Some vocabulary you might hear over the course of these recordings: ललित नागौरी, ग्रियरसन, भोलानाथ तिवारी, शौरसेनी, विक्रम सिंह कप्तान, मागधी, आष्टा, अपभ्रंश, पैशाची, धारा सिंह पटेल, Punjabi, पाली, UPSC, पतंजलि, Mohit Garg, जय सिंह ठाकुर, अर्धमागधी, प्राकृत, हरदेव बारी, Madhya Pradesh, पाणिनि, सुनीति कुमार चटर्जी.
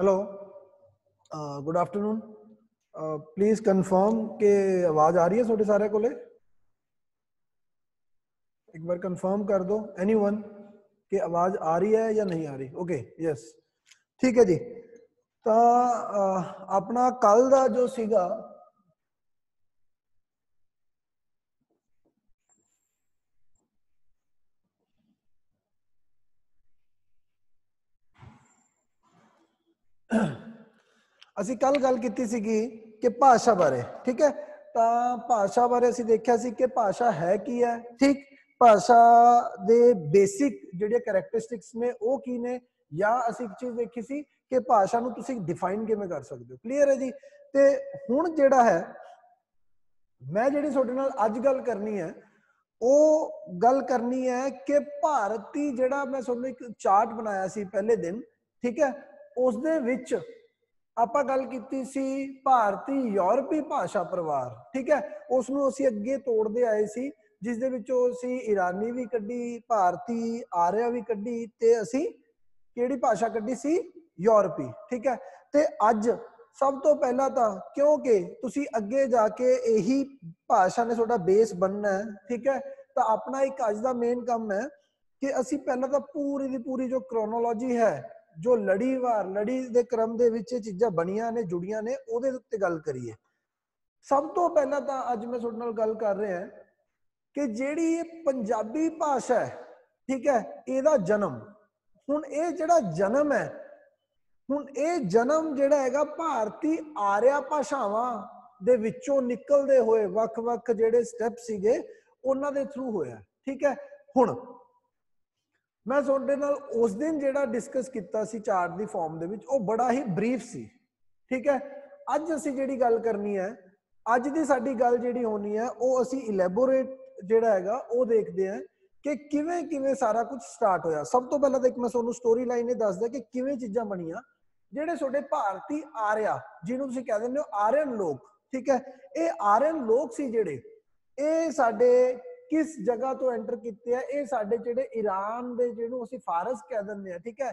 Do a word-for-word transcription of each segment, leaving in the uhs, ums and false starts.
Hello, good afternoon. Please confirm के आवाज आ रही है छोटे सारे को ले, एक बार कंफर्म कर दो एनीवन कि आवाज आ रही है या नहीं आ रही। ओके, यस, ठीक है जी। तो अपना कल का जो सीगा, असी कल गल की कि भाषा बारे, ठीक है। तो भाषा बारे असी देखा सी कि भाषा है की है, ठीक। भाषा दे बेसिक जिहड़े करैक्टरिस्टिक्स ने वो की ने, या असी एक चीज देखी सी कि भाषा नूं तुसीं डिफाइन किवें कर सकदे हो। क्लीयर है जी। तो हुण जिहड़ा है मैं जिहड़ी तुहाडे नाल अज गल करनी है, वो गल करनी है कि भारती जिहड़ा मैं तुहानूं एक चार्ट बनाया सी पहले दिन, ठीक है। उस दे विच आपां गल कीती सी भारती यूरोपी भाषा परिवार, ठीक है। उसनूं असीं अगे तोड़ते आए सी, जिस दे विचों असीं ईरानी भी कड्ढी, भारती आर्या भी कड्ढी, ते असीं किहड़ी भाषा कड्ढी सी? यूरोपी, ठीक है। ते अज सब तो पहला तां क्योंकि तुसीं अगे जाके यही भाषा ने तुहाडा बेस बनना है, ठीक है। तो अपना एक अज दा मेन काम है कि असीं पहला तां पूरी दी पूरी जो क्रोनोलॉजी है, जो लड़ीवार लड़ी दे क्रम दे विच चीज़ां बनियां ने जुड़ियां ने, उहदे उत्ते गल करिए। सब तो पहला तां अज मैं तुहाडे नाल गल कर रहा है कि जिहड़ी पंजाबी भाषा है, ठीक है, इहदा जन्म हुण इह जिहड़ा जन्म है हुण इह जन्म जिहड़ा हैगा भारती आर्या भाषावां दे विचों निकलदे होए वख-वख जिहड़े स्टैप सीगे उहनां दे थ्रू होया, ठीक है। हुण मैं तुहाडे नाल उस दिन जिहड़ा डिस्कस कीता सी चार्ट दी फॉर्म दे विच, वो बड़ा ही ब्रीफ सी, ठीक है। अज असीं जिहड़ी गल करनी है, अज दी साडी गल जिहड़ी होनी है, वो असीं इलैबोरेट जिहड़ा हैगा वो देखदे हां कि किवें किवें सारा कुछ स्टार्ट होया। सब तो पहला तो एक मैं तुहानूं स्टोरी लाइन ही दसदा कि किवें चीज़ां बणीआं जिहड़े तुहाडे भारती आर्या, जिहनूं तुसीं कह दिंदे हो आर्यन लोक, ठीक है। इह आर्यन लोक सी जिहड़े इह साडे किस जगह तो एंटर कीते हैं, ये साडे जिहड़े ईरान दे जिहनूं असीं फारस कह दिंदे आ, ठीक है।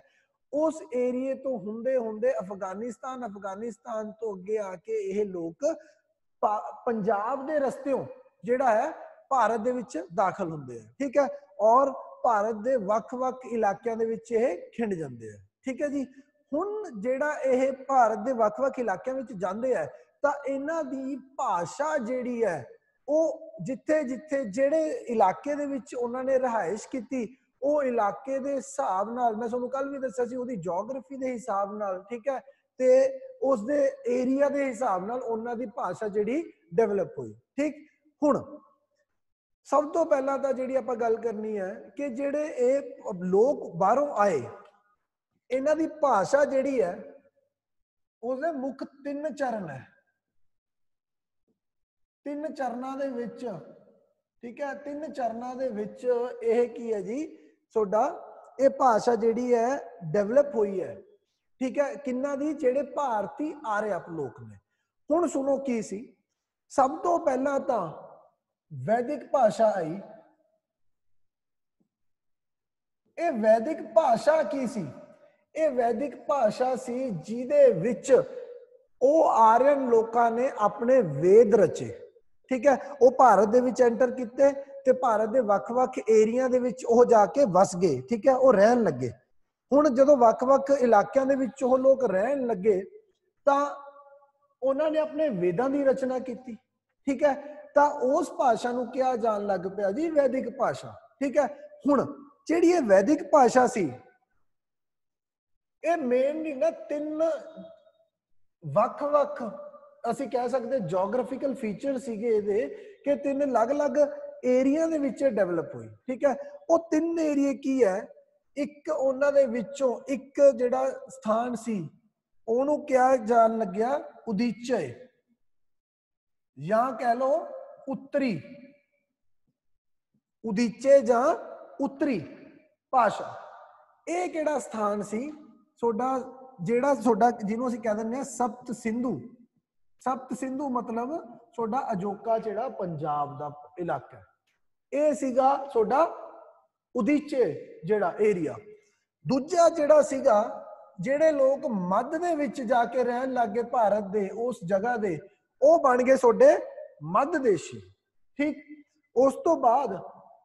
उस एरिए तो हुंदे हुंदे अफगानिस्तान, अफगानिस्तान तो अगे आके ये लोग पंजाब दे रस्तेों जिहड़ा है भारत दे विच दाखिल हुंदे हैं, ठीक है। और भारत दे वख-वख इलाकियां दे विच ये खिंड जांदे हैं, ठीक है जी। हुण जिहड़ा ये भारत दे वख-वख इलाकियां विच जांदे हैं तां इन्हां दी भाषा जिहड़ी है ਉਹ ਜਿੱਥੇ ਜਿੱਥੇ ਜਿਹੜੇ ਇਲਾਕੇ ਦੇ ਵਿੱਚ ਉਹਨਾਂ ਨੇ ਰਹਾਇਸ਼ ਕੀਤੀ, ਉਹ ਇਲਾਕੇ ਦੇ ਹਿਸਾਬ ਨਾਲ ਮੈਂ ਤੁਹਾਨੂੰ ਕੱਲ ਵੀ ਦੱਸਿਆ ਸੀ, ਉਹਦੀ ਜੀਓਗ੍ਰਾਫੀ ਦੇ ਹਿਸਾਬ ਨਾਲ, ਠੀਕ ਹੈ, ਤੇ ਉਸ ਦੇ ਏਰੀਆ ਦੇ ਹਿਸਾਬ ਨਾਲ ਉਹਨਾਂ ਦੀ ਭਾਸ਼ਾ ਜਿਹੜੀ ਡਿਵੈਲਪ ਹੋਈ, ਠੀਕ। ਹੁਣ ਸਭ ਤੋਂ ਪਹਿਲਾਂ ਤਾਂ ਜਿਹੜੀ ਆਪਾਂ ਗੱਲ ਕਰਨੀ ਹੈ ਕਿ ਜਿਹੜੇ ਇਹ ਲੋਕ ਬਾਹਰੋਂ ਆਏ, ਇਹਨਾਂ ਦੀ ਭਾਸ਼ਾ ਜਿਹੜੀ ਹੈ ਉਹਦੇ ਮੁੱਖ ਤਿੰਨ ਚਰਨ ਹੈ, तीन चरणा दे विच, ठीक है। तीन चरणा दे विच यह की है जी सोडा ये भाषा जिहड़ी है डेवलप हुई है, ठीक है। किन्ना दी जिहड़े भारती आर्या लोक ने। हुण सुनो की सी, सब तो पहला तां वैदिक भाषा आई। ये वैदिक भाषा की सी? ये वैदिक भाषा सी जिहदे विच ओ आर्यन लोकां ने अपने वेद रचे, ठीक है। वो भारत दे विच एंटर कीते ते भारत दे वख-वख एरिया दे विच ओह जाके वस गए, ठीक है। वह रहन लगे। हुण जदों वख-वख इलाकियां दे विच ओह लोग रहन लगे तां उन्हां ने अपने वेदां दी रचना कीती, ठीक है। तां उस भाषा नूं किहा जाण लग पिया जी वैदिक भाषा, ठीक है। हुण जिहड़ी इह वैदिक भाषा सी इह मेनली ना तीन वख-वख ਅਸੀਂ ਕਹਿ ਸਕਦੇ ਜੀਓਗ੍ਰਾਫੀਕਲ ਫੀਚਰ ਸੀਗੇ ਇਹਦੇ ਕਿ ਤਿੰਨ ਅਲੱਗ-ਅਲੱਗ ਏਰੀਆ ਦੇ ਵਿੱਚ ਡਿਵੈਲਪ ਹੋਈ, ਠੀਕ ਹੈ। ਉਹ ਤਿੰਨ ਏਰੀਆ ਕੀ ਹੈ? ਇੱਕ ਉਹਨਾਂ ਦੇ ਵਿੱਚੋਂ ਇੱਕ ਜਿਹੜਾ ਸਥਾਨ ਸੀ ਉਹਨੂੰ ਕਿਹਾ ਜਾਣ ਲੱਗਿਆ ਉਦੀਚੇ, ਜਾਂ ਕਹਿ ਲਓ ਉੱਤਰੀ ਉਦੀਚੇ ਜਾਂ ਉੱਤਰੀ ਭਾਸ਼ਾ। ਇਹ ਕਿਹੜਾ ਸਥਾਨ ਸੀ ਤੁਹਾਡਾ? ਜਿਹੜਾ ਤੁਹਾਡਾ ਜਿਹਨੂੰ ਅਸੀਂ ਕਹਿ ਦਿੰਦੇ ਹਾਂ ਸਪਤ ਸਿੰਧੂ। सप्त सिंधु मतलब सोडा अजोका जिहड़ा पंजाब दा इलाका है, ये सीगा सोडा उदीचे जिहड़ा एरिया। दूजा जिहड़ा सीगा ਜਿਹੜੇ ਲੋਕ ਮੱਧ ਦੇ ਵਿੱਚ ਜਾ ਕੇ ਰਹਿਣ ਲੱਗੇ ਭਾਰਤ ਦੇ ਉਸ ਜਗ੍ਹਾ ਦੇ ਉਹ ਬਣ ਗਏ ਤੁਹਾਡੇ ਮੱਧ ਦੇਸ਼ੀ। ठीक, ਉਸ ਤੋਂ ਬਾਅਦ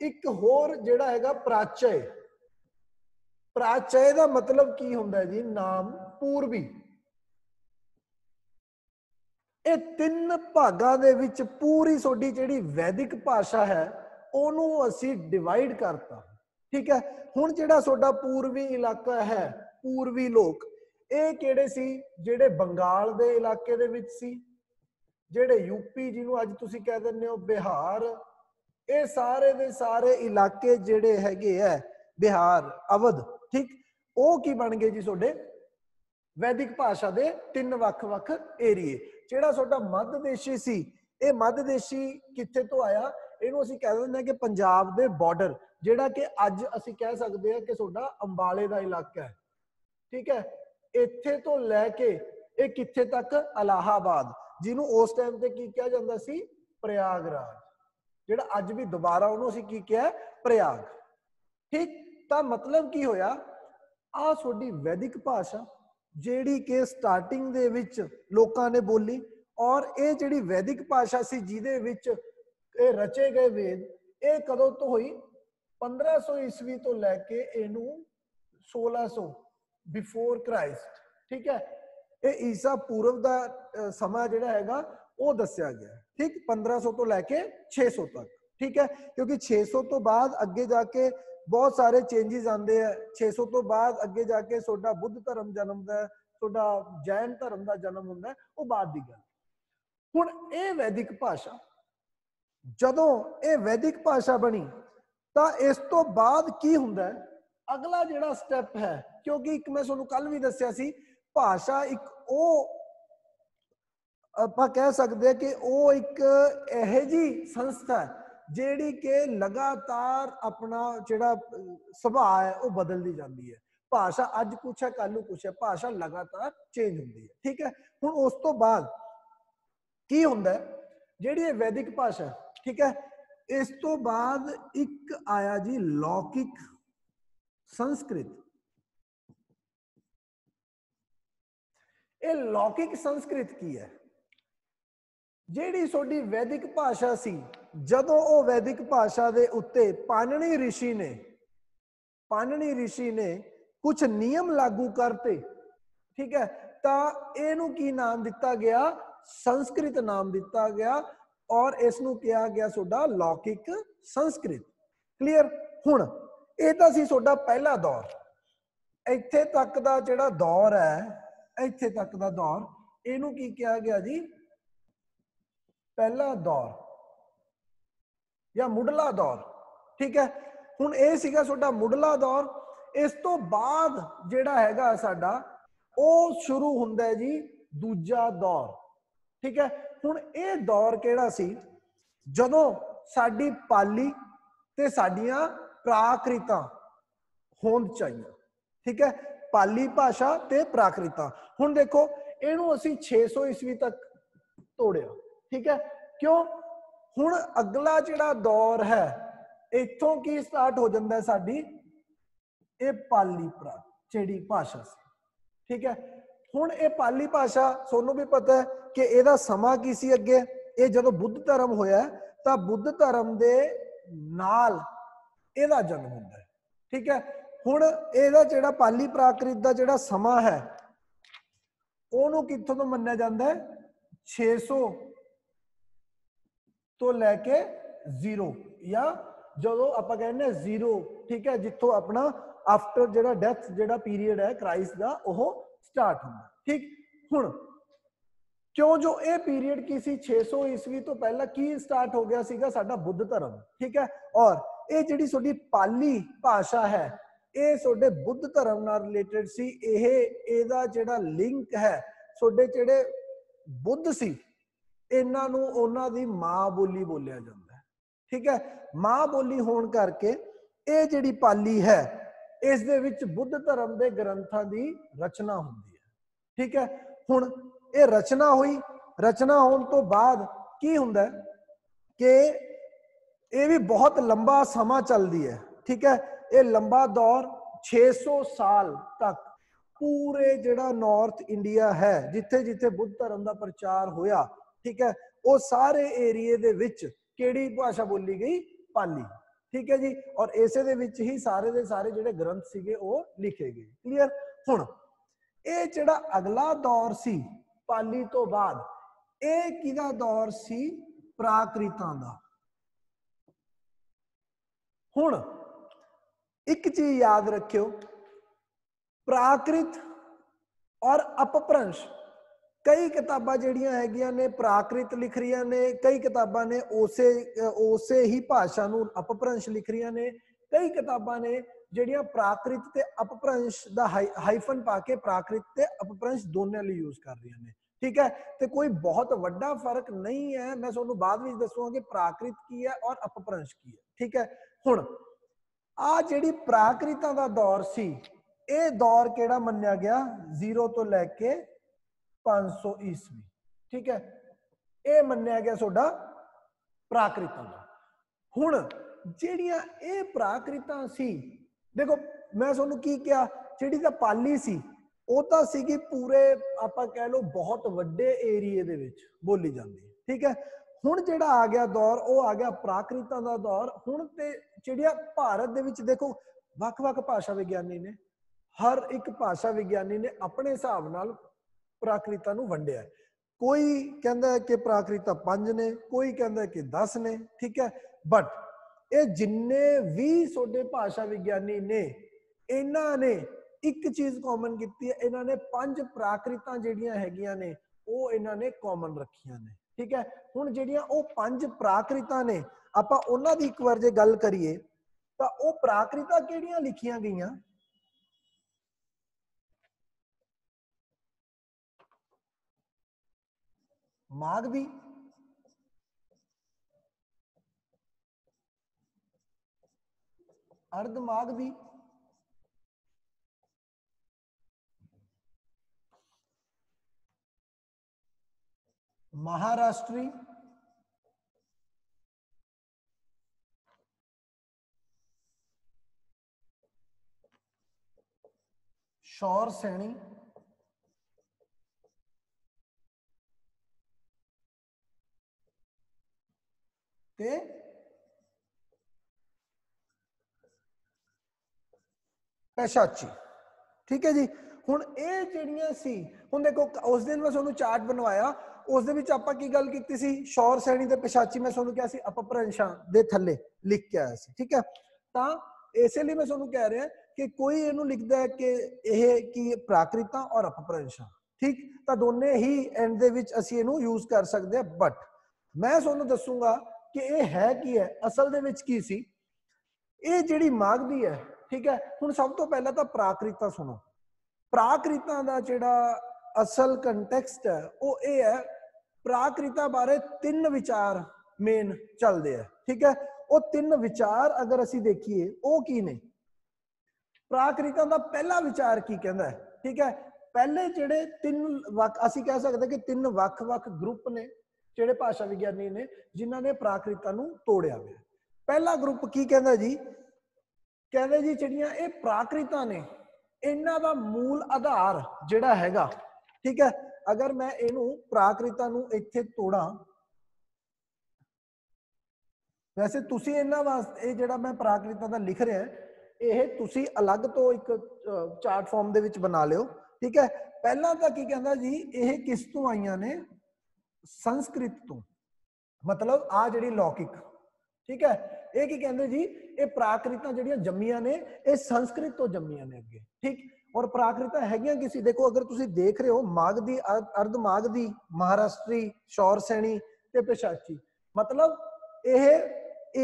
ਇੱਕ ਹੋਰ ਜਿਹੜਾ ਹੈਗਾ प्राचय। प्राचय ਦਾ मतलब ਕੀ ਹੁੰਦਾ ਜੀ? नाम पूर्वी। ਇਹ ਤਿੰਨ ਭਾਗਾਂ ਦੇ ਵਿੱਚ पूरी ਤੁਹਾਡੀ ਜਿਹੜੀ वैदिक भाषा है ਉਹਨੂੰ ਅਸੀਂ डिवाइड करता। ठीक है, ਹੁਣ ਜਿਹੜਾ ਤੁਹਾਡਾ पूर्वी इलाका है, पूर्वी लोग ਇਹ ਕਿਹੜੇ ਸੀ? ਜਿਹੜੇ बंगाल ਦੇ इलाके ਦੇ ਵਿੱਚ ਸੀ, ਜਿਹੜੇ यूपी जिन्होंने अज तुसी कह देंगे हो बिहार, ये सारे दे सारे इलाके जिहड़े हैगे है बिहार अवध। ठीक, वो की बन गए जी सोडे वैदिक भाषा दे तीन वख-वख एरिए। जिहड़ा सोडा मध्य देशी सी, ये मध्य देशी कित्थे तो आया? इहनूं असीं कह दिंदे कि पंजाब दे बॉर्डर, जिहड़ा कि अज असीं कह सकदे हां कि सोडा अंबाले दा इलाका है। ठीक है, इत्थे तो लैके ये कित्थे तक इलाहाबाद, जिन्हों उस टाइम से की कहा जाता सी प्रयागराज, जो अज भी दोबारा उन्होंने की कहा प्रयाग। ठीक, तो मतलब की होया आ सोडी वैदिक भाषा जेड़ी के स्टार्टिंग दे विच लोकां ने बोली, और ये जेड़ी वैदिक भाषा सी जिहदे विच रचे गए वेद, ये कदों तो हुई? पंद्रह सौ ईस्वी तो लैके इनू सोलह सौ बिफोर क्राइस्ट। ठीक है, ये ईसा पूर्व का समा जो है वह दसिया गया। ठीक, पंद्रह सौ तो लैके छे सौ तक। ठीक है, क्योंकि छे सौ तो बाद अगे जाके बहुत सारे चेंजेस आते हैं। छे सौ तो बाद अगे जाके सोडा बुद्ध धर्म जन्मदा है, सोडा जैन धर्म का जन्म होंदा है, वह बाद की गल। हुण ये वैदिक भाषा जदों ये वैदिक भाषा बनी तो इस तो बाद की हुंदा है अगला जिहड़ा स्टैप है, क्योंकि एक मैं तुहानूं कल भी दस्सिया सी भाषा एक आपां कह सकते हैं कि वो एक इहो जी संस्था जिहड़ी के लगातार अपना जिहड़ा सुभाव है वह बदलती जाती है। भाषा अज कुछ है, कल नूं कुछ है, भाषा लगातार चेंज होंदी है। ठीक है, हुण उस तो बाद की हुंदा है जिहड़ी वैदिक भाषा। ठीक है, इस तो बाद एक आया जी लौकिक संस्कृत। ये लौकिक संस्कृत की है जेड़ी सोडी वैदिक भाषा सी, जदों वो वैदिक भाषा दे उत्ते पाणनी ऋषि ने पाणनी ऋषि ने कुछ नियम लागू करते। ठीक है, तो इनू की नाम दिता गया? संस्कृत नाम दिता गया, और इसनू कहा गया सोडा लौकिक संस्कृत। क्लीयर? हुण ये तां सी सोडा पहला दौर, इत्थे तक दा जिहड़ा दौर है, इत्थे तक का दौर इनू की कहा गया जी? पहला दौर या मुढ़ला दौर। ठीक है, हुण ये सीगा सोडा मुढ़ला दौर। इस तो बाद जेड़ा हैगा साडा ओ शुरू हुंदा है जी दूजा दौर। ठीक है, हुण ये दौर केड़ा सी? जदों साडी पाली ते साडियां प्राकृतां होण चाहिए। ठीक है, पाली भाषा ते प्राकृता। हुण देखो इनू असी छे सौ ईस्वी तक तोड़िया। ठीक है, क्यों? हुण अगला जिहड़ा दौर है इथों की स्टार्ट हो जांदा है साडी ये पाली जिहड़ी भाषा सी। ठीक है, हुण ये पाली भाषा सोनू भी पता है कि इहदा समा की सी अगे? ये जदों बुद्ध धर्म होया तां बुद्ध धर्म दे नाल इहदा जन्म हुंदा है। ठीक है, हुण इहदा जिहड़ा पाली प्राकृत दा जिहड़ा समा है ओनू कित्थों तो मन्निया जांदा है? छे सौ तो लैके जीरो, या जदों आपां कहने जीरो। ठीक है, जिथों अपना आफ्टर जिहड़ा डेथ जिहड़ा पीरियड है क्राइस्ट दा ओह स्टार्ट हुंदा। ठीक, हुण क्यों जो ये पीरियड की सी छे सौ ईस्वी तो पहला की स्टार्ट हो गया सीगा साडा बुद्ध धर्म। ठीक है, और ये जिहड़ी साडी पाली भाषा है ਇਹ ਤੁਹਾਡੇ बुद्ध धर्म ਨਾਲ रिलेटेड सी। ਇਹ ਇਹਦਾ ਜਿਹੜਾ लिंक है ਤੁਹਾਡੇ ਜਿਹੜੇ बुद्ध ਸੀ ਇਹਨਾਂ ਨੂੰ ਉਹਨਾਂ ਦੀ ਮਾਂ ਬੋਲੀ ਬੋਲਿਆ ਜਾਂਦਾ ਹੈ। ठीक है, ਮਾਂ ਬੋਲੀ ਹੋਣ ਕਰਕੇ ਇਹ ਜਿਹੜੀ ਪਾਲੀ है ਇਸ ਦੇ ਵਿੱਚ बुद्ध धर्म ਦੇ ਗ੍ਰੰਥਾਂ ਦੀ ਰਚਨਾ ਹੁੰਦੀ ਹੈ। ठीक है, ਹੁਣ ਇਹ ਰਚਨਾ ਹੋਈ, ਰਚਨਾ ਹੋਣ ਤੋਂ ਬਾਅਦ ਕੀ ਹੁੰਦਾ ਹੈ ਕਿ ਇਹ ਵੀ ਬਹੁਤ ਲੰਬਾ ਸਮਾਂ ਚੱਲਦੀ ਹੈ। ठीक है, ये लंबा दौर छे सौ साल तक पूरे जिहड़ा नॉर्थ इंडिया है जिथे जिथे बुद्ध धर्म का प्रचार होया, ठीक है, वो सारे एरिए दे विच केड़ी भाषा बोली गई? पाली, ठीक है जी। और इसे दे विच ही सारे दे सारे जिहड़े ग्रंथ सीगे वो लिखे गए। क्लीयर। हुण ਇਹ ਜਿਹੜਾ अगला दौर सी पाली तो बाद, ਇਹ ਕਿਹਦਾ दौर सी? प्राकृतां दा। हुण एक चीज याद रखियो, प्राकृत और अपभ्रंश, कई किताबां ਜਿਹੜੀਆਂ ਹੈਗੀਆਂ ਨੇ प्राकृत लिख रही ने, कई किताबां ने उसे उसे ही भाषा ਨੂੰ अपभ्रंश लिख रही ने, कई किताबां ने ਜਿਹੜੀਆਂ प्राकृत ਤੇ अपभ्रंश ਦਾ ਹਾਈਫਨ ਪਾ ਕੇ प्राकृत ਤੇ अपभ्रंश ਦੋਨਾਂ ਲਈ ਯੂਜ਼ ਕਰ ਰਹੀਆਂ ਨੇ, ठीक है। तो कोई बहुत ਵੱਡਾ ਫਰਕ नहीं है, मैं ਤੁਹਾਨੂੰ ਬਾਅਦ ਵਿੱਚ ਦੱਸੂਗਾ कि प्राकृत की है और अपभ्रंश की है, ठीक है। ਹੁਣ ਆ ਜਿਹੜੀ प्राकृतां ਦਾ ਦੌਰ ਸੀ, ਇਹ ਦੌਰ ਕਿਹੜਾ ਮੰਨਿਆ ਗਿਆ? जीरो ਤੋਂ ਲੈ ਕੇ पाँच सौ ईस्वी, ठीक है, ਇਹ ਮੰਨਿਆ ਗਿਆ ਤੁਹਾਡਾ प्राकृतां ਦਾ। ਹੁਣ ਜਿਹੜੀਆਂ ਇਹ प्राकृतां ਸੀ, देखो मैं ਤੁਹਾਨੂੰ ਕੀ ਕਿਹਾ, ਜਿਹੜੀ ਤਾਂ पाली ਸੀ ਉਹ ਤਾਂ ਸੀਗੀ पूरे ਆਪਾਂ ਕਹਿ ਲਓ बहुत ਵੱਡੇ ਏਰੀਏ ਦੇ ਵਿੱਚ ਬੋਲੀ ਜਾਂਦੀ, ठीक है। ਹੁਣ ਜਿਹੜਾ ਆ ਗਿਆ ਦੌਰ ਉਹ ਆ ਗਿਆ प्राकृतां ਦਾ ਦੌਰ। ਹੁਣ ਤੇ ਜਿਹੜੀਆਂ ਭਾਰਤ ਦੇ ਵਿੱਚ ਦੇਖੋ ਵੱਖ-ਵੱਖ ਭਾਸ਼ਾ ਵਿਗਿਆਨੀ ਨੇ, ਹਰ ਇੱਕ ਭਾਸ਼ਾ ਵਿਗਿਆਨੀ ਨੇ ਆਪਣੇ ਹਿਸਾਬ ਨਾਲ प्राकृतां ਨੂੰ ਵੰਡਿਆ। कोई ਕਹਿੰਦਾ ਕਿ प्राकृतां पाँच ਨੇ, कोई ਕਹਿੰਦਾ ਕਿ दस ਨੇ, ठीक है। बट ਇਹ ਜਿੰਨੇ ਵੀ ਤੁਹਾਡੇ ਭਾਸ਼ਾ ਵਿਗਿਆਨੀ ਨੇ, ਇਹਨਾਂ ਨੇ ਇੱਕ ਚੀਜ਼ ਕਾਮਨ ਕੀਤੀ ਹੈ, ਇਹਨਾਂ ਨੇ ਪੰਜ ਪ੍ਰਾਕ੍ਰਿਤਾਂ ਜਿਹੜੀਆਂ ਹੈਗੀਆਂ ਨੇ ਉਹ ਇਹਨਾਂ ਨੇ ਕਾਮਨ ਰੱਖੀਆਂ ਨੇ, ਠੀਕ ਹੈ। ਹੁਣ ਜਿਹੜੀਆਂ ਉਹ ਪੰਜ ਪ੍ਰਾਕ੍ਰਿਤਾਂ ਨੇ, ਆਪਾਂ ਉਹਨਾਂ ਦੀ ਇੱਕ ਵਾਰ ਜੇ ਗੱਲ ਕਰੀਏ ਤਾਂ ਉਹ ਪ੍ਰਾਕ੍ਰਿਤਾਂ ਕਿਹੜੀਆਂ ਲਿਖੀਆਂ ਗਈਆਂ? ਮਾਗਦੀ, अर्धमागधी, महाराष्ट्री, शौरसेनी, ते पैशाची, ठीक है जी। हुण ये जिहड़ियां सी, हुण देखो उस दिन मैं तुहानूं चार्ट बनवाया, उस दे विच आपां की गल कीती सी? शौरसेनी ते पैशाची। मैं तुहानूं किहा सी अपभ्रंशां दे थल्ले लिख के आया सी, ठीक है। तां इसे लई मैं तुहानूं कह रहा कि कोई इहनूं लिखदा है कि यह की प्राकृतां और अपभ्रंशां, ठीक, तां दोने ही एंड दे विच असीं इहनूं यूज कर सकदे हां। बट मैं तुहानूं दस्सूंगा कि यह है की है असल दे विच की सी। इह जिहड़ी मागधी है, ठीक है। हुण सब तो पहला तां प्राकृतां सुनो। प्राकृतां दा जिहड़ा असल कंटैक्सट है वह यह है, प्राकृतां बारे तीन विचार मेन चलदे है, ठीक है। वह तीन विचार अगर असीं देखीए वह की ने? प्राकृतां दा पहला विचार की कहंदा है, ठीक है। पहले जिहड़े तीन असीं कह सकदे कि तीन वख-वख ग्रुप ने जिहड़े भाषा विगिआनी ने जिन्हां ने प्राकृतां नूं तोड़िया है। पहला ग्रुप की कहंदा जी? कहते जी जिहड़ियां ये प्राकृतां ने इन्हां दा मूल आधार जिहड़ा हैगा, ठीक है। अगर मैं इनू प्राकृतां नूं इत्थे तोड़ा, वैसे तुसी इन्हां वास्ते ये जिहड़ा मैं प्राकृतां दा लिख रहा है ये तुसी अलग तो एक चार्ट फॉर्म दे विच बना लिओ, ठीक है। पहला तां की कहंदा जी ये किस तों आईयां ने? संस्कृत तों, मतलब आ जिहड़ी लौकिक, ठीक है। ਇਹ ਕੀ ਕਹਿੰਦੇ ਜੀ? ਇਹ ਪ੍ਰਾਕ੍ਰਿਤਾਂ ਜਿਹੜੀਆਂ ਜੰਮੀਆਂ ਨੇ ਇਹ ਸੰਸਕ੍ਰਿਤ ਤੋਂ ਜੰਮੀਆਂ ਨੇ ਅੱਗੇ, ਠੀਕ। ਔਰ ਪ੍ਰਾਕ੍ਰਿਤਾਂ ਹੈਗੀਆਂ ਕਿਸੇ? ਦੇਖੋ ਅਗਰ ਤੁਸੀਂ ਦੇਖ ਰਹੇ ਹੋ ਮਾਗਦੀ, ਅਰਧ ਮਾਗਦੀ, ਮਹਾਰਾਸ਼ਟਰੀ, ਸ਼ੌਰਸੈਣੀ ਤੇ ਪੈਸ਼ਾਚੀ, ਮਤਲਬ ਇਹ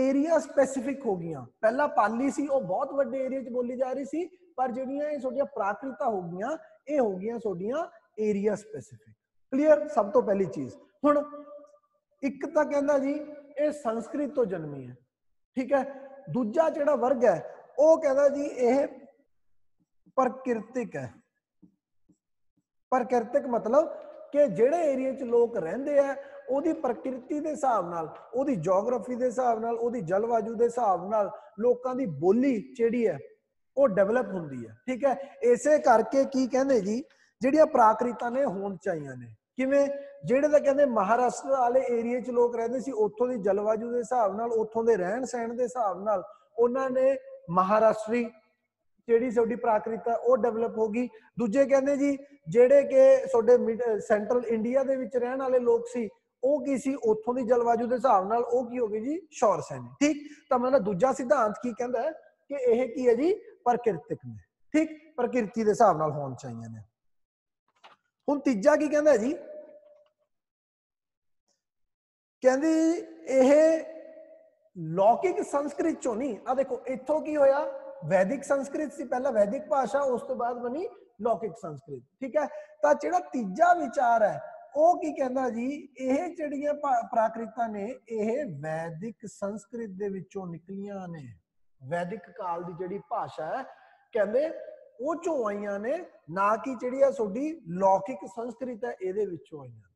ਏਰੀਆ ਸਪੈਸੀਫਿਕ ਹੋ ਗਈਆਂ। ਪਹਿਲਾਂ ਪਾਲੀ ਸੀ, ਉਹ ਬਹੁਤ ਵੱਡੇ ਏਰੀਆ 'ਚ ਬੋਲੀ ਜਾ ਰਹੀ ਸੀ, ਪਰ ਜਿਹੜੀਆਂ ਇਹ ਤੁਹਾਡੀਆਂ ਪ੍ਰਾਕ੍ਰਿਤਾਂ ਹੋ ਗਈਆਂ ਇਹ ਹੋ ਗਈਆਂ ਤੁਹਾਡੀਆਂ ਏਰੀਆ ਸਪੈਸੀਫਿਕ। ਕਲੀਅਰ। ਸਭ ਤੋਂ ਪਹਿਲੀ ਚੀਜ਼। ਹੁਣ ਇੱਕ ਤਾਂ ਕਹਿੰਦਾ ਜੀ ਇਹ ਸੰਸਕ੍ਰਿਤ ਤੋਂ ਜਨਮੀ ਹੈ, ठीक है। दूजा जिहड़ा वर्ग है वह कहता जी यह प्रकृतिक है। प्रकृतिक मतलब कि जिहड़े एरिए च लोग रहिंदे है उहदी प्रकृति के हिसाब नाल, उहदी जोग्राफी के हिसाब नाल, उहदी जलवायु के हिसाब नाल लोकां दी बोली जिहड़ी है ਉਹ ਡਿਵੈਲਪ ਹੁੰਦੀ ਹੈ। ਠੀਕ ਹੈ, ਇਸੇ ਕਰਕੇ ਕੀ ਕਹਿੰਦੇ ਜੀ ਜਿਹੜੀਆਂ ਪ੍ਰਾਕ੍ਰਿਤਾਂ ਨੇ ਹੋਣ ਚਾਹੀਆਂ ਨੇ। ਕਿਵੇਂ? ਜਿਹੜੇ ਤਾਂ ਕਹਿੰਦੇ ਮਹਾਰਾਸ਼ਟਰ ਵਾਲੇ ਏਰੀਏ 'ਚ ਲੋਕ ਰਹਿੰਦੇ ਸੀ, ਉੱਥੋਂ ਦੀ ਜਲਵਾਯੂ ਦੇ ਹਿਸਾਬ ਨਾਲ, ਉੱਥੋਂ ਦੇ ਰਹਿਣ ਸਹਿਣ ਦੇ ਹਿਸਾਬ ਨਾਲ ਉਹਨਾਂ ਨੇ ਮਹਾਰਾਸ਼ਟਰੀ ਜਿਹੜੀ ਸਾਡੀ ਪ੍ਰਾਕ੍ਰਿਤ ਆ ਉਹ ਡਿਵੈਲਪ ਹੋ ਗਈ। ਦੂਜੇ ਕਹਿੰਦੇ ਜੀ ਜਿਹੜੇ ਕਿ ਸਾਡੇ ਸੈਂਟਰਲ ਇੰਡੀਆ ਦੇ ਵਿੱਚ ਰਹਿਣ ਵਾਲੇ ਲੋਕ ਸੀ ਉਹ ਕੀ ਸੀ, ਉੱਥੋਂ ਦੀ ਜਲਵਾਯੂ ਦੇ ਹਿਸਾਬ ਨਾਲ ਉਹ ਕੀ ਹੋ ਗਈ ਜੀ, ਸ਼ੌਰ ਸੈਨ। ਠੀਕ, ਤਾਂ ਮਤਲਬ ਦੂਜਾ ਸਿਧਾਂਤ ਕੀ ਕਹਿੰਦਾ ਹੈ ਕਿ ਇਹ ਕੀ ਹੈ ਜੀ, ਪ੍ਰਕਿਰਤਿਕ ਨੇ। ਠੀਕ, ਪ੍ਰਕਿਰਤੀ ਦੇ ਹਿਸਾਬ ਨਾਲ ਹੋਣ ਚਾਹੀਏ ਨੇ। ਹੁਣ ਤੀਜਾ ਕੀ ਕਹਿੰਦਾ ਜੀ, ਕਹਿੰਦੀ ਇਹ ਲੌਕਿਕ ਸੰਸਕ੍ਰਿਤ ਚੋਂ ਨਹੀਂ। ਆ ਦੇਖੋ ਇੱਥੋਂ ਕੀ ਹੋਇਆ, वैदिक संस्कृत से पहला वैदिक भाषा उस तो बाद बनी लौकिक संस्कृत। ठीक है, तो जिहड़ा तीजा विचार है वो की कहंदा जी इह जिहड़ियां प्राकृतां ने इह वैदिक संस्कृत दे विचों निकलियां ने, वैदिक काल दी जिहड़ी भाषा है कहंदे वो चों आईयां ने, ना कि जिहड़ी आ सोडी लौकिक संस्कृत है इहदे विचों आईयां।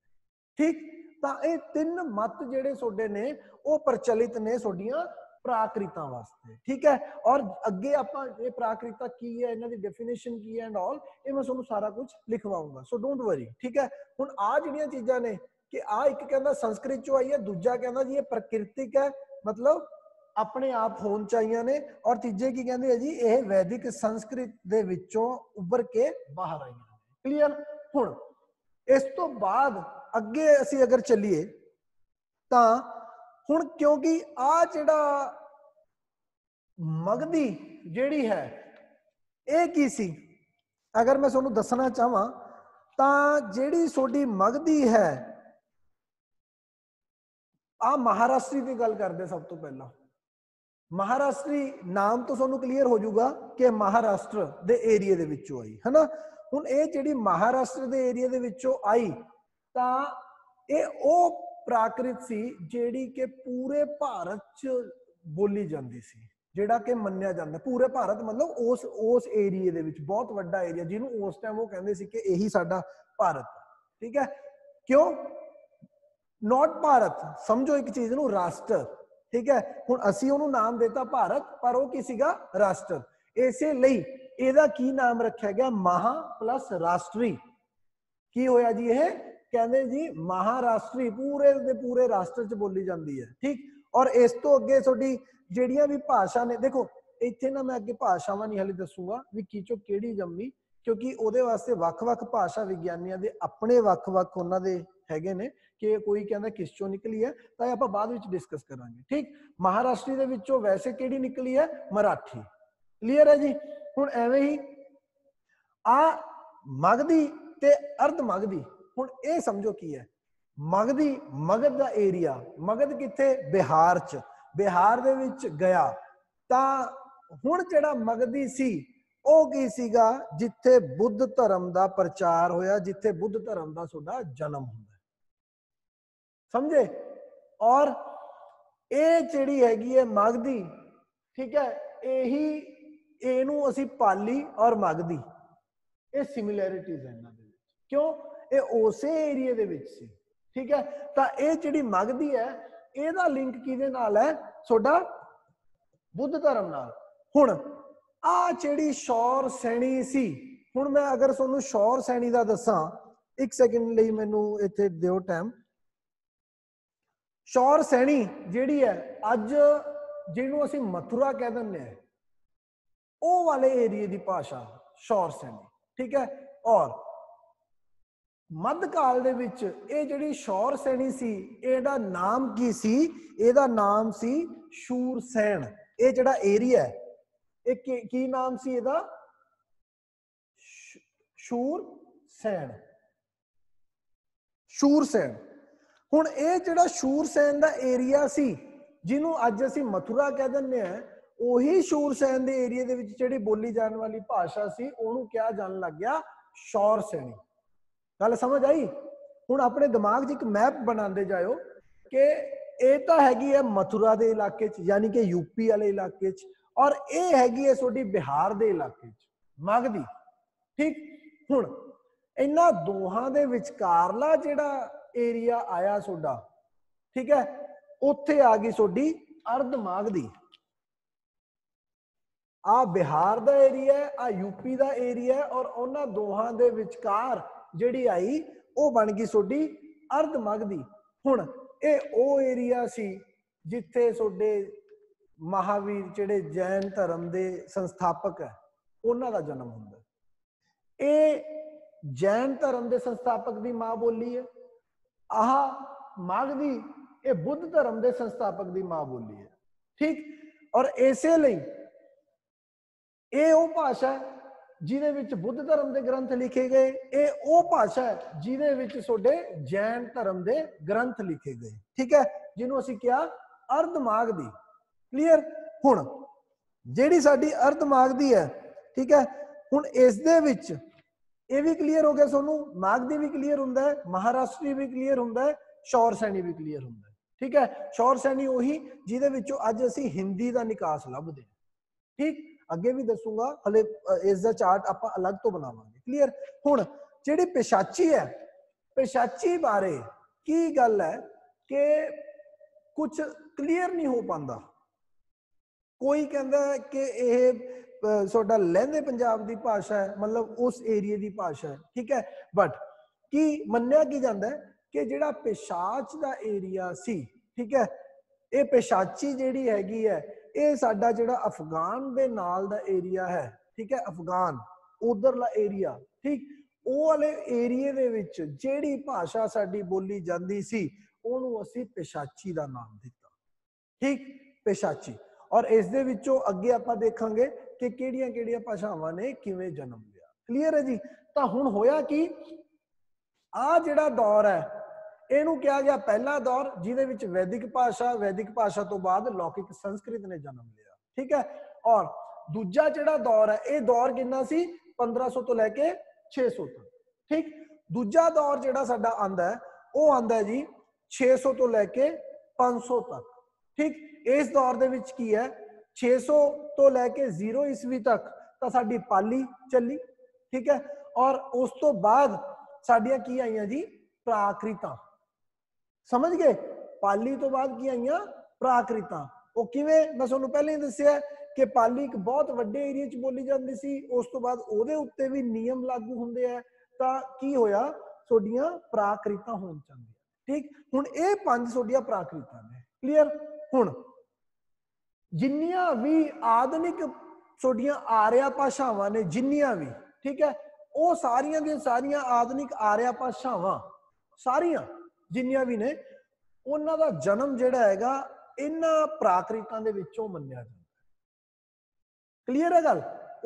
ठीक, तो यह तीन मत जिहड़े सोडे ने वो प्रचलित ने सोडियां प्राकृतां वास्ते। ठीक है, और अगे आपां ये प्राकृता की है, इन्हां दी डेफिनेशन की है एंड ऑल, ये मैं तुहानूं सारा कुछ लिखवाऊंगा, सो डोंट वरी। ठीक है, हुण आ जिहड़ियां चीज़ां ने कि आ एक कहंदा संस्कृत चों आई है, दूजा कहंदा जी ये प्रकृतिक है, मतलब अपने आप होण चाहिए ने, और तीजे की कहंदे जी ये वैदिक संस्कृत दे विचों उभर के बाहर आईयां ने। क्लीयर? हुण इस तों बाद अगे असीं अगर चलीए तां ਹੁਣ क्योंकि आ ਜਿਹੜਾ मगधी ਜਿਹੜੀ है ਇਹ ਕੀ ਸੀ, अगर मैं ਤੁਹਾਨੂੰ ਦੱਸਣਾ ਚਾਹਾਂ ਤਾਂ ਜਿਹੜੀ ਸੋਡੀ मगधी है ਆ ਮਹਾਰਾਸ਼ਟਰੀ ਦੀ ਗੱਲ ਕਰਦੇ। ਸਭ ਤੋਂ ਪਹਿਲਾਂ ਮਹਾਰਾਸ਼ਟਰੀ नाम तो ਤੁਹਾਨੂੰ क्लीयर हो ਜਾਊਗਾ कि महाराष्ट्र ਦੇ ਏਰੀਏ ਦੇ ਵਿੱਚੋਂ आई है ना। ਹੁਣ ਇਹ ਜਿਹੜੀ महाराष्ट्र ਦੇ ਏਰੀਏ ਦੇ ਵਿੱਚੋਂ आई ਤਾਂ ਇਹ ਉਹ प्राकृत सी जेड़ी के पूरे भारत च बोली जाती सी, जेड़ा के मन्निया जाता पूरे भारत, मतलब उस उस एरिए दे विच बहुत वड्डा एरिया जिन्होंने उस टाइम वो कहंदे सी कि यही साडा भारत। ठीक है, क्यों नॉट भारत, समझो एक चीज नू राष्ट्र। ठीक है, हुण असीं उहनूं नाम देता भारत, पर वो की सीगा राष्ट्र, इसे लई इहदा की नाम रखिया गया महा प्लस राष्ट्री। की होया जी ये कहते जी महाराष्ट्री पूरे दे पूरे राष्ट्र च बोली जाती है। ठीक, और इस तो अगे थोड़ी जिहड़ियां भी भाषा ने, देखो इत्थे ना मैं अगे भाषावां नहीं हाले दसूंगा भी की चो किहड़ी जम्मी, क्योंकि उहदे वास्ते वख-वख भाषा विग्यानियां दे अपने वख-वख उहनां दे हैगे ने कि कोई कहंदा किस चों निकली है, तां आपां बाद विच डिस्कस करांगे। ठीक, महाराष्ट्री दे विचों वैसे किहड़ी निकली है, मराठी। क्लीयर है जी। हुण एवें ही आ मगधी ते अर्ध मगधी, ਹੁਣ ਇਹ ਸਮਝੋ ਕੀ ਹੈ, ਮਗਧੀ ਮਗਧ ਦਾ ਏਰੀਆ, ਮਗਧ ਕਿੱਥੇ, ਬਿਹਾਰ ਚ, ਬਿਹਾਰ ਦੇ ਵਿੱਚ ਗਿਆ ਤਾਂ ਹੁਣ ਜਿਹੜਾ ਮਗਧੀ ਸੀ ਉਹ ਕੀ ਸੀਗਾ, ਜਿੱਥੇ ਬੁੱਧ ਧਰਮ ਦਾ ਪ੍ਰਚਾਰ ਹੋਇਆ, ਜਿੱਥੇ ਬੁੱਧ ਧਰਮ ਦਾ ਤੁਹਾਡਾ ਜਨਮ ਹੁੰਦਾ, ਸਮਝੇ। ਔਰ ਇਹ ਜਿਹੜੀ ਹੈਗੀ ਹੈ ਮਗਧੀ, ਠੀਕ ਹੈ, ਇਹੀ ਇਹਨੂੰ ਅਸੀਂ ਪਾਲੀ ਔਰ ਮਗਧੀ, ਇਹ ਸਿਮਿਲੈਰਿਟੀਜ਼ ਹੈ ਇਹਨਾਂ ਦੇ ਵਿੱਚ, ਕਿਉਂ ਇਹ ਉਸੇ ਏਰੀਏ ਦੇ ਵਿੱਚ ਸੀ। ਠੀਕ ਹੈ, ਤਾਂ ਇਹ ਜਿਹੜੀ ਮਗਧੀ ਹੈ ਇਹਦਾ ਲਿੰਕ ਕਿਹਦੇ ਨਾਲ ਹੈ, ਤੁਹਾਡਾ ਬੁੱਧ ਧਰਮ ਨਾਲ। ਹੁਣ ਆ ਜਿਹੜੀ ਸ਼ੌਰ ਸੈਣੀ ਸੀ, ਹੁਣ ਮੈਂ ਅਗਰ ਤੁਹਾਨੂੰ ਸ਼ੌਰ ਸੈਣੀ ਦਾ ਦੱਸਾਂ, ਇੱਕ ਸੈਕਿੰਡ ਲਈ ਮੈਨੂੰ ਇੱਥੇ ਦਿਓ ਟਾਈਮ। ਸ਼ੌਰ ਸੈਣੀ ਜਿਹੜੀ ਹੈ ਅੱਜ ਜਿਹਨੂੰ ਅਸੀਂ ਮਥੁਰਾ ਕਹਿ ਦਿੰਦੇ ਹਾਂ ਉਹ ਵਾਲੇ ਏਰੀਏ ਦੀ ਭਾਸ਼ਾ ਸ਼ੌਰ ਸੈਣੀ। ਠੀਕ ਹੈ, ਔਰ मध्यकाल दे विच ये जिहड़ी शौर सैनी सी इहदा नाम की सी, इहदा नाम सी शूरसेन। ये जिहड़ा एरिया है ये की नाम सी इहदा, शूरसेन, शूरसेन। हुण ये जिहड़ा शूरसेन दा एरिया सी जिन्हों अज असीं मथुरा कह दिंदे हां, उही शूरसेन दे एरिए दे विच जिहड़ी बोली जाण वाली भाषा सी उहनूं क्या जाण लग गया, शौर सैनी। गल समझ आई? हुण अपने दिमाग च एक मैप बनाते जाओ कि यह तो हैगी है मथुरा के इलाके, यानी कि यूपी वाले इलाके, और यह हैगी है सोडी बिहार के इलाके मगधी। ठीक, हुण इन्हां दोहां दे विचकारला जिहड़ा एरिया आया सोडा, ठीक है, उत्थे आ गई सोडी अर्ध मगधी। आ बिहार का एरिया है, आ यूपी का एरिया है, और उन्होंने दोहां दे विचकार जिहड़ी आई वो बन गई सोडी अर्धमग दी। हुण यह वो एरिया सी जिथे सोडे महावीर जिहड़े जैन धर्म के संस्थापक है उन्हों का जन्म हुंदा। ये जैन धर्म के संस्थापक की माँ बोली है, आह मगधी ये बुद्ध धर्म के संस्थापक की माँ बोली है, ठीक। और इसे ये वो भाषा है जिहदे विच बुद्ध धर्म के ग्रंथ लिखे गए, ये वो भाषा है जिहदे विच सोडे जैन धर्म के ग्रंथ लिखे गए, ठीक है, जिन्हों असीं कहा अर्धमागधी। क्लीयर। हुण जिहड़ी साडी अर्धमागधी है, ठीक है, हुण इस दे विच ये भी क्लीयर हो गया सोनू, मागधी भी क्लीयर हुंदा है, महाराष्ट्री भी क्लीयर हुंदा है, शौर सैनी भी क्लीयर हुंदा है, ठीक है। शौर सैनी उही जिहदे विचों अज असीं हिंदी का निकास लभदे, ठीक, अगे भी दसूंगा, हले इसका चार्ट आप अलग तो बनावांगे। क्लीयर। हुण जिहड़ी पिशाची है, पिशाची बारे की गल है कि कुछ क्लीयर नहीं हो पाता। कोई कहता है कि यह साडा लहंदे पंजाब की भाषा है, मतलब उस एरिए की भाषा है, ठीक है, बट की मन्निया की जाता है कि जिहड़ा पिशाच का एरिया सी, ठीक है, ये पिशाची जिहड़ी हैगी है ये साडा जिहड़ा अफगान दे नाल दा एरिया है, ठीक है, अफगान उधरला एरिया, ठीक, वो वाले एरिए दे विच जिहड़ी भाषा साडी बोली जांदी सी उहनूं असीं पिशाची दा नाम दिता, ठीक, पिशाची। और इस दे विचों अगे आपां देखांगे कि किहड़ियां किहड़ियां भाषावां ने किवें जन्म लिया। क्लीयर है जी। तां हुण होया कि आ जिहड़ा दौर है इनू कहा गया पहला दौर, जिहदे विच वैदिक भाषा, वैदिक भाषा तो बाद लौकिक संस्कृत ने जन्म लिया, ठीक है। और दूजा जिहड़ा दौर है यह दौर कितना सी, पंद्रह सौ तो लैके छे सौ तक, ठीक। दूजा दौर जिहड़ा साडा आंदा है वह आंदा है जी छे सौ तो लैके पांच सौ तक, ठीक। इस दौर दे विच की है छे सौ तो लैके जीरो ईस्वी तक तो साडी पाली चली, ठीक है, और उस तो बाद साडियां की आईयां जी प्राकृतां, समझ गए। पाली तो बाद की आईया प्राकृतां, वो किवें मैं तुहानूं पहले ही दस्सिया कि पाली एक बहुत वड्डे एरिए च बोली जांदी सी, उस तो बाद उहदे उत्ते भी नियम लागू हुंदे आ, तां की होया तुहाडीआं प्राकृतां होण चाहीदियां, ठीक। हुण इह पंज तुहाडीआं प्राकृतां ने। क्लीयर। हुण जिन्नियां भी आधुनिक तुहाडीआं आरिया भाषावां ने, जिन्नियां भी, ठीक है, वो सारियां दी सारियां आधुनिक आरिया भाषावां सारियां जिन्नियां भी ने उन्हां दा जन्म जिहड़ा हैगा इन्हां प्राकृतां दे विचों मन्निया जांदा है। क्लीयर है गल।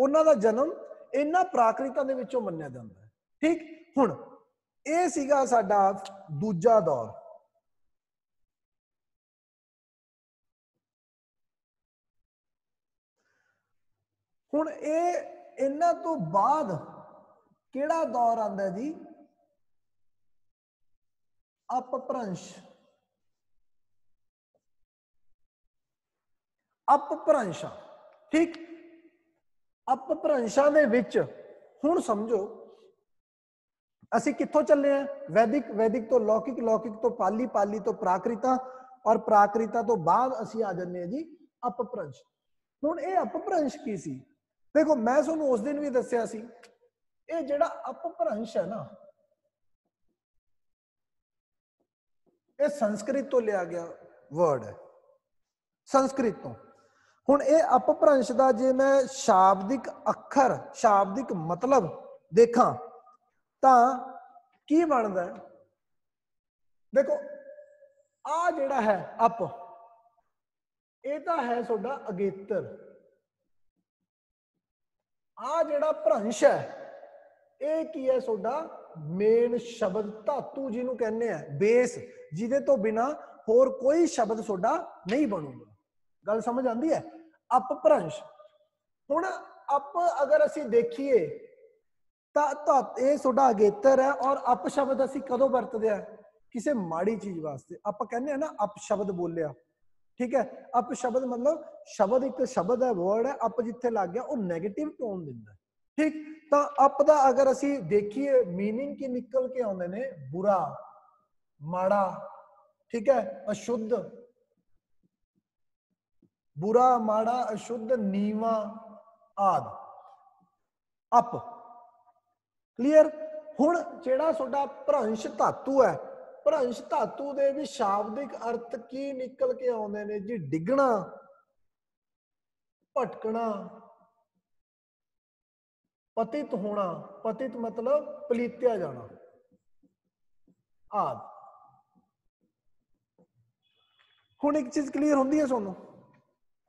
उन्हां दा जन्म इन्हां प्राकृतां दे विचों मन्निया जांदा है, ठीक। हुण इह सीगा साडा दूजा दौर। हुण इह इन्हां तो बाद किहड़ा दौर आंदा जी, अपभ्रंश। अपभ्रंशां, ठीक। अपभ्रंशां दे विच हुण समझो असीं कित्थों चले हैं, वैदिक, वैदिक तो लौकिक, लौकिक तो पाली, पाली तो प्राकृतां, और प्राकृतां तो बाद असीं आ जांदे हां जी अपभ्रंश। हुण इह अपभ्रंश की सी, देखो मैं तुहानूं उस दिन भी दस्सिया सी, इह जिहड़ा अपभ्रंश है ना ये संस्कृत तो लिया गया वर्ड है, संस्कृत तो। हुण ये अपभ्रंश का जे मैं शाब्दिक अखर, शाब्दिक मतलब देखा तां की बनता है, देखो आ जिहड़ा है अप ये तां है सोडा अगेतर, आ जिहड़ा भ्रंश है ये की है सोडा मेन शब्द, धातु जिन्हों कहने हैं बेस, जिदे तो बिना होर कोई शब्द सोडा नहीं बनूगा। गल समझ आती है। अपभ्रंश हुण अप अगर असीं देखिए तां तां इह सोडा अगेतर है, और अप शब्द असीं कदों वरतदे आ किसी माड़ी चीज वास्ते, आप कहने हैं ना अप शब्द बोलिया, ठीक है। अप शब्द मतलब शब्द एक शब्द है, वर्ड है, अप जिथे लग गया वह नैगेटिव टोन दिंदा, ठीक। तो अप दा अगर असी देखिए मीनिंग की निकल के आउंदे ने बुरा, माड़ा, ठीक है, अशुद्ध, बुरा, माड़ा, अशुद्ध, नीवा, आद अप क्लीयर। हुण जेड़ा सोडा भ्रंश धातु है, भ्रंश धातु दे भी शाब्दिक अर्थ की निकल के आउंदे ने जी, डिगना, भटकना, पतित होना, पतित मतलब पलीत्या जाना आद। हुण एक चीज क्लीयर होंदी है सोनू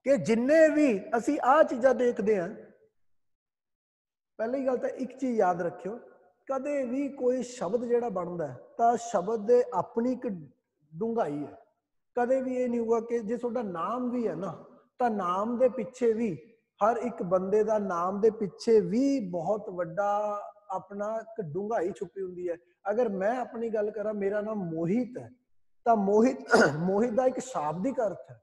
कि जिन्ने भी असी आ चीजा देखते हैं, पहली गल तो एक चीज याद रखियो, कदे भी कोई शब्द जिहड़ा बनता है तो शब्द दे अपनी एक डूंघाई है। कदे भी ये नहीं होगा कि जे तुहाडा नाम भी है ना तो नाम दे पिछे भी हर एक बंदे दा नाम दे पिछे भी बहुत वड्डा अपना एक डूंघाई छुपी हुंदी है। अगर मैं अपनी गल करा, मेरा नाम मोहित है तो मोहित मोहित दा एक शाब्दिक अर्थ है,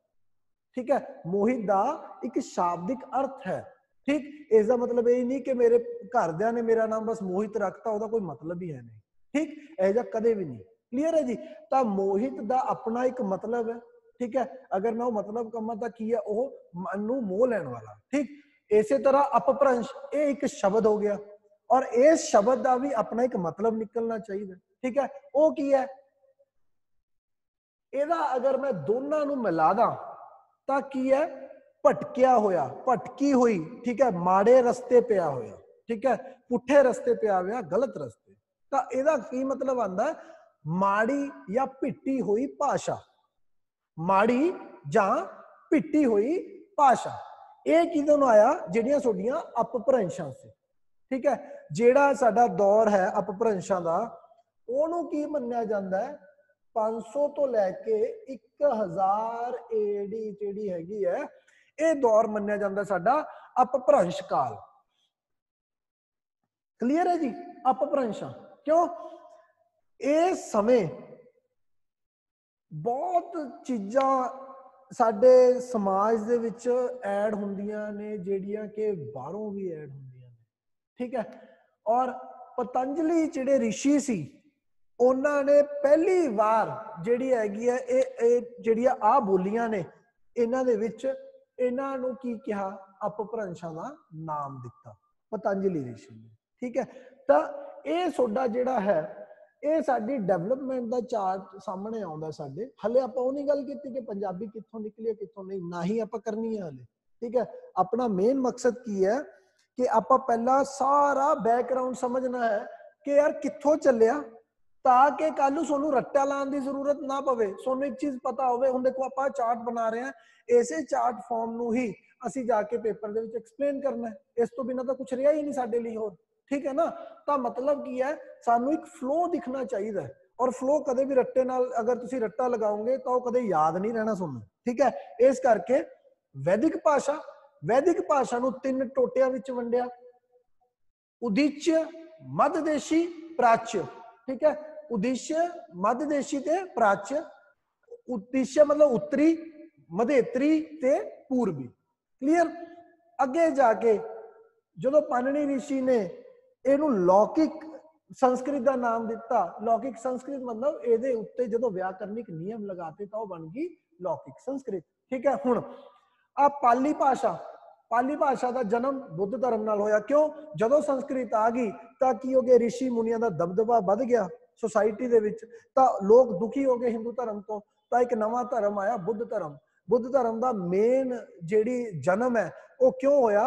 ठीक है, मोहित दा एक शाब्दिक अर्थ है, ठीक। इसका मतलब यही नहीं कि मेरे घरदियां ने मेरा नाम बस मोहित रखता, उसका कोई मतलब ही है नहीं, ठीक, ऐसा कदे भी नहीं, क्लीयर है जी। तो मोहित दा अपना एक मतलब है, ठीक है, अगर मैं वो मतलब कमा तो की है वह मनु मोह लैन वाला, ठीक। इसे तरह अपभ्रंश ये एक शब्द हो गया और इस शब्द का भी अपना एक मतलब निकलना चाहिए, ठीक है, वो की है एदा। अगर मैं दोनों नू मिला दा तो की है भटकिया होया, भटकी हुई, ठीक है, माड़े रस्ते पिया होया, ठीक है, पुठे रस्ते पिया होया, गलत रस्ते, तो एदा की मतलब आंदा है माड़ी या पिटी हुई भाषा, माड़ी या पिटी हुई भाषा। यह किदों आया, जिहड़ियां सोडियां अपभ्रंशां से, ठीक है, जिहड़ा साडा दौर है अपभ्रंशां दा, ओनू की मन्निया जांदा है पांच सौ तो लैके एक हजार एडी जिहड़ी हैगी है, ਇਹ दौर ਮੰਨਿਆ ਜਾਂਦਾ ਸਾਡਾ अपभ्रंश काल, क्लीयर है जी। अपभ्रंशां क्यों, इस समय बहुत चीज़ां ਸਾਡੇ समाज ਦੇ ਵਿੱਚ ਐਡ ਹੁੰਦੀਆਂ ਨੇ ਜਿਹੜੀਆਂ ਕਿ ਬਾਹਰੋਂ ਵੀ ਐਡ ਹੁੰਦੀਆਂ ਨੇ, ठीक है। और पतंजलि ਜਿਹੜੇ ਰਿਸ਼ੀ ਸੀ ਉਹਨਾਂ ਨੇ ਪਹਿਲੀ ਵਾਰ ਜਿਹੜੀ ਹੈਗੀ ਹੈ ਇਹ ਜਿਹੜੀਆਂ ਆ ਬੋਲੀਆਂ ਨੇ ਇਹਨਾਂ ਦੇ ਵਿੱਚ ਇਹਨਾਂ ਨੂੰ ਕੀ ਕਿਹਾ, अपभ्रंशां ਦਾ ਨਾਮ ਦਿੱਤਾ पतंजलि ਰਿਸ਼ੀ ਨੇ, ठीक है। ਤਾਂ ਇਹ ਸੋਡਾ ਜਿਹੜਾ ਹੈ ਇਹ ਸਾਡੀ ਡਿਵੈਲਪਮੈਂਟ ਦਾ ਚਾਰਟ ਸਾਹਮਣੇ ਆਉਂਦਾ ਸਾਡੇ। ਹਲੇ ਆਪਾਂ ਉਹ ਨਹੀਂ ਗੱਲ ਕੀਤੀ ਕਿ ਪੰਜਾਬੀ ਕਿੱਥੋਂ ਨਿਕਲੀ ਹੈ ਕਿੱਥੋਂ ਨਹੀਂ, ਨਾ ਹੀ ਆਪਾਂ ਕਰਨੀ ਹੈ ਹਲੇ, ਠੀਕ ਹੈ। ਆਪਣਾ ਮੇਨ ਮਕਸਦ ਕੀ ਹੈ ਕਿ ਆਪਾਂ ਪਹਿਲਾਂ ਸਾਰਾ ਬੈਕਗ੍ਰਾਉਂਡ ਸਮਝਣਾ ਹੈ ਕਿ ਯਾਰ ਕਿੱਥੋਂ ਚੱਲਿਆ, ਤਾਂ ਕਿ ਕੱਲ ਨੂੰ ਤੁਹਾਨੂੰ ਰੱਟਾ ਲਾਉਣ ਦੀ ਜ਼ਰੂਰਤ ਨਾ ਪਵੇ। ਤੁਹਾਨੂੰ ਇੱਕ ਚੀਜ਼ ਪਤਾ ਹੋਵੇ, ਹੁਣ ਦੇਖੋ ਆਪਾਂ ਚਾਰਟ ਬਣਾ ਰਹੇ ਹਾਂ, ਇਸੇ ਚਾਰਟ ਫਾਰਮ ਨੂੰ ਹੀ ਅਸੀਂ ਜਾ ਕੇ ਪੇਪਰ ਦੇ ਵਿੱਚ ਐਕਸਪਲੇਨ ਕਰਨਾ ਹੈ, ਇਸ ਤੋਂ ਬਿਨਾਂ ਤਾਂ ਕੁਝ ਰਿਹਾ ਹੀ ਨਹੀਂ ਸਾਡੇ ਲਈ ਹੋਰ, ਠੀਕ ਹੈ ਨਾ। ਤਾਂ ਮਤਲਬ ਕੀ ਹੈ, ਸਾਨੂੰ ਇੱਕ ਫਲੋ ਦਿਖਣਾ ਚਾਹੀਦਾ ਹੈ ਔਰ ਫਲੋ ਕਦੇ ਵੀ ਰੱਟੇ ਨਾਲ ਅਗਰ ਤੁਸੀਂ ਰੱਟਾ ਲਗਾਓਗੇ ਤਾਂ ਉਹ ਕਦੇ ਯਾਦ ਨਹੀਂ ਰਹਿਣਾ ਤੁਹਾਨੂੰ, ਠੀਕ ਹੈ। ਇਸ ਕਰਕੇ ਵੈਦਿਕ ਭਾਸ਼ਾ, ਵੈਦਿਕ ਭਾਸ਼ਾ ਨੂੰ ਤਿੰਨ ਟੋਟਿਆਂ ਵਿੱਚ ਵੰਡਿਆ, ਉਦਿੱਚਯ, ਮੱਧਦੇਸ਼ੀ, ਪ੍ਰਾਚਯ, ਠੀਕ ਹੈ। उद्देश्य मध्यदेशी ते प्राच्य, उद्देश्य मतलब उत्तरी, मध्येतरी ते पूर्वी, क्लीयर। अगे जाके जो पाणिनि ऋषि ने इनू लौकिक संस्कृत का नाम दिता, लौकिक संस्कृत मतलब ये उत्ते जो व्याकरणिक नियम लगाते तो बन गई लौकिक संस्कृत, ठीक है। हुण आ पाली भाषा, पाली भाषा का जन्म बुद्ध धर्म नाल होया, क्यों, जदों संस्कृत आ गई तो की हो गया ऋषि मुनिया का दबदबा बढ़ गया सोसाइटी दे विच, तां लोग दुखी हो गए हिंदू धर्म तो, तां एक नवा धर्म आया बुद्ध धर्म। बुद्ध धर्म दा मेन जिहड़ी जन्म है वो क्यों होया,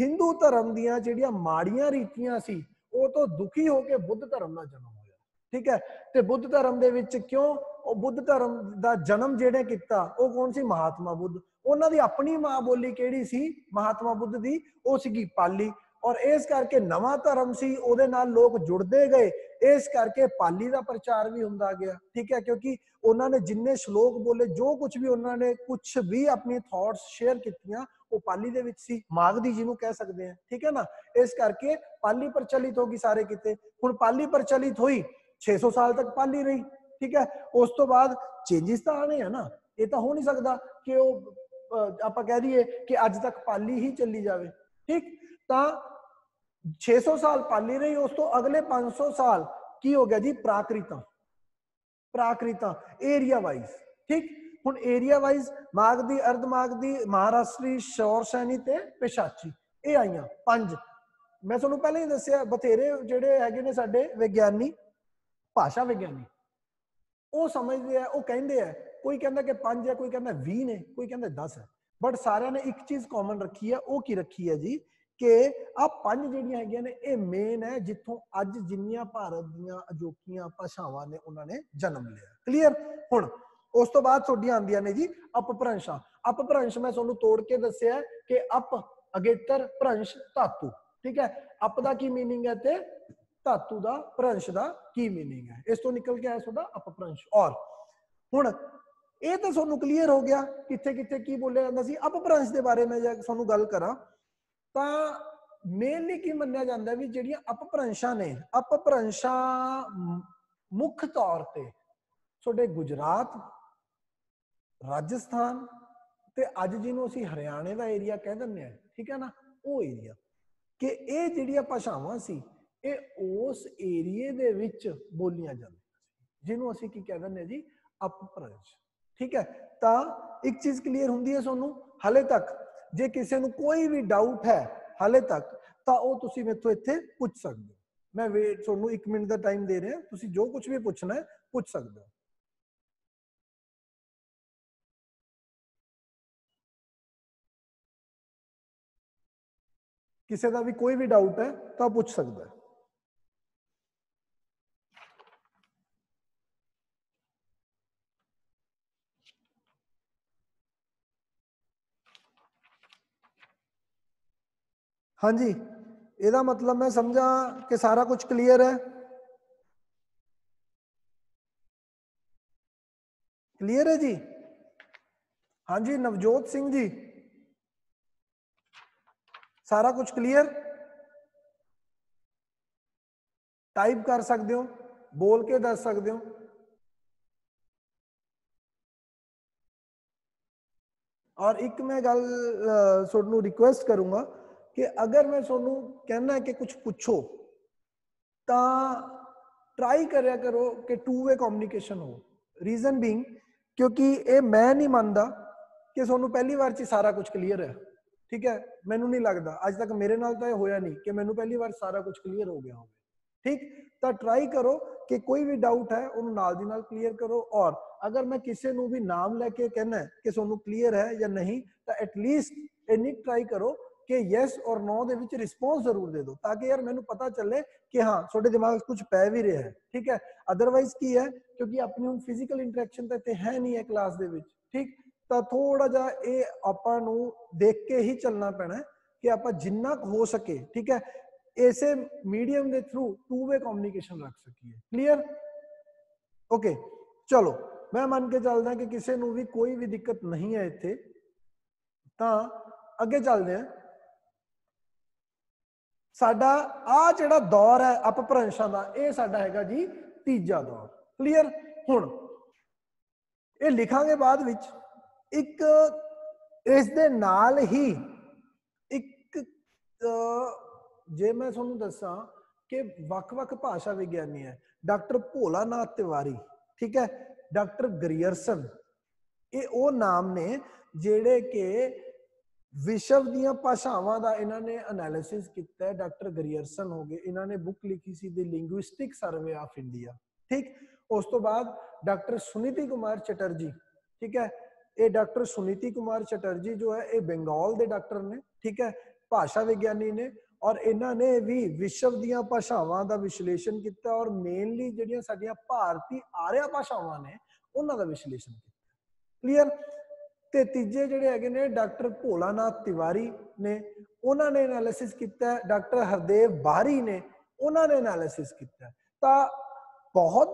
हिंदू धर्म दियां जिहड़ियां माड़ियां रीतियां सी वो तो दुखी होके बुद्ध धर्म दा जन्म होया, ठीक है। ते बुद्ध धर्म दे विच क्यों, वो बुद्ध धर्म दा जन्म जिहड़े कीता वो कौन सी, महात्मा बुद्ध। उन्हां दी अपनी मां बोली किहड़ी सी महात्मा बुद्ध दी, वो सीगी पाली, और इस करके नवा धर्म सी उहदे नाल लोग जुड़ते गए, इस करके पाली का प्रचार भी होंदा गया, ठीक है। क्योंकि उन्होंने जिन्ने श्लोक बोले, जो कुछ भी उन्होंने कुछ भी अपनी थॉट्स शेयर कीतियां वो पाली दे विच सी, मागधी जी नूं कह सकते हैं, ठीक है ना। इस करके पाली प्रचलित होगी सारे किते। हुण पाली प्रचलित हुई छे सौ साल तक पाली रही, ठीक है। उस तो बाद चेंजिस तो आने हैं ना, ये तो हो नहीं सकता कि वो आपां कह दीए कि अज तक पाली ही चली जाए, ठीक। तां छे सौ साल पाली रही, उस तो अगले पांच सौ साल की हो गया जी प्राकृत, प्राकृत एरिया वाइज, ठीक। हुण एरिया वाइज मागधी, अर्धमागधी, महाराष्ट्री, शौरसैनी ते पेशाची, ये आईया पांच। मैं तुहानू पहले ही दस्सिया बथेरे जिहड़े हैगे ने साडे विग्यानी भाषा विग्यानी वो समझते हैं, वो कहते हैं कोई कहता कि पांच है, कोई कहता बीस ने, कोई कहता दस है, बट सारे ने एक चीज कॉमन रखी है, वो की रखी है जी कि आ पांच जिहड़ियां हैगियां ने ये मेन है जिथों अज जिन्नियां भारत दीयां अजोकियां भाषावां ने उन्होंने जन्म लिया। क्लीयर। हुण उस तो बाद तुहाडीआं आंदियां ने जी अपभ्रंशां। अपभ्रंश मैं तुहानू तोड़ के दस्सिया कि अप अगेतर भ्रंश धातु, ठीक है, अप दा की मीनिंग है ते धातु दा भ्रंश दा की मीनिंग है, इस तो निकल के आया तुहाडा अपभ्रंश। और हुण ਇਹ ਤਾਂ ਤੁਹਾਨੂੰ ਕਲੀਅਰ ਹੋ ਗਿਆ ਕਿੱਥੇ ਕਿੱਥੇ ਕੀ ਬੋਲਿਆ ਜਾਂਦਾ ਸੀ। ਅਪਭ੍ਰੰਸ਼ ਦੇ ਬਾਰੇ ਮੈਂ ਜੇ ਤੁਹਾਨੂੰ ਗੱਲ ਕਰਾਂ ਤਾਂ ਮੇਨਲੀ ਕੀ ਮੰਨਿਆ ਜਾਂਦਾ ਵੀ ਜਿਹੜੀਆਂ ਅਪਭ੍ਰੰਸ਼ਾਂ ਨੇ, ਅਪਭ੍ਰੰਸ਼ਾਂ ਮੁੱਖ ਤੌਰ ਤੇ ਤੁਹਾਡੇ ਗੁਜਰਾਤ, ਰਾਜਸਥਾਨ ਤੇ ਅੱਜ ਜਿਹਨੂੰ ਅਸੀਂ ਹਰਿਆਣੇ ਦਾ ਏਰੀਆ ਕਹਿ ਦਿੰਦੇ ਆ, ਠੀਕ ਹੈ ਨਾ, ਉਹ ਏਰੀਆ ਕਿ ਇਹ ਜਿਹੜੀਆਂ ਭਾਸ਼ਾਵਾਂ ਸੀ ਇਹ ਉਸ ਏਰੀਏ ਦੇ ਵਿੱਚ ਬੋਲੀਆਂ ਜਾਂਦੀਆਂ ਜਿਹਨੂੰ ਅਸੀਂ ਕੀ ਕਹਿ ਦਿੰਦੇ ਆ ਜੀ ਅਪਭ੍ਰੰਸ਼। ठीक है, तो एक चीज क्लीयर होंगी है सोनू। हाले तक जे किसी को कोई भी डाउट है हाले तक तो वो तुसी मेरे तो इत्थे पूछ सकते हो। मैं वेट सोनू एक मिनट का टाइम दे रहे हैं, तुसी जो कुछ भी पूछना है पूछ सकते हो। किसी का भी कोई भी डाउट है तो पूछ सकता है। हाँ जी, एदा मतलब मैं समझा कि सारा कुछ क्लीयर है। क्लीयर है जी। हाँ जी नवजोत सिंह जी, सारा कुछ क्लीयर। टाइप कर सकते हो, बोल के दस सकते हो। और एक मैं गल सोनू रिक्वेस्ट करूंगा कि अगर मैं सोनू कहना है कि कुछ पूछो तो ट्राई करा करो कि टू वे कम्युनिकेशन हो। रीजन बीइंग क्योंकि ये मैं नहीं मानता कि सोनू पहली बार च सारा कुछ क्लीयर है, ठीक है, मैनू नहीं लगता अज तक मेरे नाल तो यह होया नहीं कि मैनू पहली बार सारा कुछ क्लीयर हो गया हो। ठीक, तो ट्राई करो कि कोई भी डाउट है उन्हें नाल दी नाल क्लीयर करो। और अगर मैं किसी को भी नाम लैके कहना है कि सोनू क्लीयर है या नहीं तो एटलीस्ट इन्नी ट्राई करो कि यस और नो दे विच रिस्पॉन्स जरूर दे दो ताकि यार मैनू पता चले कि हाँ थोड़े दिमाग में कुछ पै भी रहा है, ठीक है। अदरवाइज की है क्योंकि अपनी हम फिजिकल इंटरेक्शन तो इतने है नहीं है क्लास दे विच, ठीक, तो थोड़ा जा ये आपां नू देख के ही चलना पैना है कि आपां जिन्ना हो सके, ठीक है, ऐसे मीडियम के थ्रू टू वे कम्युनिकेशन रख सकी। क्लीयर। ओके, चलो मैं मान के चलदा कि किसी नू भी कोई भी दिक्कत नहीं है इत्थे, तां अगे चलदे हां। साडा आ जिहड़ा दौर है अपभ्रंशां दा ये साडा हैगा जी तीजा दौर। क्लीयर। हुण ये लिखांगे बाद विच, एक इस दे नाल ही एक जे मैं तुहानू दस्सां कि वख-वख भाषा विग्यानी है डॉक्टर भोलानाथ तिवारी, ठीक है, डॉक्टर ग्रियरसन, ये वो नाम ने जेड़े के विश्व दीयां भाषावां दा इन्हां ने एनालिसिस कीता है। डॉक्टर ग्रियरसन हो गए, इन्हां ने बुक लिखी सी the linguistic survey of India, ठीक। उस तो बाद डॉक्टर सुनीति कुमार चटर्जी, ठीक है, ये डॉक्टर सुनीति कुमार चटर्जी जो है ये बंगाल के डॉक्टर ने, ठीक है, भाषा विग्यानी ने, और इन्होंने भी विश्व दीयां भाषावां दा विश्लेषण किया और मेनली जिहड़ियां साडीयां भारती आर्या भाषावां ने उन्हां दा विश्लेषण किया। क्लीयर। ते तीजे जिहड़े हैगे ने डॉक्टर भोलानाथ तिवारी ने, उन्होंने एनालिसिस किया। डॉक्टर हरदेव बारी ने, उन्होंने एनालिसिस किया। तो बहुत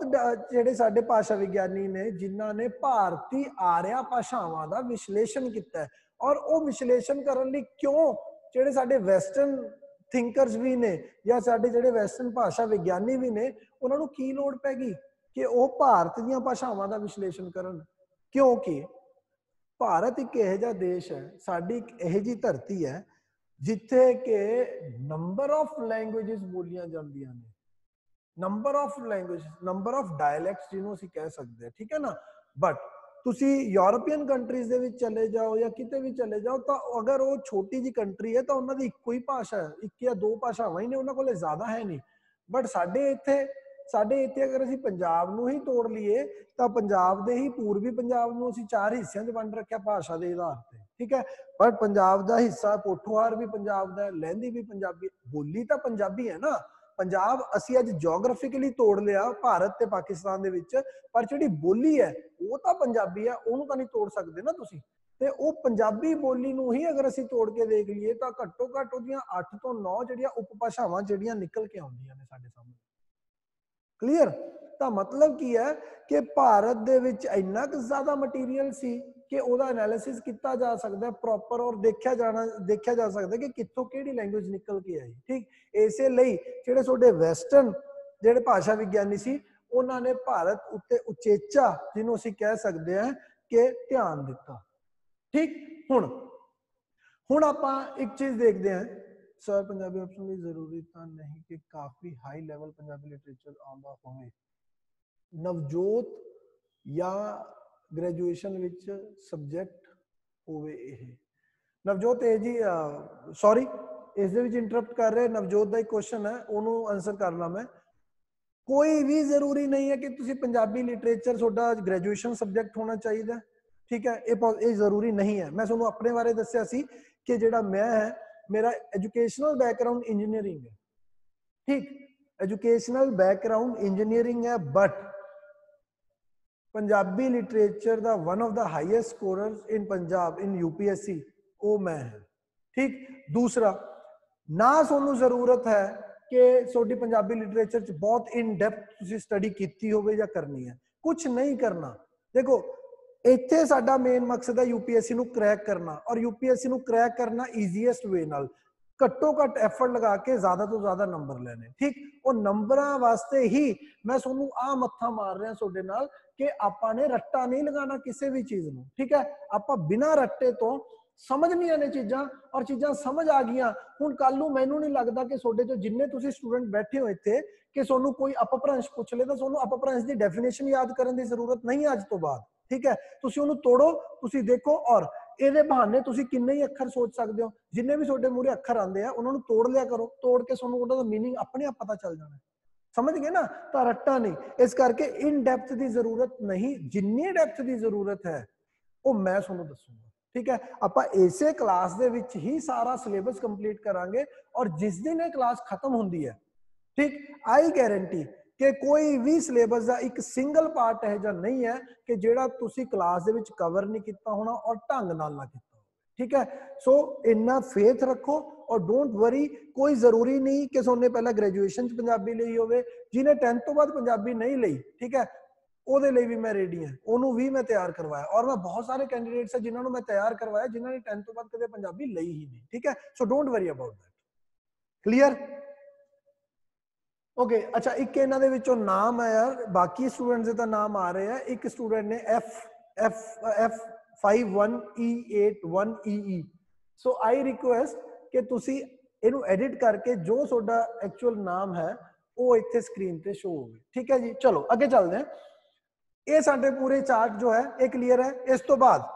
जिहड़े साडे भाषा विग्यानी ने जिन्हां ने भारती आर्या भाषावां दा विश्लेषण किया है, और वो विश्लेषण करन लई क्यों जिहड़े साडे वैसटर्न थिंकरस भी ने या साडे जिहड़े वैसटर्न भाषा विग्यानी भी ने उन्हां नूं की लोड़ पै गई कि वो भारत दीयां भाषावां दा विश्लेषण करन, क्योंकि भारत एक ऐसा देश है, साड़ी एक ऐसी धरती है जिथे के नंबर ऑफ लैंग्वेजेस बोलियां जांदियां ने, number of languages, number of dialects जिन्हों से कह सकते हैं, ठीक है ना, बट तुसी यूरोपियन कंट्रीज दे विच चले जाओ या किते भी चले जाओ तो अगर वो छोटी जी कंट्री है तो उन्होंने इक्को ही भाषा है, एक या दो भाषावां ही ने, उन्होंने कोल ज्यादा है नहीं। बट साडे इत्थे साडे इत्थे अगर असीं पंजाब नूं ही तोड़ लीए तो पंजाब दे ही पूर्वी पंजाब नूं असीं चार हिस्सियां च वंड रखिआ भाषा दे आधार ते, ठीक है। पर पंजाब दा हिस्सा पोठोहार भी पंजाब दा, लहंदी भी पंजाबी, बोली तो पंजाबी है ना। पंजाब असी अज जोग्राफिकली तोड़ लिया भारत ते पाकिस्तान दे विच, पर जिहड़ी बोली है वो तो पंजाबी है, उहनूं तां नहीं तोड़ सकदे ना तुसीं। ते वो पंजाबी बोली नूं ही अगर असी तोड़ के देख लीए तो घट्टो घट्ट उहदीआं अठ तो नौ जिहड़ियां उपभाषावां जिहड़ियां निकल के आउंदियां ने साडे सामने। क्लीयर? तो मतलब की है कि भारत दे विच इन्ना क ज़्यादा मटीरीअल सी कि उहदा एनालिसिस किया जा सकता है प्रॉपर और देखा जाना देखा जा सकता है कि कितों केड़ी लैंग्वेज निकल के आई। ठीक इसे लई जिहड़े साडे वैसटर्न जिहड़े भाषा विग्यानी सी उन्होंने भारत उत्ते उचेचा जिन्हों असीं कह सकते हैं कि ध्यान दिता। ठीक हुण हुण आपां एक चीज़ देखते हैं। सर पंजाबी ऑप्शन भी जरूरी तो नहीं कि काफ़ी हाई लेवल पंजाबी लिटरेचर आउंदा होवे। नवजोत या ग्रेजुएशन विच सब्जैक्ट होवे इह। नवजोत ए जी सॉरी इस दे विच इंटरप्ट कर रहे। नवजोत दा इक क्वेश्चन है उहनूं आंसर करना मैं। कोई भी जरूरी नहीं है कि तुसीं पंजाबी लिटरेचर तुहाडा ग्रेजुएशन सब्जैक्ट होना चाहिए, ठीक है। ये जरूरी नहीं है। मैं तुहानूं अपने बारे दस्सिआ सी कि जिहड़ा मैं है मेरा एजुकेशनल बैकग्राउंड इंजीनियरिंग है, ठीक। एजुकेशनल बैकग्राउंड इंजीनियरिंग है बट पंजाबी लिटरेचर दा one of the highest scorers in Punjab in UPSC वो मैं है, ठीक। दूसरा ना सोनू जरूरत है कि सोडी पंजाबी लिटरेचर च बहुत इन डेप्थ तुसी स्टडी कीती होवे या करनी है, कुछ नहीं करना। देखो इत्थे साडा मेन मकसद है यूपीएससी नू क्रैक करना और यूपीएससी नू क्रैक करना ईजीएस्ट वे नाल घट्टो घट एफर्ट लगा के ज्यादा तो ज्यादा नंबर लेने, ठीक। और नंबर वास्ते ही मैं सोनू आ मत्था मार रहा सोडे नाल कि आपां ने रट्टा नहीं लगाना किसी भी चीज नूं, ठीक है। आपां बिना रट्टे तो समझनियां ने चीज़ां और चीज़ां समझ आ गईयां। हुण कल नूं मैनूं नहीं लगदा कि सोडे चों जिन्ने तुसीं स्टूडेंट बैठे हो इत्थे कि सोनू कोई अपभ्रंश पुछ ले तो सोनू अपभ्रंश की डेफिनेशन याद करने की जरूरत नहीं अज तो बाद, ठीक है। तुसीं उहनूं तोड़ो, तुसीं देखो और ਇਹਦੇ बहाने तुसीं किन्ने ही अखर सोच सकते हो, जिन्ने भी ਤੁਹਾਡੇ ਮੂਹਰੇ अखर ਆਉਂਦੇ ਆ ਉਹਨਾਂ ਨੂੰ ਤੋੜ ਲਿਆ ਕਰੋ। ਤੋੜ ਕੇ ਤੁਹਾਨੂੰ ਉਹਨਾਂ ਦਾ मीनिंग अपने आप पता चल जाना, समझ गए ना। तो रट्टा नहीं, इस करके इन डैप्थ की जरूरत नहीं। जिन्नी डैप्थ की जरूरत है वह मैं ਤੁਹਾਨੂੰ ਦੱਸੂਗਾ, ठीक है। ਆਪਾਂ ਇਸੇ ਕਲਾਸ ਦੇ ਵਿੱਚ ਹੀ सारा सिलेबस कंप्लीट करांगे और जिस दिन ਇਹ ਕਲਾਸ खत्म ਹੁੰਦੀ है, ठीक, आई गारंटी कि कोई भी सिलेबस का एक सिंगल पार्ट है या नहीं है कि जेड़ा तुसी क्लास दे विच कवर नहीं किया होना और ढंग नाल ना किया, ठीक है। सो इन्ना फेथ रखो और डोंट वरी। कोई जरूरी नहीं कि सोने पहला ग्रेजुएशन च पंजाबी लई होवे, जिन्हें टेंथ तो बाद पंजाबी नहीं लई, ठीक है, ओदे लई भी मैं रेडी है, ओनू भी मैं तैयार करवाया। और मैं बहुत सारे कैंडीडेट्स है जिन्होंने मैं तैयार करवाया जिन्होंने टेंथ तो बाद कदे पंजाबी लई ही नहीं, ठीक है। So don't worry about that. Clear? Okay okay, अच्छा एक इन्हां दे विचों नाम है यार, बाकी स्टूडेंट्स का नाम आ रहे हैं। एक स्टूडेंट ने F F F five one E eight one E E so I request कि तुसी इनू एडिट करके जो सोडा एक्चुअल नाम है वो इत्थे स्क्रीन पे शो होवे, ठीक है जी। चलो अगे चलते हैं। ये साडे पूरे चार्ट जो है ये क्लीयर है। इस तो बाद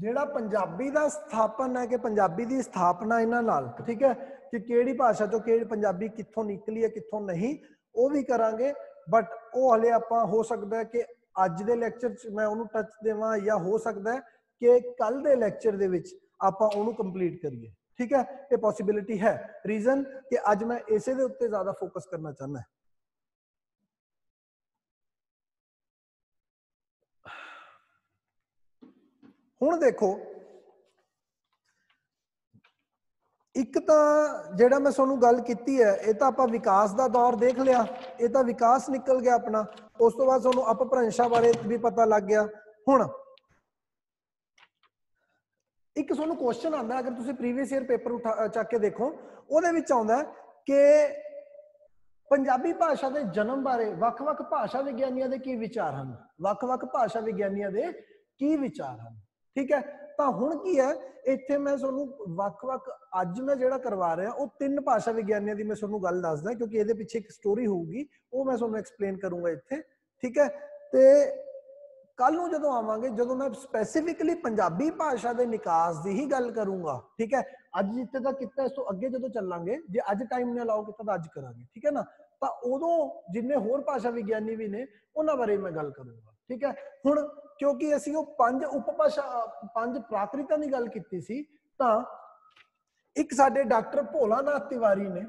जिहड़ा पंजाबी दा स्थापन है कि पंजाबी दी स्थापना इन्हां नाल, ठीक है, कि केड़ी भाषा चों केड़ी पंजाबी कित्थों निकली है कित्थों नहीं, वो भी करांगे। बट वो हले आपां हो सकता है कि अज दे लैक्चर च मैं उहनूं टच देवां या हो सकता है कि कल दे लैक्चर दे विच आपां उहनूं कंप्लीट करिए, ठीक है, ये पॉसिबिलिटी है। रीजन कि अज मैं इसे दे उत्ते ज़्यादा फोकस करना चाहना। हुण देखो एक तो जिहड़ा मैं तुहानूं गल कीती है ये तो आपां विकास का दौर देख लिया, ये तो विकास निकल गया अपना। उस तो बाद तुहानूं अपभ्रंशा बारे भी पता लग गया। हुण एक सोनू क्वेश्चन आता है, अगर तुम प्रीवियस ईयर पेपर उठा चक के देखो आता है कि पंजाबी भाषा के जन्म बारे वख-वख भाषा विग्यानियों के की विचार हैं, वख-वख भाषा विग्यानियों के की विचार हैं। ठीक है, तो हुण की है इत्थे मैं सोनू वख-वख अज मैं जिहड़ा करवा रहा वो तीन भाषा विग्यानियों की मैं सोनू गल दसदा क्योंकि इहदे पिछे एक स्टोरी होगी वो मैं सोनू एक्सप्लेन करूंगा इत्थे। ठीक है, तो कल नूं जदों आवांगे जदों मैं स्पेसिफिकली पंजाबी भाषा के निकास की ही गल करूंगा। ठीक है, अज जिथे तक किता इस तो अगे जदों चलांगे जे अज टाइम ने अलाउ किया तो अज करांगे। ठीक है ना, तो उदों जिन्ने होर भाषा विग्यानी भी ने उन्हां बारे मैं गल करूंगा। ठीक है, हुण क्योंकि असीं ओह पंज उपभाषा पंज प्राकृतां दी गल कीती सी तां एक साडे डॉक्टर भोलानाथ तिवारी ने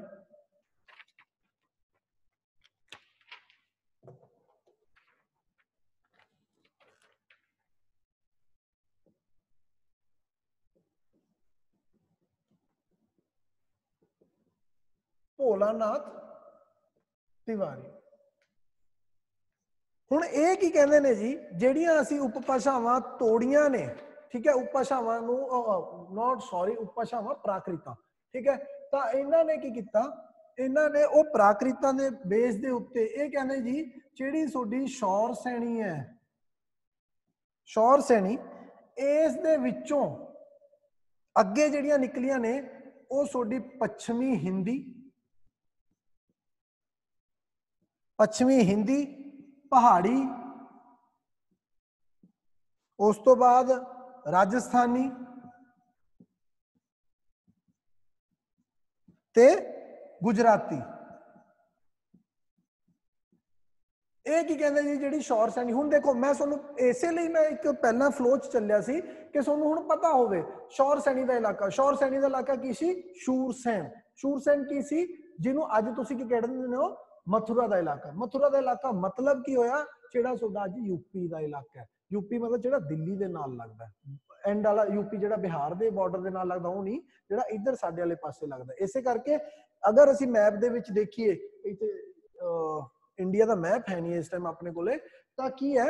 भोलानाथ तिवारी हुण ये की कहंदे ने जी जिहड़ियां असीं उपभाषावां तोड़ियां ने। ठीक है, उपभाषावां नूं नॉट सॉरी उपभाषावां प्राकृतां। ठीक है, तो इन्हां ने की कीता, इन्हां ने वो प्राकृतां दे बेस दे उत्ते ये कहंदे जी जिहड़ी सोडी शौर सैणी है, शौर सैणी इस दे विचों अगे जिहड़ियां निकलियां ने वो सोडी पच्छमी हिंदी, पश्चिमी हिंदी, पहाड़ी, उस तो बाद राजस्थानी ते गुजराती। ਇਹ ਕੀ ਕਹਿੰਦੇ ਜੀ ਜਿਹੜੀ ਸ਼ੌਰ ਸੈਣੀ। ਹੁਣ ਦੇਖੋ ਮੈਂ ਤੁਹਾਨੂੰ ਇਸੇ ਲਈ ਮੈਂ ਇੱਕ ਪਹਿਲਾਂ ਫਲੋ ਚ ਚੱਲਿਆ ਸੀ ਕਿ ਤੁਹਾਨੂੰ ਹੁਣ ਪਤਾ ਹੋਵੇ ਸ਼ੌਰ ਸੈਣੀ ਦਾ ਇਲਾਕਾ, ਸ਼ੌਰ ਸੈਣੀ ਦਾ ਇਲਾਕਾ ਕੀ ਸੀ? ਸ਼ੂਰਸੈਨ। ਸ਼ੂਰਸੈਨ ਕੀ ਸੀ? ਜਿਹਨੂੰ ਅੱਜ ਤੁਸੀਂ ਕੀ ਕਹਿੰਦੇ ਹੋ? मथुरा का इलाका। मथुरा का इलाका मतलब की होया जेड़ा सोडा अज यूपी का इलाका है। यूपी मतलब जेड़ा दिल्ली दे नाल लगदा है, एंड वाला यूपी जेड़ा बिहार दे बॉर्डर दे नाल लगदा ओ नहीं, जेड़ा इधर साडे वाले पासे लगदा। इसे करके अगर असी मैप दे विच देखिए इथे इंडिया का मैप है नहीं इस टाइम अपने कोले, तां की है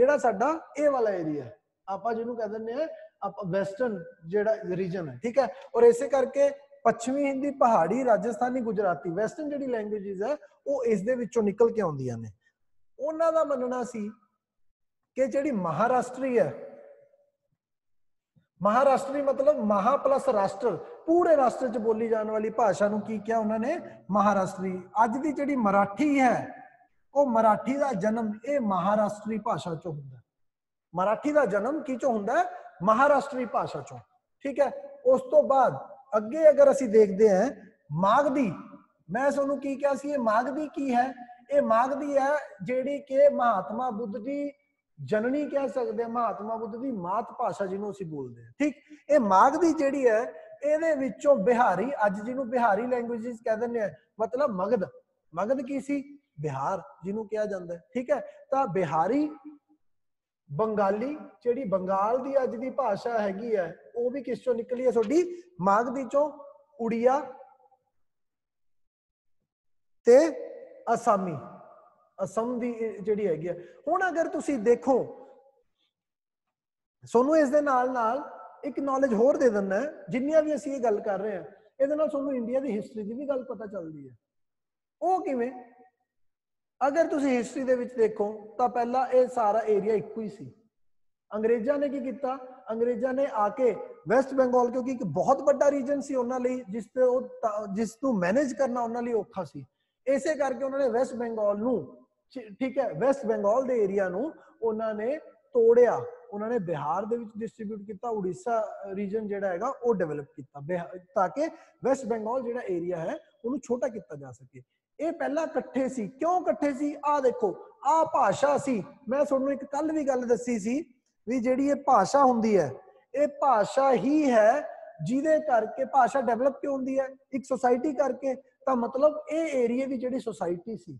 जेड़ा साडा ए वाला एरिया है आपां जिहनूं कह दिंदे आपां वैस्टर्न जेड़ा रीजन है। ठीक है, और इसे करके पश्चिमी हिंदी, पहाड़ी, राजस्थानी, गुजराती वैस्टर्न जी लैंग्वेज है वो इस दे विचों निकल के आउंदियां ने। उन्हां दा मनना सी कि जिहड़ी महाराष्ट्री है, महाराष्ट्री मतलब महा प्लस राष्ट्र, पूरे राष्ट्र च बोली जाने वाली भाषा नूं की क्या उन्होंने महाराष्ट्री। अज दी जिहड़ी मराठी है वो मराठी का जन्म ये महाराष्ट्री भाषा चो हुंदा, मराठी का जन्म की चो हुंदा? महाराष्ट्री भाषा चो। ठीक है, उस तो बाद अगे अगर असी देखते हैं मागधी, मैं सोनू की क्या सी मागधी की है? ये मागधी है जेड़ी के महात्मा बुद्ध की जननी कह सकते हैं, महात्मा बुद्ध की मात भाषा जिन्हों असी बोलते हैं। ठीक, ये मागधी जेड़ी है इहदे विचों बिहारी, अज जिन्हों बिहारी लैंग्वेज कह दिंदे हैं, मतलब मगध। मगध की सी? बिहार जिन्हों कहा जाता है। ठीक है, तो बिहारी, बंगाली जिहड़ी बंगाल की अज की भाषा हैगी है वो भी किस चो निकली है? सोडी मागधी चो। उड़िया ते असामी, असम की जिहड़ी हैगी है। हुण अगर तुसी देखो सोनू इस दे नाल नाल एक नॉलेज होर दे दिंदा है, जिन्नियां भी असीं ये गल कर रहे हैं इहदे नाल सोनू इंडिया की हिस्टरी की भी गल पता चलती है। वो किवें? अगर तुम हिस्टरी दे विच देखो तो पहला ये सारा एरिया एको ही सी। अंग्रेजा ने की किया? अंग्रेजा ने आके वैस्ट बंगाल क्योंकि एक बहुत बड़ा रीजन सी उन्हां लई जिसते जिसनूं मैनेज करना उन्हां लई औखा सी, इसे करके उन्होंने वैस्ट बंगाल नूं, ठीक है, वैस्ट बंगाल दे एरिया नूं उन्होंने तोड़िया, उन्होंने बिहार दे विच डिस्ट्रीब्यूट किया, उड़ीसा रीजन जिहड़ा हैगा वो डेवलप किया ताकि वैस्ट बंगाल जिहड़ा एरिया है उन्होंने छोटा किया जा सके। ਇਹ ਪਹਿਲਾਂ ਇਕੱਠੇ ਸੀ। ਕਿਉਂ ਇਕੱਠੇ ਸੀ? ਆਹ ਦੇਖੋ ਆਹ ਭਾਸ਼ਾ ਸੀ। ਮੈਂ ਤੁਹਾਨੂੰ ਇੱਕ ਕੱਲ ਵੀ ਗੱਲ ਦੱਸੀ ਸੀ ਵੀ ਜਿਹੜੀ ਇਹ ਭਾਸ਼ਾ ਹੁੰਦੀ ਹੈ ਇਹ ਭਾਸ਼ਾ ਹੀ ਹੈ ਜਿਹਦੇ ਕਰਕੇ ਭਾਸ਼ਾ ਡਿਵੈਲਪ ਕਿਉਂ ਹੁੰਦੀ ਹੈ? ਇੱਕ ਸੋਸਾਇਟੀ ਕਰਕੇ। ਤਾਂ ਮਤਲਬ ਇਹ ਏਰੀਆ ਦੀ ਜਿਹੜੀ ਸੋਸਾਇਟੀ ਸੀ,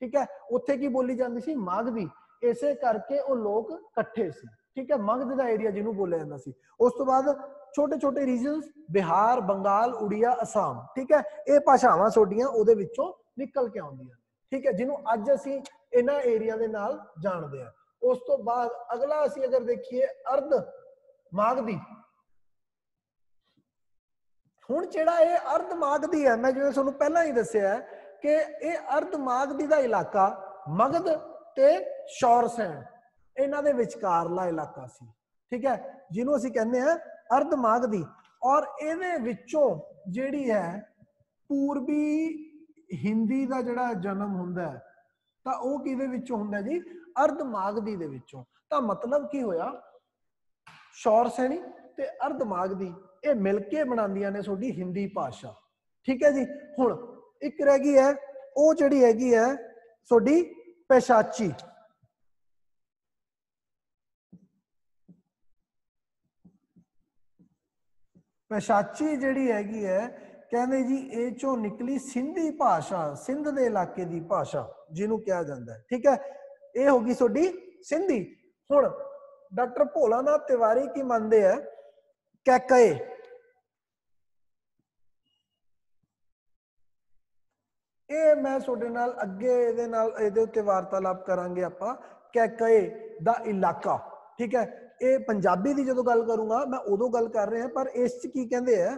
ਠੀਕ ਹੈ, ਉੱਥੇ ਕੀ ਬੋਲੀ ਜਾਂਦੀ ਸੀ? ਮਾਗਧੀ। ਇਸੇ ਕਰਕੇ ਉਹ ਲੋਕ ਇਕੱਠੇ ਸੀ। ਠੀਕ ਹੈ, ਮਗਧ ਦਾ ਏਰੀਆ ਜਿਹਨੂੰ ਬੋਲਿਆ ਜਾਂਦਾ ਸੀ। ਉਸ ਤੋਂ ਬਾਅਦ छोटे छोटे रीजन बिहार, बंगाल, उड़िया, असम। ठीक है, ये भाषावां सोडियां उहदे विचों निकल के आउंदियां। ठीक है, जिन्हों अज असीं इन्हां एरिया दे नाल जाणदे हां। उस तो बाद अगला असीं अगर देखिए अर्ध मागधी, ਹੁਣ ਜਿਹੜਾ ਇਹ ਅਰਧ ਮਾਗਦੀ ਹੈ, ਮੈਂ ਜਿਵੇਂ ਤੁਹਾਨੂੰ ਪਹਿਲਾਂ ਹੀ ਦੱਸਿਆ ਕਿ ਇਹ ਅਰਧ ਮਾਗਦੀ ਦਾ ਇਲਾਕਾ ਮਗਧ ਤੇ ਸ਼ੌਰਸੈਨ ਇਹਨਾਂ ਦੇ ਵਿਚਕਾਰਲਾ ਇਲਾਕਾ ਸੀ, ठीक है, जिन्हों असीं कहने हैं अर्ध मागधी। और इहदे विचों जिहड़ी है पूर्वी हिंदी का जिहड़ा जन्म हुंदा है तां ओह किहदे विचों हुंदा है जी, अर्ध मागधी दे विचों। तां मतलब की होया, शौरसेनी ते अर्ध मागधी ये मिलके बनांदियां ने साडी हिंदी भाषा, ठीक है जी। हुण एक रह गई है ओह जिहड़ी हैगी है साडी पैशाची। पैशाची जिहड़ी हैगी है कहंदे जी ए चों निकली सिंधी भाषा, सिंध दे इलाके दी भाषा जिन्हों कहा जाता है, ठीक है, ये होगी सोडी सिंधी। हुण डॉक्टर भोलानाथ तिवारी की मानते हैं कैकए, ये मैं सोडे नाल अगे इहदे नाल इहदे उत्ते वार्तालाप करांगे आपां, कैकए दा इलाका, ठीक है। ये पंजाबी की जो गल करूंगा मैं उदो गल कर रहे हैं, पर इस की कहते हैं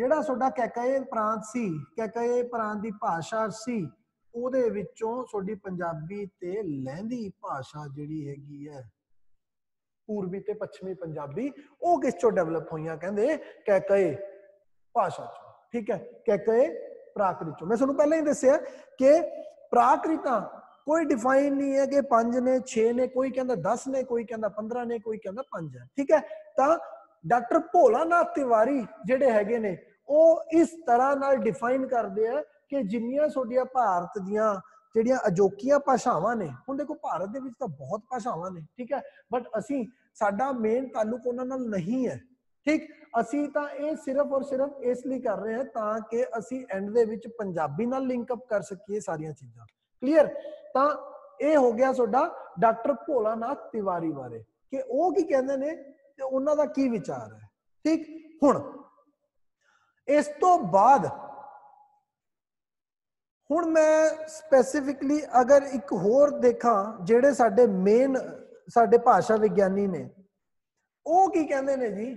जिहड़ा सोडा कैकए प्रांत सी, कैकए प्रांत की भाषा सी, ਉਹਦੇ ਵਿੱਚੋਂ ਤੁਹਾਡੀ ਪੰਜਾਬੀ ਤੇ ਲਹਿੰਦੀ ਭਾਸ਼ਾ ਜਿਹੜੀ ਹੈਗੀ ਹੈ ਪੂਰਬੀ ਤੇ ਪੱਛਮੀ ਪੰਜਾਬੀ, ਉਹ ਕਿਸ ਚੋਂ ਡਿਵੈਲਪ ਹੋਈਆਂ ਕਹਿੰਦੇ ਕੈਕਏ ਭਾਸ਼ਾ ਚੋਂ, ਠੀਕ ਹੈ, ਕੈਕਏ ਪ੍ਰਾਕ੍ਰਿਤ ਚੋਂ। ਮੈਂ ਤੁਹਾਨੂੰ ਪਹਿਲਾਂ ਹੀ ਦੱਸਿਆ ਕਿ ਪ੍ਰਾਕ੍ਰਿਤਾਂ कोई डिफाइन नहीं है कि पांच ने, छे ने, कोई कहता दस ने, कोई कहता पंद्रह ने, कोई कहता पांच है, ठीक है। तो डॉक्टर भोलानाथ तिवारी जिहड़े हैगे ने वो इस तरह नाल डिफाइन करते हैं कि जिन्नियां सोडिया भारत दियां ਜਿਹੜੀਆਂ ਅਜੋਕੀਆਂ ਭਾਸ਼ਾਵਾਂ ਨੇ, ਹੁਣ ਦੇਖੋ ਭਾਰਤ ਦੇ ਵਿੱਚ ਤਾਂ ਬਹੁਤ ਭਾਸ਼ਾਵਾਂ ਨੇ, ठीक है, बट ਅਸੀਂ ਸਾਡਾ ਮੇਨ ਤਾਲੁਕ ਉਹਨਾਂ ਨਾਲ नहीं है, ठीक। ਅਸੀਂ ਤਾਂ ਇਹ ਸਿਰਫ और सिर्फ ਇਸ ਲਈ ਕਰ ਰਹੇ ਹਾਂ ਤਾਂ ਕਿ ਅਸੀਂ ਐਂਡ ਦੇ ਵਿੱਚ ਪੰਜਾਬੀ ਨਾਲ ਲਿੰਕ ਅਪ ਕਰ ਸਕੀਏ ਸਾਰੀਆਂ ਚੀਜ਼ਾਂ, क्लियर। ਤਾਂ ਇਹ ਹੋ ਗਿਆ ਤੁਹਾਡਾ ਡਾਕਟਰ ਭੋਲਾਨਾਥ ਤਿਵਾਰੀ ਬਾਰੇ ਕਿ ਉਹ ਕੀ ਕਹਿੰਦੇ ਨੇ ਤੇ ਉਹਨਾਂ ਦਾ ਕੀ ਵਿਚਾਰ ਹੈ, ठीक। ਹੁਣ ਇਸ ਤੋਂ ਬਾਅਦ ਹੁਣ ਮੈਂ ਸਪੈਸੀਫਿਕਲੀ ਅਗਰ ਇੱਕ ਹੋਰ ਦੇਖਾਂ ਜਿਹੜੇ ਸਾਡੇ ਮੇਨ ਸਾਡੇ ਭਾਸ਼ਾ ਵਿਗਿਆਨੀ ਨੇ ਉਹ ਕੀ ਕਹਿੰਦੇ ਨੇ ਜੀ,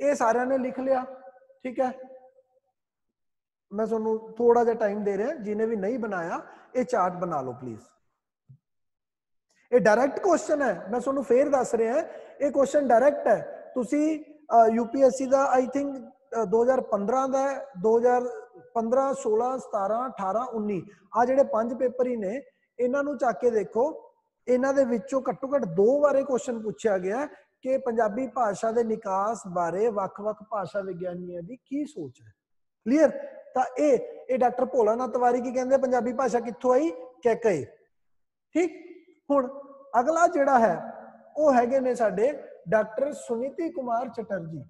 ਇਹ ਸਾਰਿਆਂ ਨੇ ਲਿਖ ਲਿਆ, ਠੀਕ ਹੈ, मैं ਤੁਹਾਨੂੰ थोड़ा ਜਿਹਾ टाइम दे ਰਿਹਾ, जिन्हें भी नहीं बनाया ये चार्ट बना लो प्लीज। ये डायरेक्ट क्वेश्चन है, मैं ਤੁਹਾਨੂੰ ਫੇਰ ਦੱਸ ਰਿਹਾ ਇਹ क्वेश्चन डायरेक्ट है, ਤੁਸੀਂ यूपीएससी ਦਾ आई थिंक दो हज़ार पंद्रह ਦਾ दो हज़ार पंद्रह सोलह सत्रह अठारह उन्नीस ਆ ਜਿਹੜੇ ਪੰਜ ਪੇਪਰ ਹੀ ਨੇ ਇਹਨਾਂ ਨੂੰ ਚੱਕ ਕੇ ਦੇਖੋ, ਇਹਨਾਂ ਦੇ ਵਿੱਚੋਂ ਘੱਟੋ ਘੱਟ ਦੋ ਵਾਰੇ क्वेश्चन ਪੁੱਛਿਆ ਗਿਆ ਕਿ ਪੰਜਾਬੀ ਭਾਸ਼ਾ ਦੇ ਨਿਕਾਸ ਬਾਰੇ ਵੱਖ-ਵੱਖ ਭਾਸ਼ਾ ਵਿਗਿਆਨੀਆਂ ਦੀ ਕੀ ਸੋਚ ਹੈ, क्लियर। ਤਾਂ ਇਹ ਇਹ ਡਾਕਟਰ ਭੋਲਾਨਾਥ ਤਿਵਾਰੀ ਕੀ ਕਹਿੰਦੇ ਪੰਜਾਬੀ ਭਾਸ਼ਾ ਕਿੱਥੋਂ ਆਈ, ਕੈਕਏ, ਠੀਕ। ਹੁਣ ਅਗਲਾ ਜਿਹੜਾ ਹੈ ਉਹ ਹੈਗੇ ਨੇ ਸਾਡੇ ਡਾਕਟਰ ਸੁਨੀਤੀ ਕੁਮਾਰ ਚਟਰਜੀ।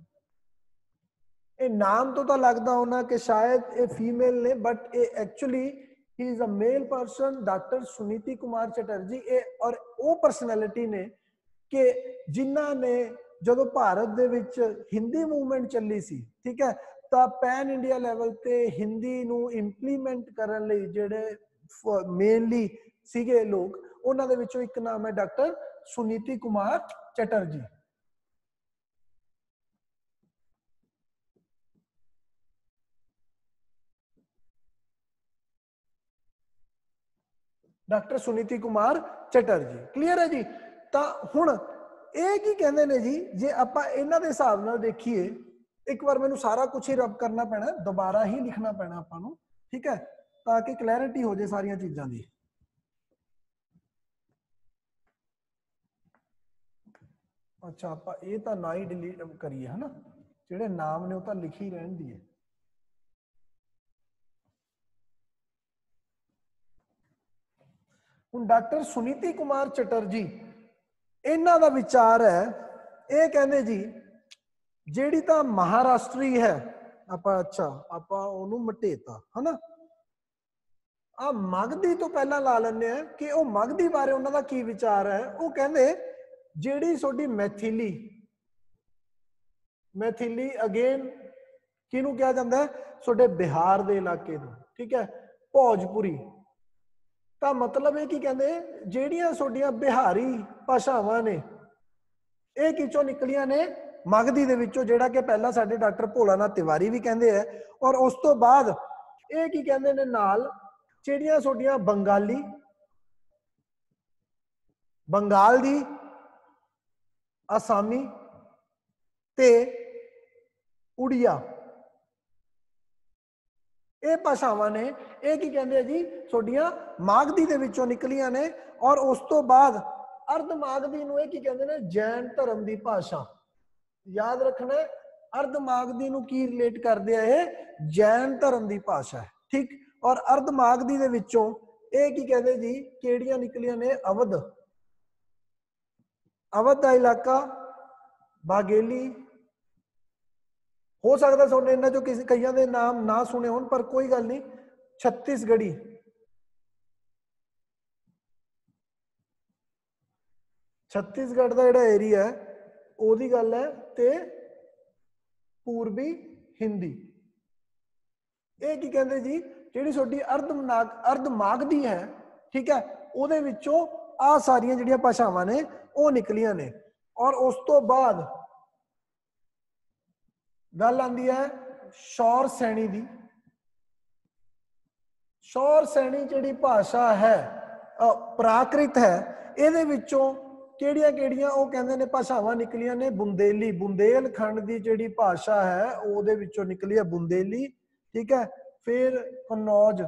ਇਹ ਨਾਮ ਤੋਂ ਤਾਂ ਲੱਗਦਾ ਹੋਣਾ ਕਿ ਸ਼ਾਇਦ ਇਹ ਫੀਮੇਲ ਨੇ, ਬਟ ਇਹ actually he is a male person, doctor Suniti Kumar Chatterji. ਇਹ ਔਰ ਉਹ ਪਰਸਨੈਲਿਟੀ ਨੇ ਕਿ ਜਿਨ੍ਹਾਂ ਨੇ ਜਦੋਂ ਭਾਰਤ ਦੇ ਵਿੱਚ ਹਿੰਦੀ ਮੂਵਮੈਂਟ ਚੱਲੀ ਸੀ, ਠੀਕ ਹੈ, ਤਾਂ ਪੈਨ ਇੰਡੀਆ ਲੈਵਲ ਤੇ ਹਿੰਦੀ ਨੂੰ ਇੰਪਲੀਮੈਂਟ ਕਰਨ ਲਈ ਜਿਹੜੇ ਮੇਨਲੀ ਸੀਗੇ ਲੋਕ ਉਹਨਾਂ ਦੇ ਵਿੱਚੋਂ ਇੱਕ ਨਾਮ ਹੈ doctor Suniti Kumar Chatterji. Doctor Suniti Kumar Chatterji, clear ਹੈ ਜੀ। ਤਾਂ ਹੁਣ ਇਹ ਕੀ ਕਹਿੰਦੇ ਨੇ ਜੀ, ਜੇ ਆਪਾਂ ਇਹਨਾਂ ਦੇ ਹਿਸਾਬ ਨਾਲ ਦੇਖੀਏ, एक बार मैंने सारा कुछ ही रब करना पैना, दोबारा ही लिखना पैना आपको, ठीक है, ताकि क्लैरिटी हो जाए सारियां चीज़ां दी। अच्छा आपा ये ता ना ही डिलीट करिए है ना, जेडे नाम ने उता लिखी रहन दिए। हुण डॉक्टर सुनीति कुमार चटर्जी इन्हां दा विचार है, ये कहंदे जी ਜਿਹੜੀ ਤਾਂ ਮਹਾਰਾਸ਼ਟਰੀ ਹੈ ਆਪਾਂ, ਅੱਛਾ ਆਪਾਂ ਉਹਨੂੰ ਮਟੇਤਾ ਹੈ ਨਾ, ਆ ਮਗਧੀ ਤੋਂ ਪਹਿਲਾਂ ਲਾ ਲੈਂਦੇ ਆ ਕਿ ਉਹ ਮਗਧੀ ਬਾਰੇ ਉਹਨਾਂ ਦਾ ਕੀ ਵਿਚਾਰ ਹੈ। ਉਹ ਕਹਿੰਦੇ ਜਿਹੜੀ ਤੁਹਾਡੀ ਮੈਥਿਲੀ, ਮੈਥਿਲੀ ਅਗੇਨ ਕਿਹਨੂੰ ਕਿਹਾ ਜਾਂਦਾ, ਤੁਹਾਡੇ ਬਿਹਾਰ ਦੇ ਇਲਾਕੇ ਨੂੰ, ਠੀਕ ਹੈ, ਭੋਜਪੁਰੀ। ਤਾਂ ਮਤਲਬ ਇਹ ਕੀ ਕਹਿੰਦੇ ਜਿਹੜੀਆਂ ਤੁਹਾਡੀਆਂ ਬਿਹਾਰੀ ਭਾਸ਼ਾਵਾਂ ਨੇ ਇਹ ਕਿਚੋਂ ਨਿਕਲੀਆਂ ਨੇ, मगधी दे विचों जिहड़ा कि पहला साडे डॉक्टर भोला नाथ तिवारी भी कहंदे है और उस तो बाद ਇਹ ਕੀ ਕਹਿੰਦੇ ਨੇ ਨਾਲ ਜਿਹੜੀਆਂ ਛੋਟੀਆਂ ਬੰਗਾਲੀ ਬੰਗਾਲ ਦੀ ਅਸਾਮੀ ਤੇ ਉੜੀਆ ਇਹ ਭਾਸ਼ਾਵਾਂ ਨੇ ਇਹ ਕੀ ਕਹਿੰਦੇ ਆ ਜੀ ਛੋਟੀਆਂ ਮਾਗਦੀ ਦੇ ਵਿੱਚੋਂ ਨਿਕਲੀਆਂ ਨੇ ਔਰ ਉਸ ਤੋਂ ਬਾਅਦ ਅਰਧ ਮਾਗਦੀ ਨੂੰ ਇਹ ਕੀ ਕਹਿੰਦੇ ਨੇ ਜੈਨ ਧਰਮ ਦੀ ਭਾਸ਼ਾ ਯਾਦ ਰੱਖਣਾ ਹੈ अर्ध मागधी नूं की रिलेट करदे आ इह जैन धर्म की भाषा है ठीक और अर्ध मागधी दे विचों इह की कहंदे जी किहड़ियां निकलियां ने अवध अवध दा इलाका बागेली हो सकता सुने इन्हां चों किसी कईयां दे नाम ना सुने होण पर कोई गल नहीं छत्तीसगढ़ी छत्तीसगढ़ दा जिहड़ा एरिया है ओहदी गल है ते पूर्वी हिंदी ये की कहते जी जी थोड़ी अर्धनाग अर्धमागधी है ठीक है उहदे विचों आ सारियां जिहड़ियां भाषावां ने वो निकलियां ने और उस तो बाद गल आंदी है शौर सैनी दी शौर सैनी जिहड़ी भाषा है प्राकृत है इहदे विचों केड़ियां केड़ियां वो कहंदे ने भाषावां निकलियां ने बुंदेली बुंदेलखंड की जिहड़ी भाषा है उहदे विचों निकली है बुंदेली ठीक है फिर कनौज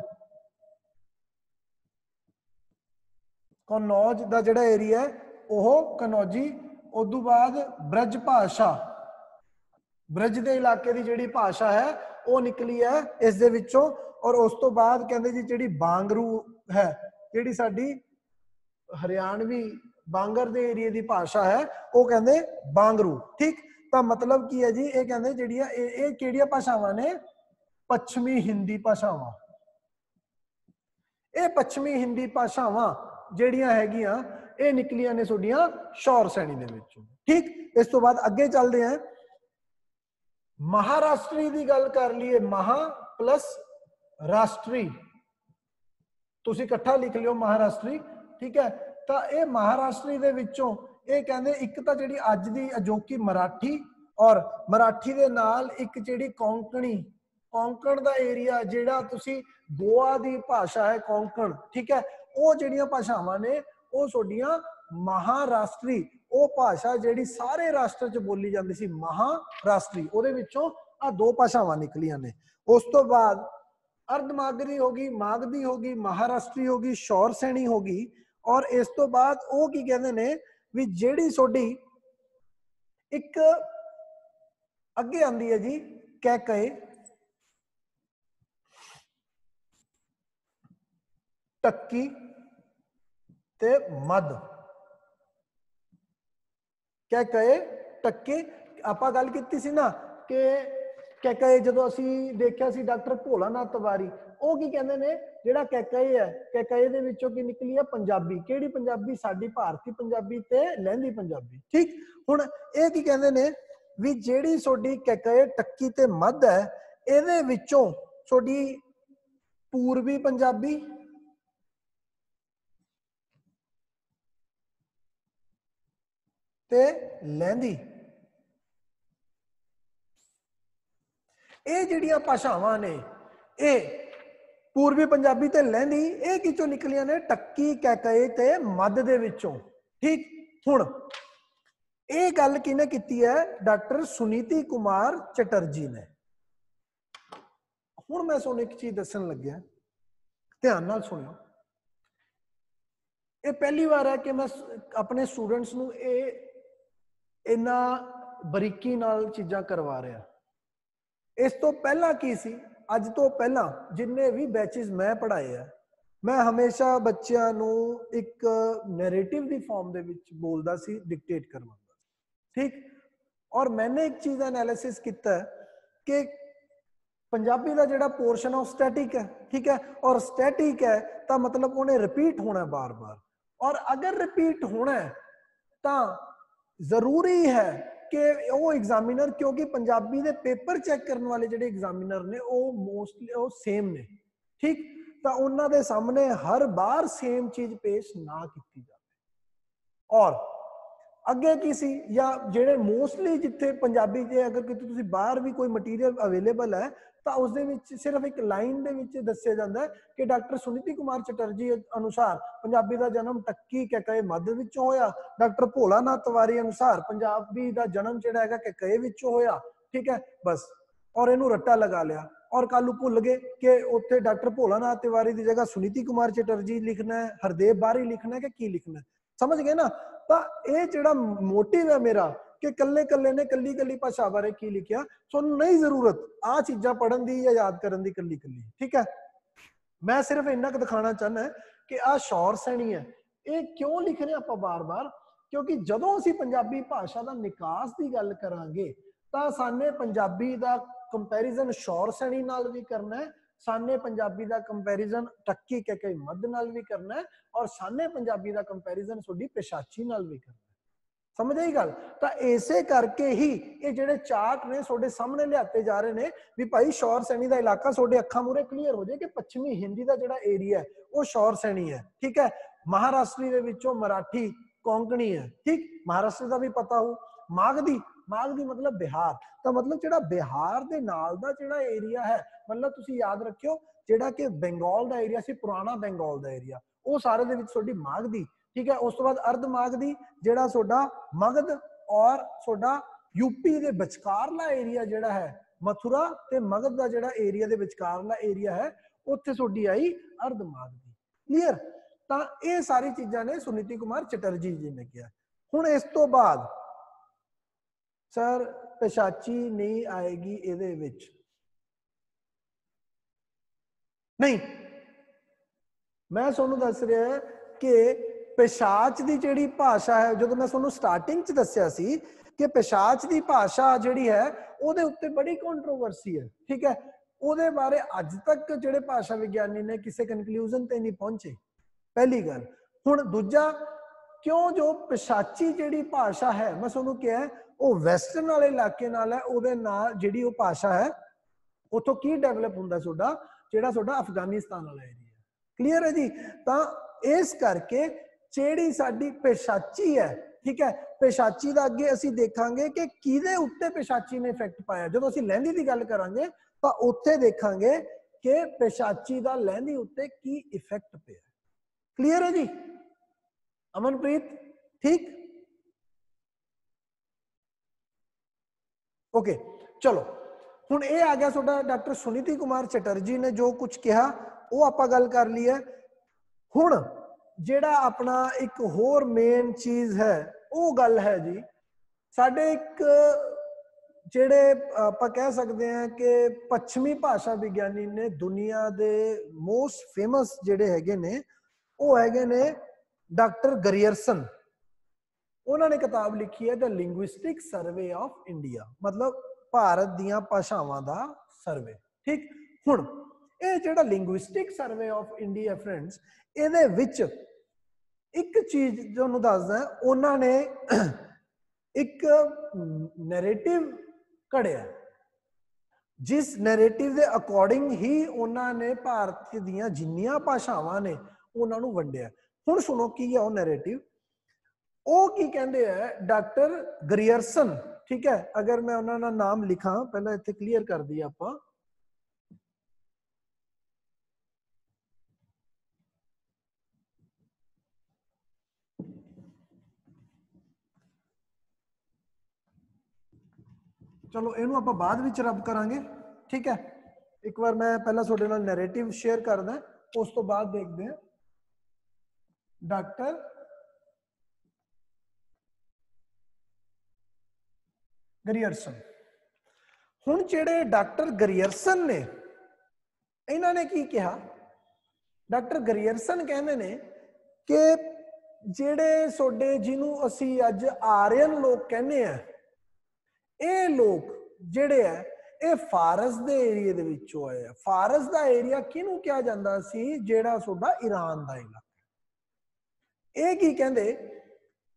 कनौज दा जिहड़ा एरिया है ओहो कनौजी उदू बाद ब्रज भाषा ब्रज दे इलाके की जिहड़ी भाषा है वो निकली है इस दे विचों और उस तो बाद कहंदे जी जिहड़ी बांगरू है जिहड़ी साडी हरियाणवी बांगर दे एरिया दी भाषा है वह कहंदे बांगरू ठीक तो मतलब की है जी ये कहंदे जिहड़ियां ये किहड़ियां भाषावां ने पच्छमी हिंदी भाषावां ये पच्छमी हिंदी भाषावां जिहड़ियां हैगियां ये निकलियां ने सोडियां शौर सैनी दे विचों ठीक इस तो बाद अगे चलदे हैं महाराष्ट्री दी गल कर लईए महा प्लस राष्ट्री तुसीं इकट्ठा लिख लिओ महाराष्ट्री ठीक है तो यह महाराष्ट्री दे विच्चों ये कहंदे एक तो जिहड़ी अज दी अजोकी मराठी और मराठी दे नाल एक जिहड़ी कोंकणी कोंकण दा एरिया जिहड़ा तुसीं गोवा दी भाषा है कोंकण ठीक है वो जिहड़ियां भाषावां ने वो सोडियां महाराष्ट्री वो भाषा जिहड़ी सारे राष्ट्र च बोली जांदी सी महाराष्ट्री उहदे विच्चों आ दो भाषावां निकलियां ने उस तो बाद अर्धमागधी होगी मागधी होगी महाराष्ट्री होगी शौर सैनी होगी और इस तो बाद वो की कहते हैं भी जिहड़ी सोडी एक अगे आंदी है जी कह कहे टक्की ते मद कह कहे टक्की आपां गल कीती सी ना कि कह कहे जदों असीं देखिया सी डॉक्टर भोला नाथ तिवारी ਉਹ ਕੀ ਕਹਿੰਦੇ ਨੇ ਜਿਹੜਾ ਕੈਕਏ ਹੈ ਕੈਕਏ ਦੇ ਵਿੱਚੋਂ ਕੀ ਨਿਕਲੀ ਹੈ ਪੰਜਾਬੀ ਕਿਹੜੀ ਪੰਜਾਬੀ ਸਾਡੀ ਭਾਰਤੀ ਪੰਜਾਬੀ ਤੇ ਲਹਿੰਦੀ ਪੰਜਾਬੀ ਠੀਕ ਹੁਣ ਇਹ ਕੀ ਕਹਿੰਦੇ ਨੇ ਵੀ ਜਿਹੜੀ ਸੋਡੀ ਕੈਕਏ ਟੱਕੀ ਤੇ ਮੱਧ ਹੈ ਇਹਦੇ ਵਿੱਚੋਂ ਸੋਡੀ ਪੂਰਬੀ ਪੰਜਾਬੀ ਤੇ ਲਹਿੰਦੀ ਇਹ ਜਿਹੜੀਆਂ ਭਾਸ਼ਾਵਾਂ ਨੇ ਇਹ पूर्वी पंजाबी ते लहंदी ये किचों निकलियां ने टक्की कैकए ते मद दे विचों ठीक हुण ये गल किने कीती है डॉक्टर सुनीति कुमार चटर्जी ने हुण मैं सोने एक चीज दसन लग्या ध्यान नाल सुनियो ये पहली बार है कि मैं अपने स्टूडेंट्स नूं ये इन्ना बरीकी नाल चीज़ां करवा रहा इस तो पहला की सी अज तो पहला जिन्ने भी बैचिज मैं पढ़ाए है मैं हमेशा बच्चों को एक नैरेटिव की फॉर्म दे विच बोलदा सी डिक्टेट करवांदा ठीक और मैंने एक चीज़ एनालिसिस कीता कि पंजाबी का जिहड़ा पोर्शन है वह स्टैटिक है ठीक है और स्टैटिक है तो मतलब उन्हें रिपीट होना बार बार और अगर रिपीट होना है तो जरूरी है कि वो एग्जामिनर क्योंकि पंजाबी दे पेपर चेक करने वाले जिहड़े एग्जामिनर ने वो मोस्टली वो सेम ने ठीक तो उन्हां दे सामने हर बार सेम चीज पेश ना कीती जाए और अगे की सी या जेडे मोस्टली जिथे पंजाबी जे अगर कितने तुसी बाहर भी कोई मटीरियल अवेलेबल है तो उस दे विच सिर्फ एक लाइन दे विच दस्सिया जांदा है कि डॉक्टर सुनीति कुमार चटर्जी अनुसार पंजाबी दा जन्म टक्की कैके माध्यम विचों होया। डॉक्टर भोला नाथ तिवारी अनुसार पंजाबी दा जन्म जेड़ा हैगा कैके विचों होया, ठीक है बस, और इनू रट्टा लगा लिया और कल भुल गए कि उत्थे डॉक्टर भोला नाथ तिवारी की जगह सुनीति कुमार चटर्जी लिखना है, हरदेव बारी लिखना है कि की लिखना है, समझ गए ना। तो यह जिहड़ा मोटिव है मेरा कि कल्ले कल्ले ने कली कली भाषा बारे की लिखिया, सो नहीं जरूरत आ चीजा पढ़न दी या याद करन दी कली कली, ठीक है। मैं सिर्फ इन्ना क दिखाना चाहना है कि आ शौर सैणी है ये क्यों लिख रहे आपां बार बार, क्योंकि जदों असीं पंजाबी भाषा दा निकास दी गल करांगे तां साने पंजाबी दा कंपैरिजन शौर सैणी नाल भी करना है, साने पंजाबी दा कंपैरिजन टक्की कैके मद नाल भी करना है, और साने पंजाबी दा कंपैरिजन सोडी पेशाची नाल भी करना है, समझ आई गल। तो इसे करके ही ये जिहड़े चार्ट ने सोडे सामने लियाते जा रहे हैं भी भाई शौर सैनी का इलाका सोडे अखा मूहरे क्लीयर हो जाए कि पश्चिमी हिंदी का जिहड़ा एरिया है वो शौर सैनी है, ठीक है। महाराष्ट्री दे विचों मराठी कोंकणी है, ठीक, महाराष्ट्र का भी पता हो। मागधी, मागधी मतलब बिहार, तो मतलब जिहड़ा बिहार दे नाल दा जिहड़ा एरिया है, मतलब तुसी याद रखियो जिहड़ा कि बंगाल का एरिया सी, पुराना बंगाल का एरिया, वो सारे दे विच सोडी मागधी, ठीक है। उस तो बाद अर्ध मागधी जेड़ा सोडा मगध और सोडा यूपी दे विचकारला एरिया जेड़ा है, मथुरा ते मगध दा जेड़ा एरिया दे विचकारला एरिया है, उत्थे सोडी आई अर्ध मागधी, क्लियर। तां ये सारी चीज़ां ने सुनीति कुमार चटर्जी जी ने किया। हुण इस तो बाद सर पेशाची नहीं आएगी इहदे विच, नहीं मैं तुहानूं दस रहा कि पेशाच की जिहड़ी भाषा है, जो तो मैं तुहानूं स्टार्टिंग च दस्सिया सी कि पेशाच की भाषा जिहड़ी है उहदे उत्ते बड़ी कंट्रोवर्सी है, ठीक है। उहदे बारे अज तक जिहड़े भाषा विग्यानी ने किसी कंक्लूजन ते नहीं पहुंचे, पहली गल। हुण दूजा, क्यों जो पेशाची जिहड़ी भाषा है मैं तुहानूं कहा वो वैसटर्न वाले इलाके नाल है, उहदे नाल जिहड़ी वो भाषा है उथों की डेवलप हुंदा सोडा जिहड़ा सोडा अफगानिस्तान वाला एरिया, क्लीयर है जी। तो इस करके ਜਿਹੜੀ ਸਾਡੀ ਪੇਸ਼ਾਚੀ है, ठीक है, ਪੇਸ਼ਾਚੀ ਦਾ ਅੱਗੇ ਅਸੀਂ ਦੇਖਾਂਗੇ ਕਿ ਕਿਹਦੇ ਉੱਤੇ ਪੇਸ਼ਾਚੀ ਨੇ ਇਫੈਕਟ ਪਾਇਆ। ਜਦੋਂ ਅਸੀਂ ਲਹਿੰਦੀ ਦੀ ਗੱਲ ਕਰਾਂਗੇ ਤਾਂ ਉੱਥੇ ਦੇਖਾਂਗੇ ਕਿ ਪੇਸ਼ਾਚੀ ਦਾ ਲਹਿੰਦੀ ਉੱਤੇ ਕੀ ਇਫੈਕਟ ਪਿਆ, ਕਲੀਅਰ ਹੈ ਜੀ ਅਮਨਪ੍ਰੀਤ, ठीक, ओके। चलो ਹੁਣ ਇਹ ਆ ਗਿਆ ਤੁਹਾਡਾ ਡਾਕਟਰ ਸੁਨੀਤੀ ਕੁਮਾਰ ਚਟਰਜੀ ਨੇ ਜੋ ਕੁਝ ਕਿਹਾ ਉਹ ਆਪਾਂ ਗੱਲ ਕਰ ਲਈ ਹੈ। ਹੁਣ जेड़ा अपना एक होर मेन चीज है वो गल है जी साढ़े एक जेड़े आप कह सकते हैं कि पश्चिमी भाषा विज्ञानी ने दुनिया दे मोस्ट फेमस जेड़े हैगे ने वो हैगे ने डॉक्टर गरियरसन। उन्होंने किताब लिखी है the linguistic survey of India, मतलब भारत दियां भाषावां दा सर्वे, ठीक। हुण ਇਹ ਜਿਹੜਾ linguistic survey of India friends ਇਹਦੇ ਵਿੱਚ ਇੱਕ ਚੀਜ਼ ਤੁਹਾਨੂੰ ਦੱਸਦਾ ਉਹਨਾਂ ਨੇ ਇੱਕ ਨੈਰੇਟਿਵ ਘੜਿਆ ਜਿਸ ਨੈਰੇਟਿਵ ਦੇ ਅਕੋਰਡਿੰਗ ਹੀ ਉਹਨਾਂ ਨੇ ਭਾਰਤ ਦੀਆਂ ਜਿੰਨੀਆਂ ਭਾਸ਼ਾਵਾਂ ਨੇ ਉਹਨਾਂ ਨੂੰ ਵੰਡਿਆ। ਹੁਣ ਸੁਣੋ ਕੀ ਹੈ ਉਹ ਨੈਰੇਟਿਵ, ਉਹ ਕੀ ਕਹਿੰਦੇ ਆ ਡਾਕਟਰ ਗਰੀਅਰਸਨ, ਠੀਕ ਹੈ। ਅਗਰ ਮੈਂ ਉਹਨਾਂ ਦਾ ਨਾਮ ਲਿਖਾਂ ਪਹਿਲਾਂ ਇੱਥੇ ਕਲੀਅਰ ਕਰ ਦਈਏ ਆਪਾਂ, चलो इनू आप बाद विच रब करांगे, ठीक है। एक बार मैं पहला सोडे नाल नैरेटिव शेयर कर दें, उस तो बाद देखते हैं डॉक्टर गरियरसन। हुण जेडे डॉक्टर गरियरसन ने इन्होंने की कहा, डॉक्टर गरियरसन कहते हैं कि जेडे सोडे जिनू असी अज आर्यन लोग कहने हैं ਇਹ ਲੋਕ ਜਿਹੜੇ ਆ ਇਹ ਫਾਰਸ ਦੇ ਏਰੀਆ ਦੇ ਵਿੱਚੋਂ ਆਏ ਆ। ਫਾਰਸ ਦਾ ਏਰੀਆ ਕਿਹਨੂੰ ਕਿਹਾ ਜਾਂਦਾ ਸੀ, ਜਿਹੜਾ ਤੁਹਾਡਾ ਈਰਾਨ ਦਾ ਇਲਾਕਾ। ਇਹ ਕੀ ਕਹਿੰਦੇ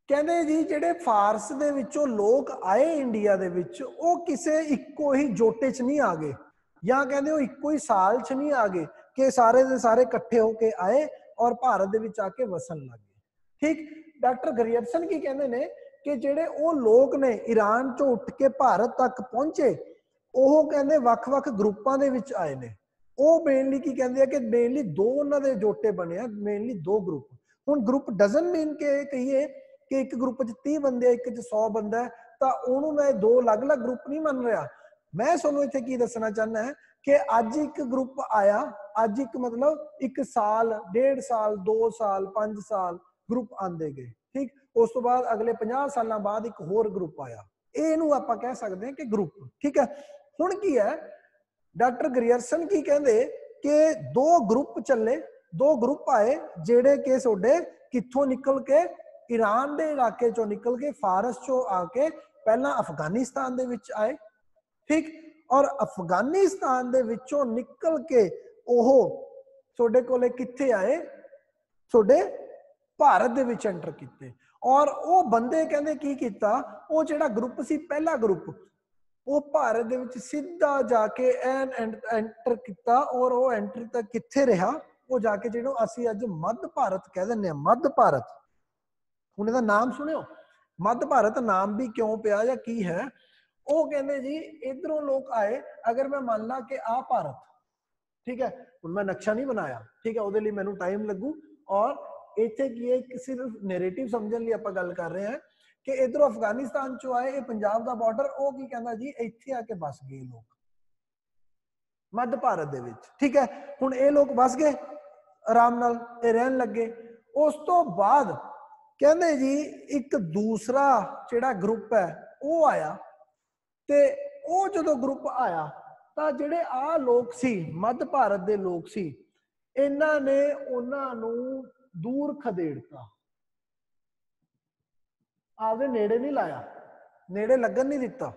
ਕਹਿੰਦੇ ਜੀ ਜਿਹੜੇ ਫਾਰਸ ਦੇ ਵਿੱਚੋਂ ਲੋਕ ਆਏ ਇੰਡੀਆ ਦੇ ਵਿੱਚ ਉਹ ਕਿਸੇ ਇੱਕੋ ਹੀ ਜੋਟੇ 'ਚ ਨਹੀਂ ਆ ਗਏ, ਜਾਂ ਕਹਿੰਦੇ ਉਹ ਇੱਕੋ ਹੀ ਸਾਲ 'ਚ ਨਹੀਂ ਆ ਗਏ ਕਿ ਸਾਰੇ ਦੇ ਸਾਰੇ ਇਕੱਠੇ ਹੋ ਕੇ ਆਏ ਔਰ ਭਾਰਤ ਦੇ ਵਿੱਚ ਆ ਕੇ ਵਸਣ ਲੱਗੇ, ਠੀਕ। ਡਾਕਟਰ ਗਰੀਅਰਸਨ ਕੀ ਕਹਿੰਦੇ ਨੇ कि जिहड़े ओह लोग ने ईरान चों उठ के भारत तक पहुंचे ओह कहंदे वख-वख ग्रुपां दे विच आए ने। ओह मेनली की कहंदे आ कि मेनली दो उन्हां दे जोटे बने आ, मेनली दो ग्रुप। हुण ग्रुप डजन मीन के कहिए कि एक ग्रुप च तीस बंदे एक च सौ बंदा है तां उहनूं मैं दो अलग-अलग ग्रुप नहीं मन रहा। मैं तुहानूं इत्थे की दसणा चाहना है कि अज एक ग्रुप आया, अज एक मतलब एक साल डेढ़ साल दो साल पांच साल ग्रुप आंदे गए, ठीक। उस तो बाद अगले पचास साल बाद एक होर ग्रुप आया, इहनूं आपां कह सकदे हां कि ग्रुप, ठीक है। हुण की है डॉक्टर ग्रियरसन की कहंदे कि दो ग्रुप चले, दो ग्रुप आए जिहड़े कि सोडे कित्थों निकल के ईरान दे इलाके चो निकल के फारस चो आके पहला अफगानिस्तान दे विच आए, ठीक। और अफगानिस्तान दे विचों निकल के ओह सोडे कोले कित्थे आए, सोडे भारत दे विच एंटर कीते। और वो बंदे कहंदे की कीता, वो जिहड़ा ग्रुप सी पहला ग्रुप वो भारत दे विच सीधा जाके एन एंटर कीता। और वो एंटर तक किथे रहा, वो जाके जिहड़ा असीं अज मध्य भारत कह दिंदे हां, मध्य भारत। हुण इहदा नाम सुनियो, मध्य भारत नाम भी क्यों पिया जां की है। वो कहंदे जी इधरों लोग आए, अगर मैं मान ला कि आ भारत, ठीक है, हुण मैं नक्शा नहीं बनाया, ठीक है, उहदे लई मैनूं टाइम लगू। और इत्थे की एक सिर्फ नैरेटिव समझने लिए आपां गल कर रहे हैं कि इधरों अफगानिस्तान चो आए, ये पंजाब दा बॉर्डर, वो की कहंदा जी इत्थे आके बस गए लोग मध्य भारत दे विच, ठीक है। हुण ये लोग बस गए आराम नाल, ये रहन लगे। उस तो बाद कहंदे जी एक दूसरा जिहड़ा ग्रुप है वो आया, ते वो जदों ग्रुप आया तां जिहड़े आ लोग सी मध्य भारत दे लोग सी, इन्हां ने उन्हां नूं दूर खदेड़ता, आपदे नेड़े नहीं लाया, नेड़े लगन नहीं दिता।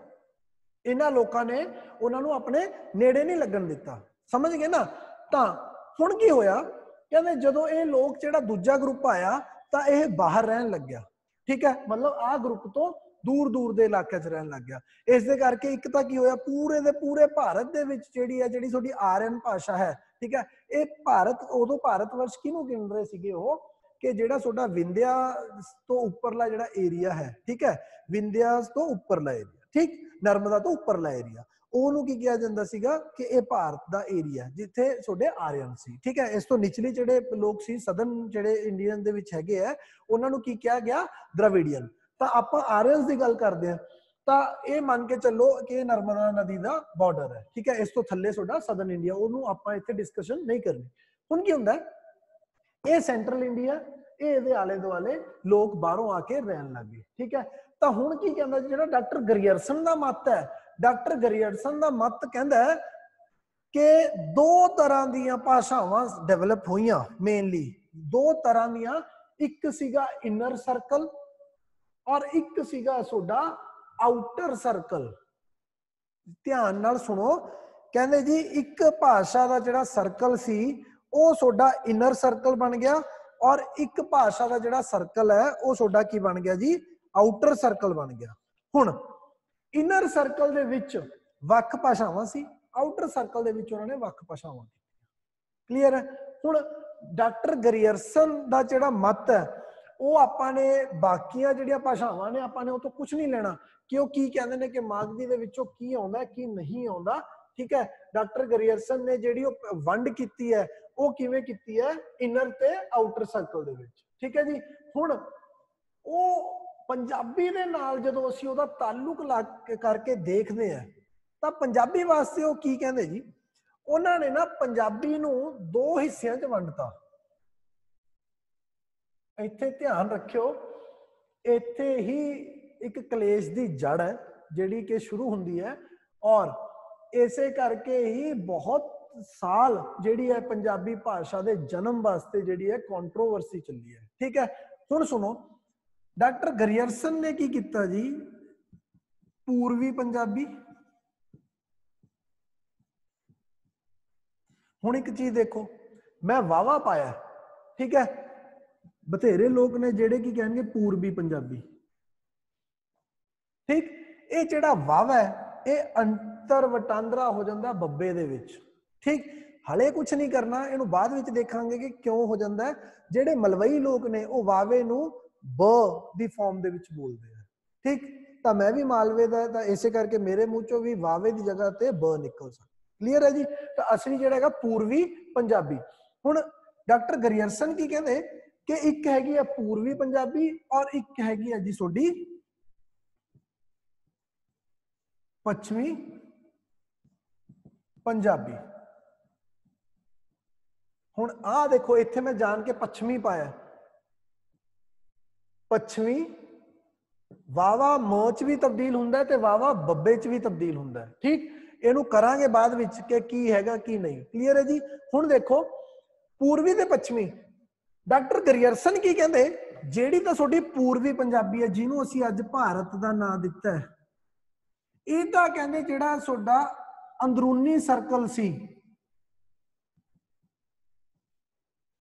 इन्हां लोकां ने उन्हां नूं अपने नेड़े नहीं लगन दिता, समझ गए ना। तां हुण की होया, कहंदे जदों ये लोग जिहड़ा दूजा ग्रुप आया तां ये बाहर रहन लग गया, ठीक है, मतलब आ ग्रुप तो दूर दूर दे इलाके च रहन लग गया। इस दे करके इक तां की होया, पूरे दे पूरे भारत दे विच जिहड़ी है जिहड़ी साडी आर्यन भाषा है, ठीक है, ये भारत उदों भारत वर्ष किनूं गिण रहे सीगे हो कि जिहड़ा सोडा विंध्या तो उपरला जिहड़ा एरिया है, ठीक है, विंध्या तो उपरला एरिया, ठीक, नर्मदा तो उपरला एरिया, ओनूं की किहा जांदा सीगा कि ये भारत दा एरिया जिथे सोडे आर्यन सी, ठीक है। इस तो निचले जिहड़े लोग सी सदन जिहड़े इंडियन दे विच हैगे है उन्हां नूं की किहा गया द्रविडियन। तां आपां आर्यन दी गल करदे हां, तां ये मान के चलो कि नर्मदा नदी का बॉर्डर है, ठीक है, इस तो थल्ले सोडा सदन इंडिया, उन्होंने आपां इत्थे डिस्कशन नहीं करनी। हुण की हुंदा है, ये सेंट्रल इंडिया, ये इहदे आले दुआले लोग बाहरों आके रहन लग गए, ठीक है। तां हुण की कहंदा जिहड़ा डॉक्टर ग्रियरसन का मत है, डॉक्टर ग्रियरसन का मत कहंदा है कि दो तरह दीआं भाषावां डेवलप होईआं, मेनली दो तरह दीआं, एक सीगा इनर सर्कल और एक सीगा सोडा आउटर सर्कल। ध्यान नाल सुनो, कहंदे जी एक भाषा दा जिहड़ा सर्कल सी ओ सोडा इनर सर्कल बन गया और एक भाषा दा जिहड़ा सर्कल है ओ सोडा की बन गया जी, आउटर सर्कल बन गया। हुण इनर सर्कल दे विच वख भाषावां सी, आउटर सर्कल दे विच उन्होंने वख भाषावां, क्लीयर है। हुण डॉक्टर ग्रियरसन दा जिहड़ा मत है वो आपां ने बाकियां जिहड़ियां भाषावां ने आपां ने उह तों कुछ नहीं लेना, क्यों की कहंदे ने कि मागदी दे विचों की आउंदा की नहीं आउंदा, ठीक है। डॉक्टर ग्रियरसन ने जिहड़ी ओह वंड कीती है वो किवें कीती है, इनर ते आउटर सर्कल दे विच, ठीक है जी। हुण वो पंजाबी दे नाल जदों असीं ओहदा ताल्लुक ला के करके देखदे हां तां पंजाबी वास्ते वो की कहंदे जी, उन्हां ने ना पंजाबी नूं दो हिस्सियां च वंडता। इत्थे ध्यान रखियो, इत्थे ही एक कलेश की जड़ है जिहड़ी कि शुरू हुंदी है और इसे करके ही बहुत साल जिहड़ी है पंजाबी भाषा के जन्म वास्ते जिहड़ी है कॉन्ट्रोवर्सी चली है, ठीक है। हुण सुनो, डॉक्टर ग्रियरसन ने की किया जी, पूर्वी पंजाबी। हुण एक चीज देखो, मैं वावा पाया, ठीक है, बथेरे लोग ने जेड़े की कहेंगे पूर्वी पंजाबी, ठीक। ये जेड़ा वाव है ये अंतर वटांदरा हो जाता बब्बे दे विच, ठीक। हले कुछ नहीं करना, इनू बाद विच देखांगे कि क्यों हो जाता है। जेड़े मलवई लोग ने वो वावे नू ब दी फॉर्म दे विच बोलते हैं, ठीक तो मैं भी मालवे का तो इस करके मेरे मूँह चो भी वावे की जगह पर ब निकल सकता। क्लीयर है जी। तो असली जिहड़ा हैगा पूर्वी पंजाबी। हुण डॉक्टर गरीयरसन की कहते कि एक हैगी है पूर्वी पंजाबी और एक हैगी है जी सोडी पश्चिमी पंजाबी। हुण आ देखो इत्थे मैं जान के पश्चिमी पाया, पश्चिमी वावा मच भी तब्दील हुंदा है ते वावा बब्बे च भी तब्दील हुंदा है। ठीक इनू करांगे बाद विच के की हैगा की नहीं। क्लीयर है जी। हुण देखो पूर्वी ते पश्चिमी डॉक्टर गरीयरसन की कहंदे जिहड़ी तां साडी पूर्वी पंजाबी है जिन्हों असीं अज भारत दा नां दित्ता है, इह तां कहंदे जिहड़ा साडा अंदरूनी सर्कल सी,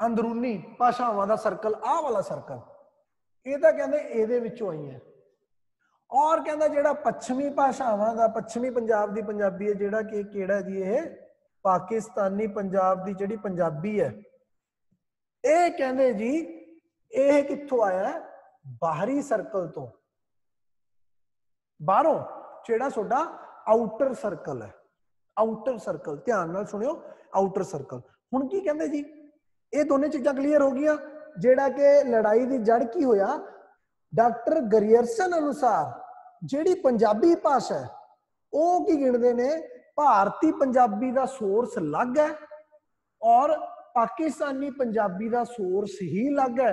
अंदरूनी भाषावां दा सर्कल, आह वाला सर्कल, इह तां कहंदे इहदे विचों आई है। और कहता जो पश्चिमी भाषावां का पश्चिमी पंजाब की पंजाबी है जिहड़ा कि किहड़ा जी ये पाकिस्तानी पंजाब की जिहड़ी पंजाबी है ये कहते जी ये कित्थों आया बाहरी सर्कल तो, बाहरों जिहड़ा सोडा आउटर सर्कल है, आउटर सर्कल। ध्यान नाल सुनियो आउटर सर्कल। हुण की कहते जी ये दोनों चीज़ां क्लीयर हो गई। जिहड़ा कि लड़ाई की जड़ की होया डॉक्टर गरीयरसन अनुसार जिहड़ी पंजाबी भाषा है वह की गिणदे ने भारतीय पंजाबी का सोर्स अलग है और पाकिस्तानी पंजाबी का सोर्स ही अलग है।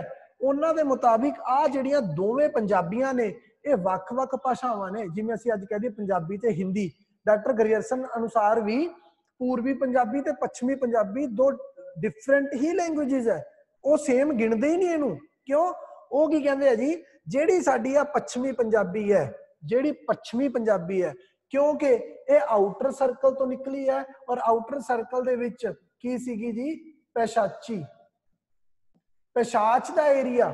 उन्हां दे मुताबिक आ जिहड़ियां दोवें पंजाबियां ने यह वख-वख भाषावां ने, जिवें असीं अज कहिंदे पंजाबी ते हिंदी। डॉक्टर गरीयरसन अनुसार भी पूर्वी पंजाबी ते पश्चिमी पंजाबी दो डिफरेंट ही लैंग्वेजिज है, वह सेम गिणदे ही नहीं इहनूं। क्यों? ਉਹ ਕੀ ਕਹਿੰਦੇ ਆ ਜੀ ਜਿਹੜੀ ਸਾਡੀ ਆ ਪੱਛਮੀ ਪੰਜਾਬੀ ਹੈ, ਜਿਹੜੀ ਪੱਛਮੀ ਪੰਜਾਬੀ ਹੈ ਕਿਉਂਕਿ ਇਹ ਆਊਟਰ ਸਰਕਲ ਤੋਂ ਨਿਕਲੀ ਹੈ ਔਰ ਆਊਟਰ ਸਰਕਲ ਦੇ ਵਿੱਚ ਕੀ ਸੀਗੀ ਜੀ ਪੈਸ਼ਾਚੀ, ਪੈਸ਼ਾਚ ਦਾ ਏਰੀਆ,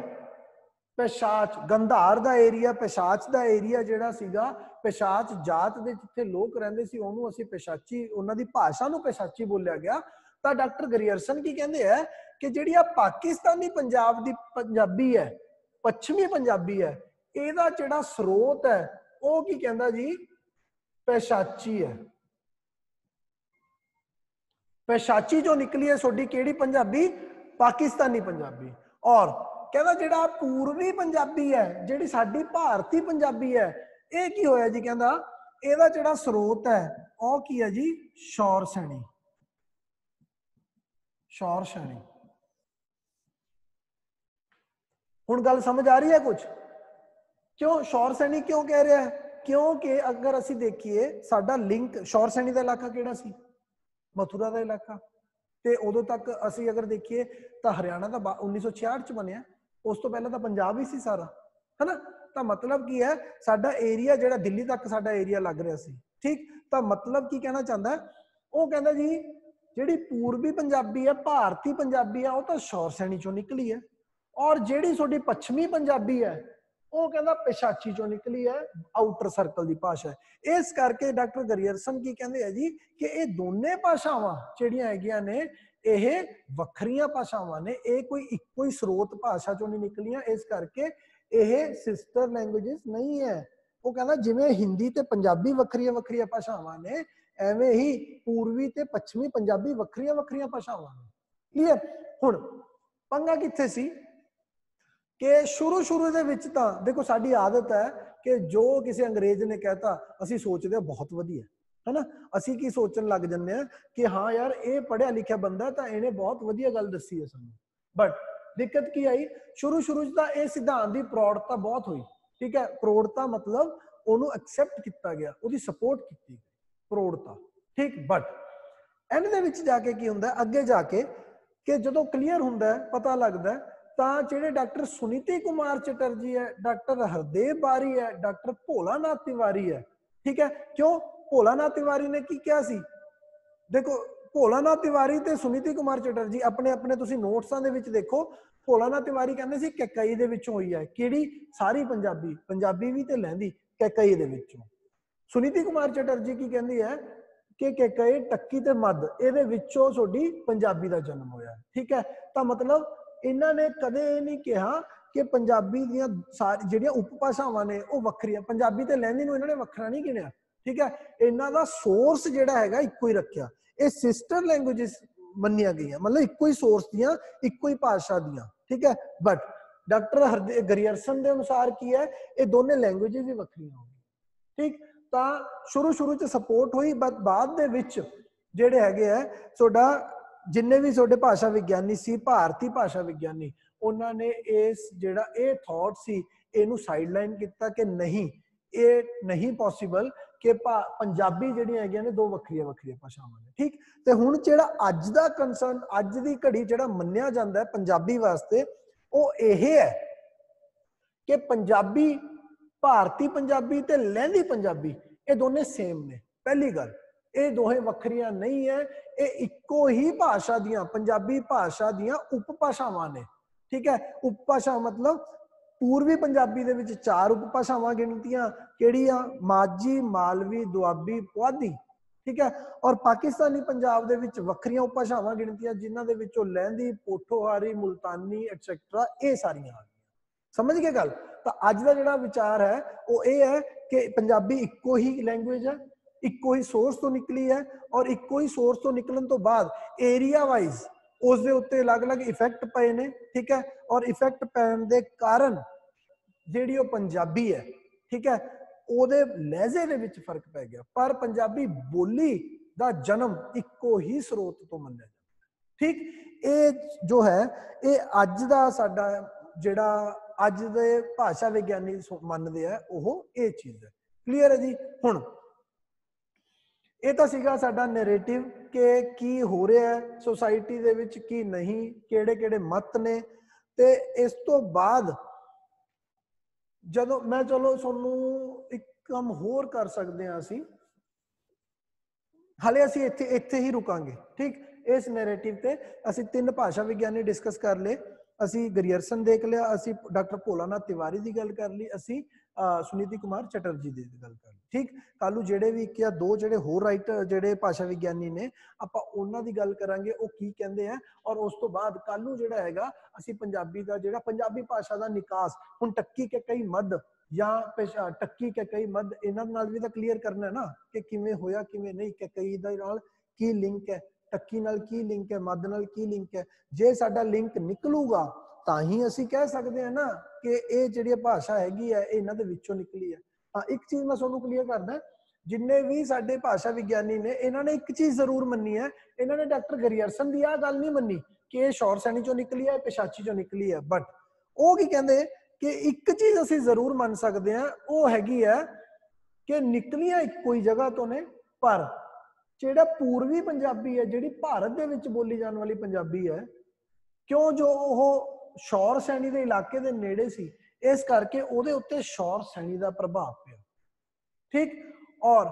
ਪੈਸ਼ਾਚ ਗੰਧਾਰ ਦਾ ਏਰੀਆ, ਪੈਸ਼ਾਚ ਦਾ ਏਰੀਆ ਜਿਹੜਾ ਸੀਗਾ ਪੈਸ਼ਾਚ ਜਾਤ ਦੇ ਜਿੱਥੇ ਲੋਕ ਰਹਿੰਦੇ ਸੀ ਉਹਨੂੰ ਅਸੀਂ ਪੈਸ਼ਾਚੀ, ਉਹਨਾਂ ਦੀ ਭਾਸ਼ਾ ਨੂੰ ਪੈਸ਼ਾਚੀ ਬੋਲਿਆ ਗਿਆ। ਤਾਂ ਡਾਕਟਰ ਗਰੀयरसन ਕੀ ਕਹਿੰਦੇ ਆ ਕਿ ਜਿਹੜੀ ਆ ਪਾਕਿਸਤਾਨੀ ਪੰਜਾਬ ਦੀ ਪੰਜਾਬੀ ਹੈ पश्चिमी पंजाबी है एदा जिहड़ा स्रोत है वह की कहता जी पैशाची है, पैशाची जो निकली है सोडी केड़ी पंजाबी पाकिस्तानी पंजाबी। और कहता जिहड़ा पूर्वी पंजाबी है जिहड़ी साडी भारतीय पंजाबी है यह की होया जी कहता एदा जिहड़ा स्रोत है वह की है जी शौर सैनी, शौर सैनी। हुण गल समझ आ रही है कुछ? क्यों शौर सैनी क्यों कह रहा है? क्योंकि अगर असीं देखिए साडा लिंक शौर सैनी का इलाका किहड़ा सी? मथुरा का इलाका। तो उदों तक असीं अगर देखिए तो हरियाणा का उन्नीस सौ छियाहठ च बनिया, उस तो पहले तो पंजाब ही सी सारा, है ना। तो मतलब की है साडा एरिया जिहड़ा दिल्ली तक साडा एरिया लग रहा सी। ठीक तो मतलब की कहना चाहता है वह कहता जी जिहड़ी पूर्वी पंजाबी है भारतीय पंजाबी है वह तो शौर सैनी चों निकली है और जिहड़ी साडी पश्चिमी पंजाबी है वह कहता पैशाची चों निकली है, आउटर सर्कल की भाषा है। इस करके डॉक्टर गरीयरसन की कहते हैं जी कि ये दोनों भाषावां जिहड़ियां हैगियां ने यह वखरियां भाषावां ने, यह कोई इक्को ही स्रोत भाषा चों नहीं निकलियां। इस करके यह सिस्टर लैंग्वेजिज नहीं है। वह कहता जिवें हिंदी ते पंजाबी वखरियां वखरियां भाषावां ने एवें ही पूर्वी ते पश्चिमी पंजाबी वखरियां वखरियां भाषावां ने। क्लीयर। हुण पंगा कित्थे सी कि शुरू शुरू दे विच तां देखो साडी आदत है कि जो किसी अंग्रेज ने कहता असीं सोचदे बहुत वधिया है ना, असीं की सोचण लग जन्ने आ कि हाँ यार ये पढ़िया लिखिया बंदा तां इहने बहुत वधिया गल दसी है सानूं। बट दिक्कत की आई शुरू शुरू च तां इह सिद्धांत दी प्रौढ़ता बहुत हुई। ठीक है प्रौढ़ता मतलब उहनूं एक्सेप्ट किया गया, उहदी सपोर्ट की प्रौढ़ता। ठीक बट एंड दे विच जाके की हुंदा अगे जाके कि जदों क्लीयर हुंदा पता लगदा जिहड़े डॉक्टर सुनीति कुमार चटर्जी है, डॉक्टर हरदेव बारी है, डॉक्टर भोलानाथ तिवारी है। ठीक है क्यों? भोलानाथ तिवारी ने की क्या सी? देखो भोलानाथ तिवारी ते सुनीति कुमार चटर्जी अपने अपने तुसी नोट्सां दे विच देखो भोलानाथ तिवारी कहंदे सी कैकई दे विचों होई है, किहड़ी सारी पंजाबी पंजाबी भी ते लैंदी कैकई दे विचों। सुनीति कुमार चटर्जी की कहंदी है कि कैकई टक्की ते मद इहदे विचों सोडी पंजाबी दा जन्म होया। ठीक है तो मतलब इन्होंने कदे नहीं कहा कि पंजाबी दियां सारी जिहड़ियां उपभाषावां ने वो वखरीआं, पंजाबी ते लैंदी नूं इन्हां ने वखरा नहीं गिणिया, ठीक है, इन्हां दा सोर्स जिहड़ा हैगा इक्को ही रखिया, ये सिस्टर लैंगुएजिस मन्निया गई, मतलब इक्को ही सोर्स दियां, इक्को ही भाषा दियां, ठीक है। बट डॉक्टर हरदे गरियरसन के अनुसार की है ये दोनों लैंगुएजिस भी वखरियां होंगी, ठीक। तो शुरू शुरू च सपोर्ट हुई, बट बाद दे विच जिहड़े हैगे है सोडा जिन्ने भी सोडे भाषा विग्यानी सी, भारतीय भाषा विग्यानी, उन्होंने इस जिहड़ा ए थॉट सी इनू साइडलाइन किया कि नहीं, ये नहीं पॉसिबल कि पंजाबी जिहड़ियां हैगियां ने दो वखरिया वखरिया भाषावां ने, ठीक। तो हुण जिहड़ा अज दा कंसर्न अज दी घड़ी जिहड़ा मन्निया जांदा है पंजाबी वास्ते, वो यही है कि पंजाबी, भारतीय पंजाबी ते लैंदी पंजाबी ये दोनों सेम ने। पहली गल ये दोहें वखरियां नहीं है, ये इक्को ही भाषा दियां, पंजाबी भाषा दियां उपभाषावां ने, ठीक है। उपभाषा मतलब पूर्वी पंजाबी दे विच चार उपभाषावां गिणतियां, केड़ियां? माझी, मालवी, दुआबी, पुआधी, ठीक है। और पाकिस्तानी पंजाब दे विच वखरियां उपभाषावां गिणतियां जिन्हां दे विचों लैंदी, पोठोहारी, मुल्तानी एक्सेट्रा ये सारियां आ गईयां। समझ गए गल? तो अज दा जिहड़ा विचार है वो ये है कि पंजाबी इक्को ही लैंगुएज है, इक्को ही सोर्स तो निकली है, और इक्को ही सोर्स तो निकलन तो बाद एरिया वाइज उसके उत्ते अलग अलग इफेक्ट पे ने, ठीक है। और इफेक्ट पैन के कारण जिहड़ी वो पंजाबी है, ठीक है, ओहदे लहजे दे विच फर्क पै गया, पर पंजाबी बोली दा जन्म इक्को ही स्रोत तो मन्निया जाता है, ठीक। ये जो है ये अज दा साडा जिहड़ा अज दे भाषा विग्यानी मन्नदे आ, ओह ये चीज़ है। क्लीयर है जी? हुण ये तो सीगा साडा नैरेटिव के की हो रहा है सोसाइटी दे विच, की नहीं, केड़े केड़े मत ने, ते इस तो बाद जदों मैं चलो सोनू एक कम होर कर सकते हैं असी, हाले असी इत्थे इत्थे ही रुकांगे, ठीक। इस नैरेटिव ते असी तीन भाषा विग्यानी डिस्कस कर ले, असी गरियरसन देख लिया, असी डॉक्टर भोलानाथ तिवारी की गल कर ली, असी सुनीति कुमार चटर्जी की गल कर ली, ठीक। कल जेडे भी क्या दो जेडे होर राइटर जेडे भाषा विग्यानी ने आपां उन्हां दी गल करांगे, वो की कहंदे हैं, और उस तो बाद कल नूं जेड़ा हैगा असी पंजाबी दा जेड़ा पंजाबी भाषा दा निकास हुण टक्की के कई मद या टक्की के कई मद इन्हां नाल भी तां क्लीयर करना है ना कि किवें होया किवें नहीं, कि कई दे नाल की लिंक है, टक्की नाल की लिंक है, मद नाल की लिंक है। जे साडा लिंक निकलूगा तां ही असीं कह सकते हैं ना कि ये जिहड़ी भाषा हैगी है इन्हां दे विचों निकली है। हाँ, एक चीज़ मैं तुहानूं क्लीयर करना, जिन्हें भी साडे भाषा विग्यानी ने इन्होंने एक चीज़ जरूर मन्नी है, इन्होंने डॉक्टर गरियरसन की आह गल नहीं मन्नी कि ये शौरसैनी चो निकली है, पिशाची चो निकली है, बट वो की कहते कि एक चीज़ असीं जरूर मन सकते हैं, वो हैगी है कि निकलिया इक्को ही जगह तो ने, पर जिहड़ा पूर्वी पंजाबी है, जिहड़ी भारत दे विच बोली जाने वाली पंजाबी है, क्यों जो वो शौर सैनी के इलाके के नेड़े सी, इस करके उहदे उत्ते शौर सैनी का प्रभाव पिया, ठीक। और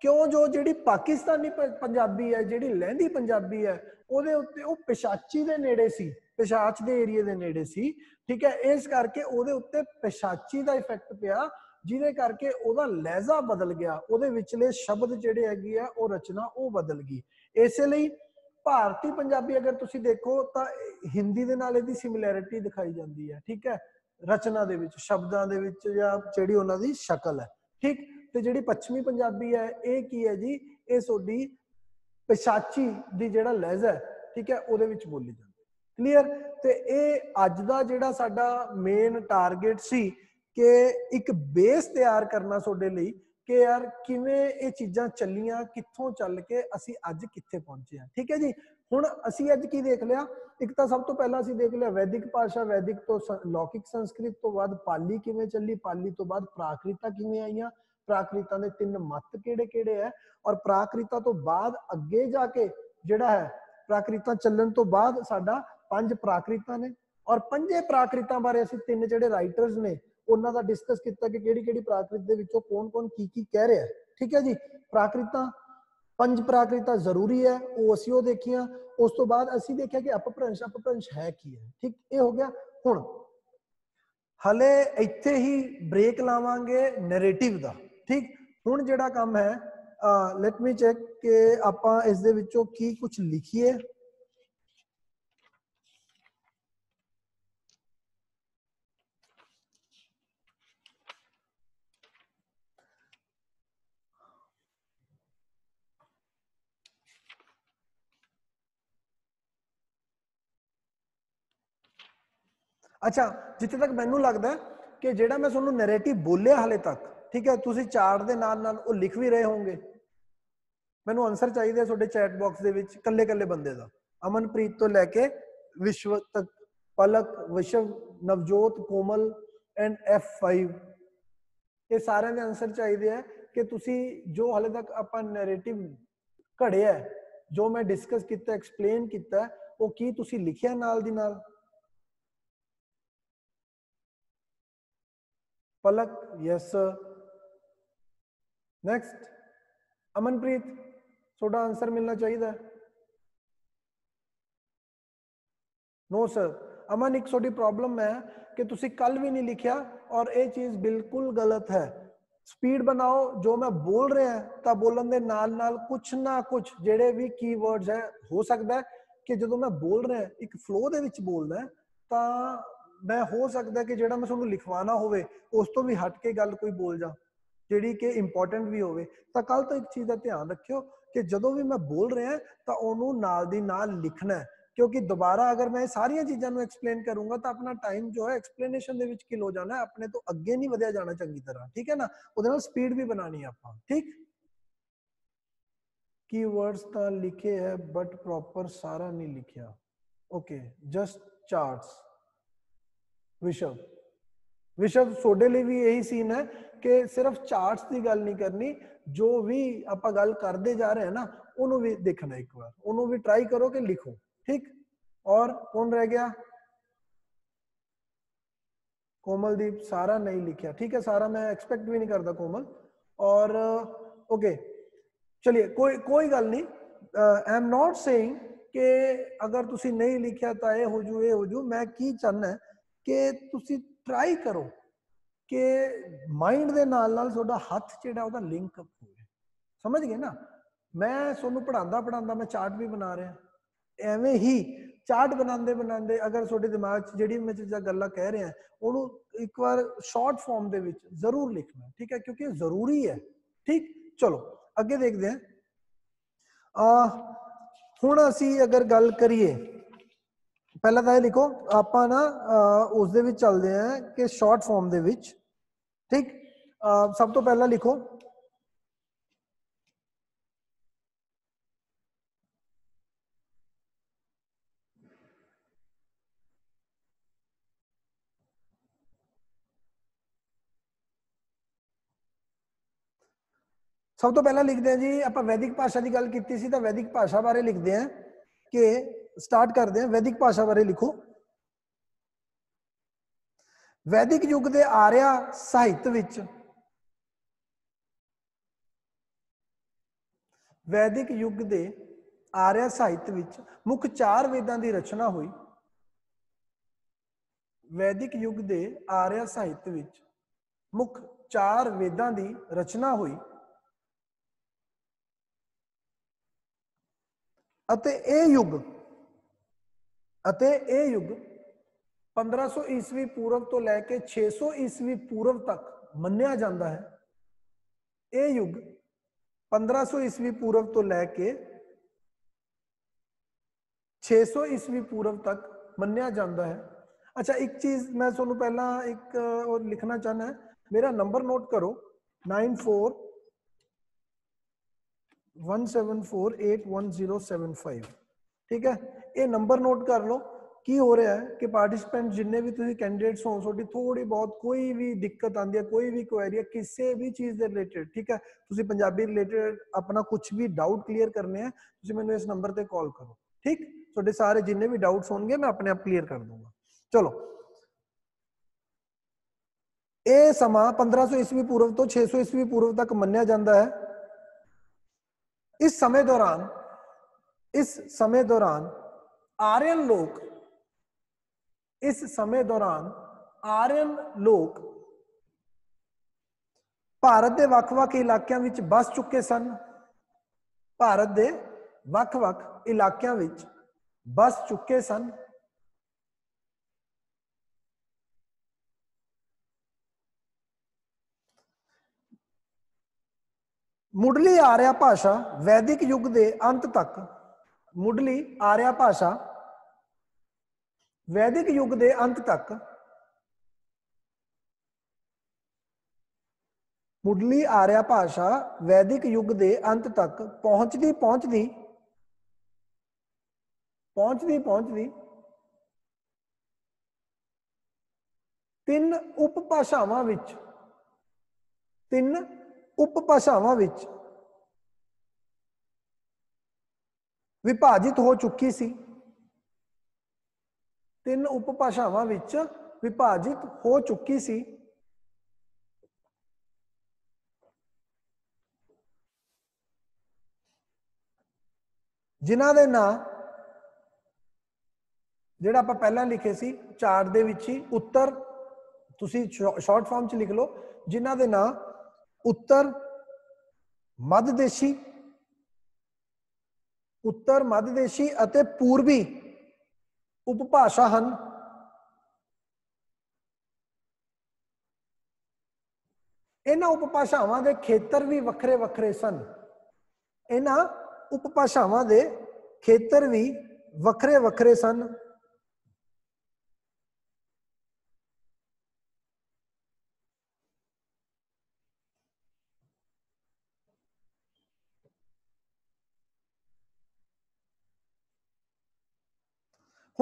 क्यों जो जिहड़ी पाकिस्तानी पंजाबी है, जिहड़ी लहंदी पंजाबी है, उहदे उत्ते वो पिशाची के नेड़े सी, पिशाच के एरिए के नेड़े सी, ठीक है, इस करके उहदे उत्ते पिशाची का इफेक्ट पिया, जिहदे करके उहदा लहजा बदल गया, उहदे विचले शब्द जिहड़े हैगी है वो रचना वो बदल गई। इसलिए भारतीय पंजाबी अगर तुसीं देखो तो हिंदी दे नाल इहदी सिमिलैरिटी दिखाई जाती है, ठीक है, रचना दे विच, शब्दां दे विच, जां जिहड़ी उहनां दी शकल है, ठीक। तो जिहड़ी पच्छमी पंजाबी है ये की है जी, ये सोडी पिशाची दी जिहड़ा लहजा है, ठीक है, उहदे विच बोली जाती। क्लीयर? तो यह अज दा जिहड़ा साडा मेन टारगेट सी कि एक बेस तैयार करना सोडे लिए कि यार किवें ये चीज़ां चलियां, कित्थों चल के असी अज कित्थे पहुंचे हैं, ठीक है जी। हुण असी अज की देख लिया, एक तो सब तो पहला असी देख लिया वैदिक भाषा, वैदिक तो लौकिक संस्कृत तो बाद पाली किवें चली, पाली तो बाद प्राकृता किवें आईयां, प्राकृता दे तीन मत किहड़े किहड़े है, और प्राकृता तो बाद अगे जाके जिहड़ा है प्राकृता चलन तो बाद साडा पंज प्राकृता ने, और पंजे प्राकृता बारे असी तीन जिहड़े राइटर्स ने उन्हां दा डिस्कस किया कि केड़ी केड़ी प्राकृत दे विचों कौन कौन की की कह रहा है, ठीक है जी। प्राकृता पंज प्राकृता जरूरी है वो असीं वो देखियां, उस तो बाद असीं देखिया कि अपभ्रंश अपभ्रंश है की है, ठीक। ये हो गया। हुण हले इत्थे ही ब्रेक लावांगे नैरेटिव दा, ठीक। हुण जिहड़ा काम है लैट मी चैक कि आपां इस दे विचों की कुछ लिखीए। अच्छा जिथे तक मैनू लगता कि जिहड़ा मैं तुहानू नैरेटिव बोलिया हाले तक ठीक है तुसीं चार्ट दे नाल नाल ओ लिख भी रहे होंगे। मैनू आंसर चाहिए तुहाडे चैट बॉक्स दे विच कल्ले कल्ले बंदे दा, अमनप्रीत तो लैके विश्व तक, Palak, Vishv, Navjot, Komal and F five, ये सारे दे आंसर चाहिए है कि तुसी जो हाले तक अपना नैरेटिव घड़िया जो मैं डिस्कस किया एक्सप्लेन किया वो की तुसी लिखिया नाल दी नाल। Palak yes sir, next Amanpreet थोड़ा आंसर मिलना चाहिए। नो सर अमन, एक छोटी प्रॉब्लम है कि तुसी कल भी नहीं लिखिया और ये चीज बिल्कुल गलत है। स्पीड बनाओ, जो मैं बोल रहा है तो बोलन दे नाल नाल कुछ ना कुछ जेडे भी कीवर्ड्स है, हो सकता है कि जो मैं बोल रहा है एक फ्लो दे विच बोलना है तो मैं हो सकता है कि जेड़ा मैं तुहानू लिखवाना होवे उस तो भी हट के गल कोई बोल जा जेड़ी कि इंपोर्टेंट भी होवे। तो कल तो एक चीज का ध्यान रखियो कि जो भी मैं बोल रहा है तो ओनू नाल दी नाल लिखना है, क्योंकि दोबारा अगर मैं सारिया चीज़ों को एक्सप्लेन करूंगा तो अपना टाइम जो है एक्सप्लेनेशन दे विच किल हो जाना है, अपने तो अगे नहीं वधिया जाना चंगी तरह, ठीक है ना। उहदे नाल स्पीड भी बनानी है आपां, ठीक। कीवर्ड्स तो लिखे है बट प्रॉपर सारा नहीं लिखिया। Okay just charts Vishav, Vishav सोडे लिए भी यही सीन है कि सिर्फ चार्ट्स की गल नहीं करनी, जो भी आपां गल करते जा रहे हैं ना उहनू भी देखना, एक बार उहनू भी ट्राई करो कि लिखो, ठीक। और कौन रह गया? कोमलदीप, सारा नहीं लिखा, ठीक है, सारा मैं एक्सपेक्ट भी नहीं करता कोमल। और ओके चलिए कोई कोई गल नहीं, आई एम नॉट सेइंग कि अगर तुसी नहीं लिखा तो ये हो जू ये हो जू, मैं की चाहना कि तुसी ट्राई करो कि माइंड दे नाल नाल थोड़ा हाथ जेड़ा ओदा लिंक अप हो जाए, समझ गए ना। मैं सोनू पढ़ांदा पढ़ांदा मैं चार्ट भी बना रहा, एवें ही चार्ट बनाते बनाते अगर थोड़े दिमाग च जिहड़ी मैं चीज़ां गल्लां कह रहा है उन्होंने एक बार शॉर्ट फॉर्म दे विच जरूर लिखना, ठीक है, क्योंकि जरूरी है, ठीक। चलो अगे देखते हैं। हुण असीं अगर गल करिए, पहला तां लिखो आपां ना उस दे विच चलदे हैं कि शॉर्ट फॉर्म दे विच, ठीक। सब तो पहला लिखो सब तो पहला लिखते हैं जी आप वैदिक भाषा की गल की सी, तो वैदिक भाषा बारे लिखते हैं कि स्टार्ट करते हैं। वैदिक भाषा बारे लिखो, वैदिक युग के आर्या साहित्य विच, वैदिक युग के आर्या साहित्य विच मुख चार वेदां की रचना हुई। वैदिक युग के आर्या साहित्य विच मुख चार वेदां की रचना हुई अते ए युग अते ए युग पंद्रह सौ ईस्वी पूर्व तो लैके छे सौ ईस्वी पूर्व तक मन्निया जाता है। ए युग पंद्रह सौ ईस्वी पूर्व तो लैके छे सौ ईस्वी पूर्व तक मन्निया जाता है। अच्छा एक चीज मैं तुहानू पहला एक और लिखना चाहना है, मेरा नंबर नोट करो nine four one seven four eight one zero seven five, ठीक है, ये नंबर नोट कर लो। की हो रहा है कि पार्टिसिपेंट जिन्हें भी तुम कैंडिडेट्स हो थोड़ी थोड़ी बहुत कोई भी दिक्कत आती है, कोई भी क्वेरी है किसी भी चीज़ के रिलेटेड, ठीक है, तुम पंजाबी रिलेटेड अपना कुछ भी डाउट क्लीयर करने हैं तुम मैंने इस नंबर पर कॉल करो, ठीक। थोड़े सारे जिन्हें भी डाउट्स होंगे मैं अपने आप क्लीयर कर दूंगा। चलो ये समा पंद्रह सौ ईस्वी पूर्व तो छे सौ ईस्वी पूर्व तक मन्निया जाता है। इस समय दौरान इस समय दौरान आर्यन लोग इस समय दौरान आर्यन लोग भारत के ਵੱਖ-ਵੱਖ इलाकों में बस चुके सन। भारत के ਵੱਖ-ਵੱਖ इलाकों में बस चुके सन। मुढ़ली आर्या भाषा वैदिक युग के अंत तक, मुढ़ली आर्या भाषा वैदिक युग के अंत तक मुढ़ली आर्या भाषा वैदिक युग के अंत तक पहुंचती पहुंचती पहुंचती पहुंचती तीन उपभाषावां विच तीन उपभाषावां विच विभाजित हो चुकी सी तीन उपभाषावां विच विभाजित हो चुकी सी जिन्हां दे नां जिहड़ा आपां पहलां लिखे सी चार दे विच ही उत्तर तुसीं शॉर्ट फॉर्म च लिख लो जिन्हां दे नां उत्तर मध्य देशी उत्तर मध्य देशी अते पूर्वी उपभाषा हन इन्हां उपभाषावां दे खेतर भी वखरे वखरे सन इन्हां उपभाषावां दे खेतर भी वखरे वखरे सन हुण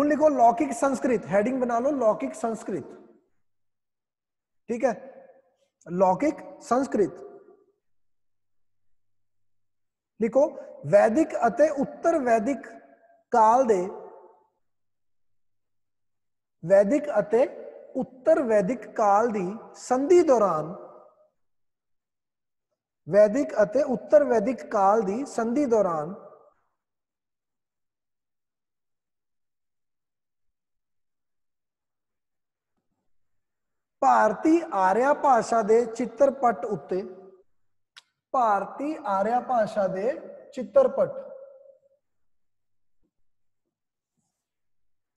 लिखो लौकिक संस्कृत हेडिंग बना लो लौकिक संस्कृत ठीक है लौकिक संस्कृत लिखो वैदिक अते उत्तर वैदिक काल दे वैदिक अते उत्तर वैदिक काल दी संधि दौरान वैदिक अते उत्तर वैदिक काल दी संधि दौरान भारतीय आर्या भाषा के चित्रपट उत्ते भारतीय आर्या भाषा के चित्रपट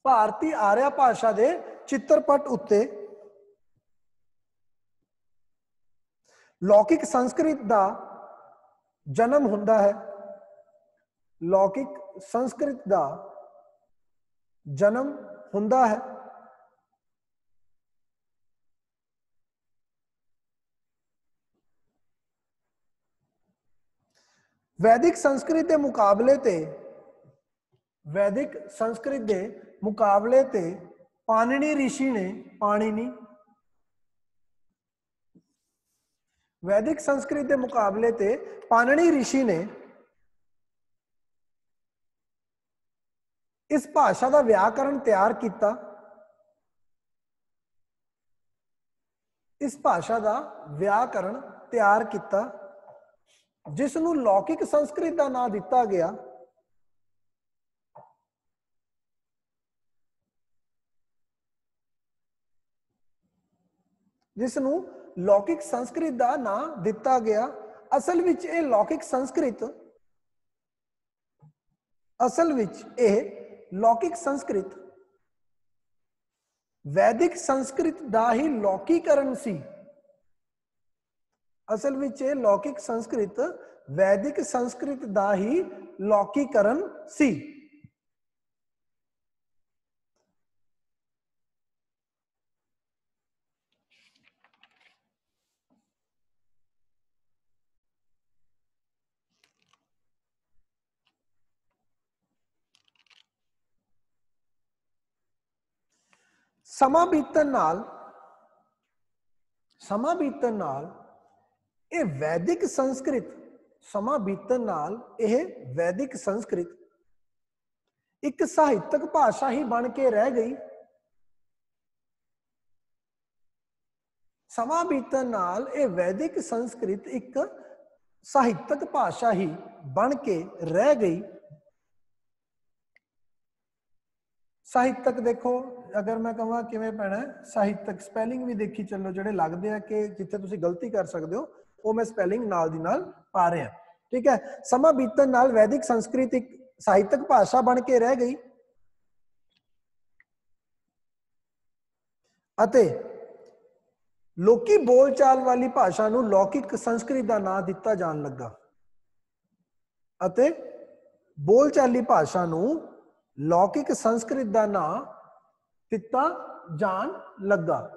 भारतीय आर्या भाषा के चित्रपट उत्ते लौकिक संस्कृत का जन्म हुंदा है लौकिक संस्कृत का जन्म हुंदा है वैदिक संस्कृत के मुकाबले ते वैदिक संस्कृत के मुकाबले ते पाणिनि ऋषि ने पाणिनि वैदिक संस्कृत के मुकाबले ते पाणिनि ऋषि ने इस भाषा का व्याकरण तैयार किया इस भाषा का व्याकरण तैयार किया जिसनूं लौकिक संस्कृत का नाम दिता गया जिसनूं लौकिक संस्कृत का नाम दिता गया असल विच यह लौकिक संस्कृत असल विच यह लौकिक संस्कृत वैदिक संस्कृत का ही लौकीकरण सी असल विच ये लौकिक संस्कृत वैदिक संस्कृत दा ही लौकीकरण सी समा बीतण नाल समा बीतण नाल ये वैदिक संस्कृत समा बीतण नाल यह वैदिक संस्कृत एक साहित्यक भाषा ही बन के रह गई समा बीतण नाल यह वैदिक संस्कृत एक साहित्यक भाषा ही बन के रह गई साहित्यक देखो अगर मैं कहां किवें पैणा साहित्यक स्पैलिंग भी देखी चलो जिहड़े लगदे आ कि जिथे तुसीं गलती कर सकदे हो वो मैं स्पैलिंग नाल दी नाल पा रहे हैं ठीक है समा बीतण नाल वैदिक संस्कृत एक साहित्यक भाषा बन के रह गई अते लोकी बोलचाल वाली भाषा नूं लौकिक संस्कृत का नाम दिता जान लगा अते बोलचाली भाषा नूं लौकिक संस्कृत का नाम ਦਿੱਤਾ ਜਾਣ ਲੱਗਾ।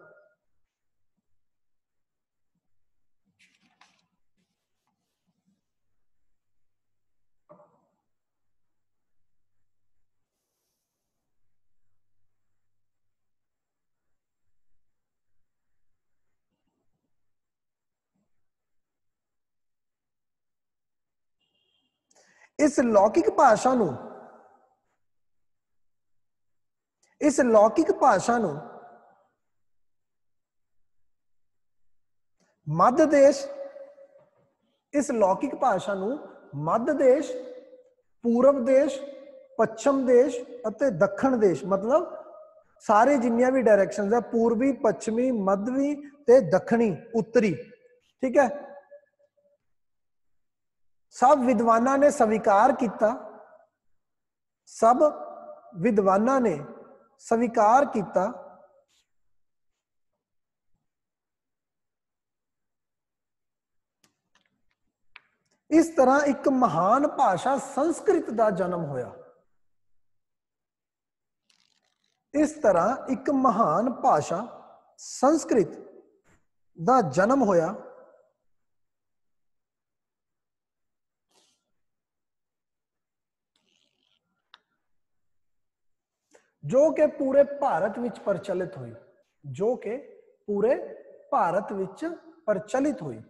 इस लौकिक भाषा नू इस लौकिक भाषा नू मध्य देश इस लौकिक भाषा नू मध्य देश, पूर्व देश, पश्चिम देश अते दक्षिण देश, मतलब सारे जिन्नियां भी डायरेक्शंस है, पूर्वी, पश्चिमी, मध्वी ते दक्षिणी, उत्तरी, ठीक है, सब विद्वाना ने स्वीकार किया, सब विद्वाना ने स्वीकार किया इस तरह एक महान भाषा संस्कृत का जन्म होया। इस तरह एक महान भाषा संस्कृत का जन्म होया। जो के पूरे भारत विच प्रचलित हुई, जो के पूरे भारत विच प्रचलित हुई।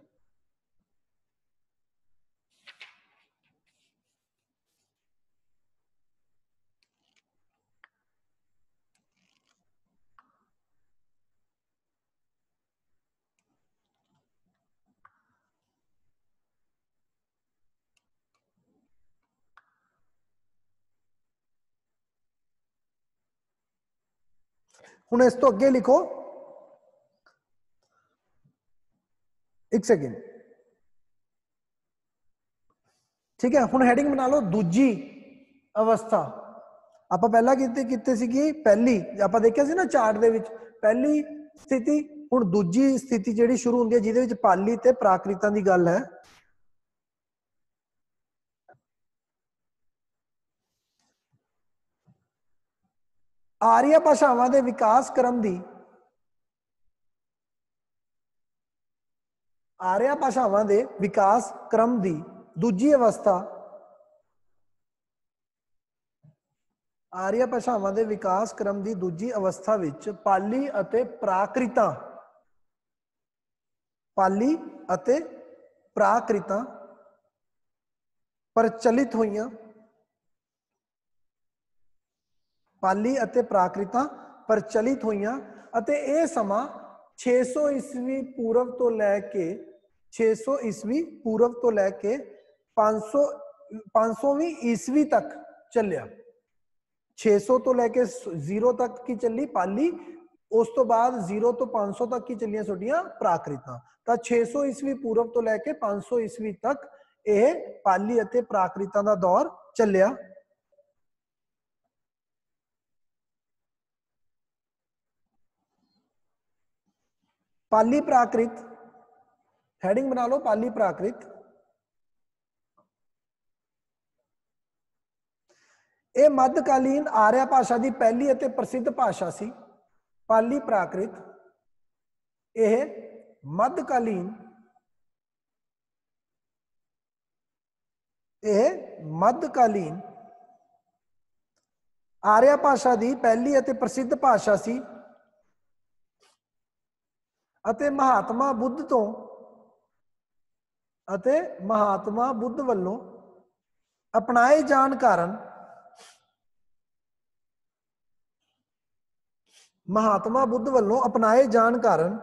हूँ इस तो अगे लिखो, एक सेकेंड, ठीक है, हूँ हैडिंग बना लो, दूजी अवस्था। आप पहला कितने कितने सी कि पहली आप देखा सी ना चार्ट दे विच, पहली स्थिति, हूँ दूजी स्थिति जी शुरू होंगी जिहदे विच पाली ते प्राकृतां दी गल है। आरिया भाषावां दे विकास क्रम दी आरिया भाषावां दे विकास क्रम दी दूजी अवस्था आरिया भाषावां दे विकास क्रम दी दूजी अवस्था विच पाली अते प्राकृतां पाली अते प्राकृतां प्रचलित होईयां पाली अते प्राकृतां प्रचलित होईयां अते यह समा छे सौ ईस्वी पूर्व तो लैके छे सौ ईस्वी पूर्व तो लैके पांच सौवीं ईस्वी तक चलिया। छे सौ तो लैके जीरो तक की चली पाली, उस तो बाद जीरो तो पांच सौ तक की चलिया सोडिया प्राकृतां। तो छे सौ ईस्वी पूर्व तो लैके पांच सौ ईस्वी तक यह पाली अते प्राकृतां दा दौर चलिया। पाली प्राकृत, हेडिंग बना लो, पाली प्राकृत। यह मध्यकालीन आर्या भाषा की पहली अते प्रसिद्ध भाषा सी। पाली प्राकृत यह मध्यकालीन यह मध्यकालीन आर्या भाषा की पहली अते प्रसिद्ध भाषा सी। अते महात्मा बुद्ध तो अते महात्मा बुद्ध वालों अपनाए जान कारण महात्मा बुद्ध वालों अपनाए जान कारण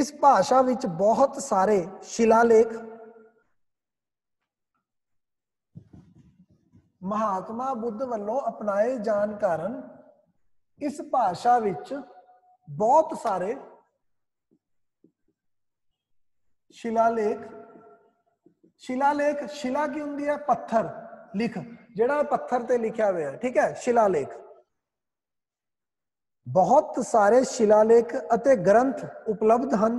इस भाषा विच बहुत सारे शिलालेख महात्मा बुद्ध वालों अपनाए जान कारण इस भाषा विच बहुत सारे शिलालेख शिलालेख शिला की होंगी है पत्थर लिख, जिहड़ा पत्थर ते लिखा हुआ है, ठीक है, शिलालेख। बहुत सारे शिलालेख अते ग्रंथ उपलब्ध हैं।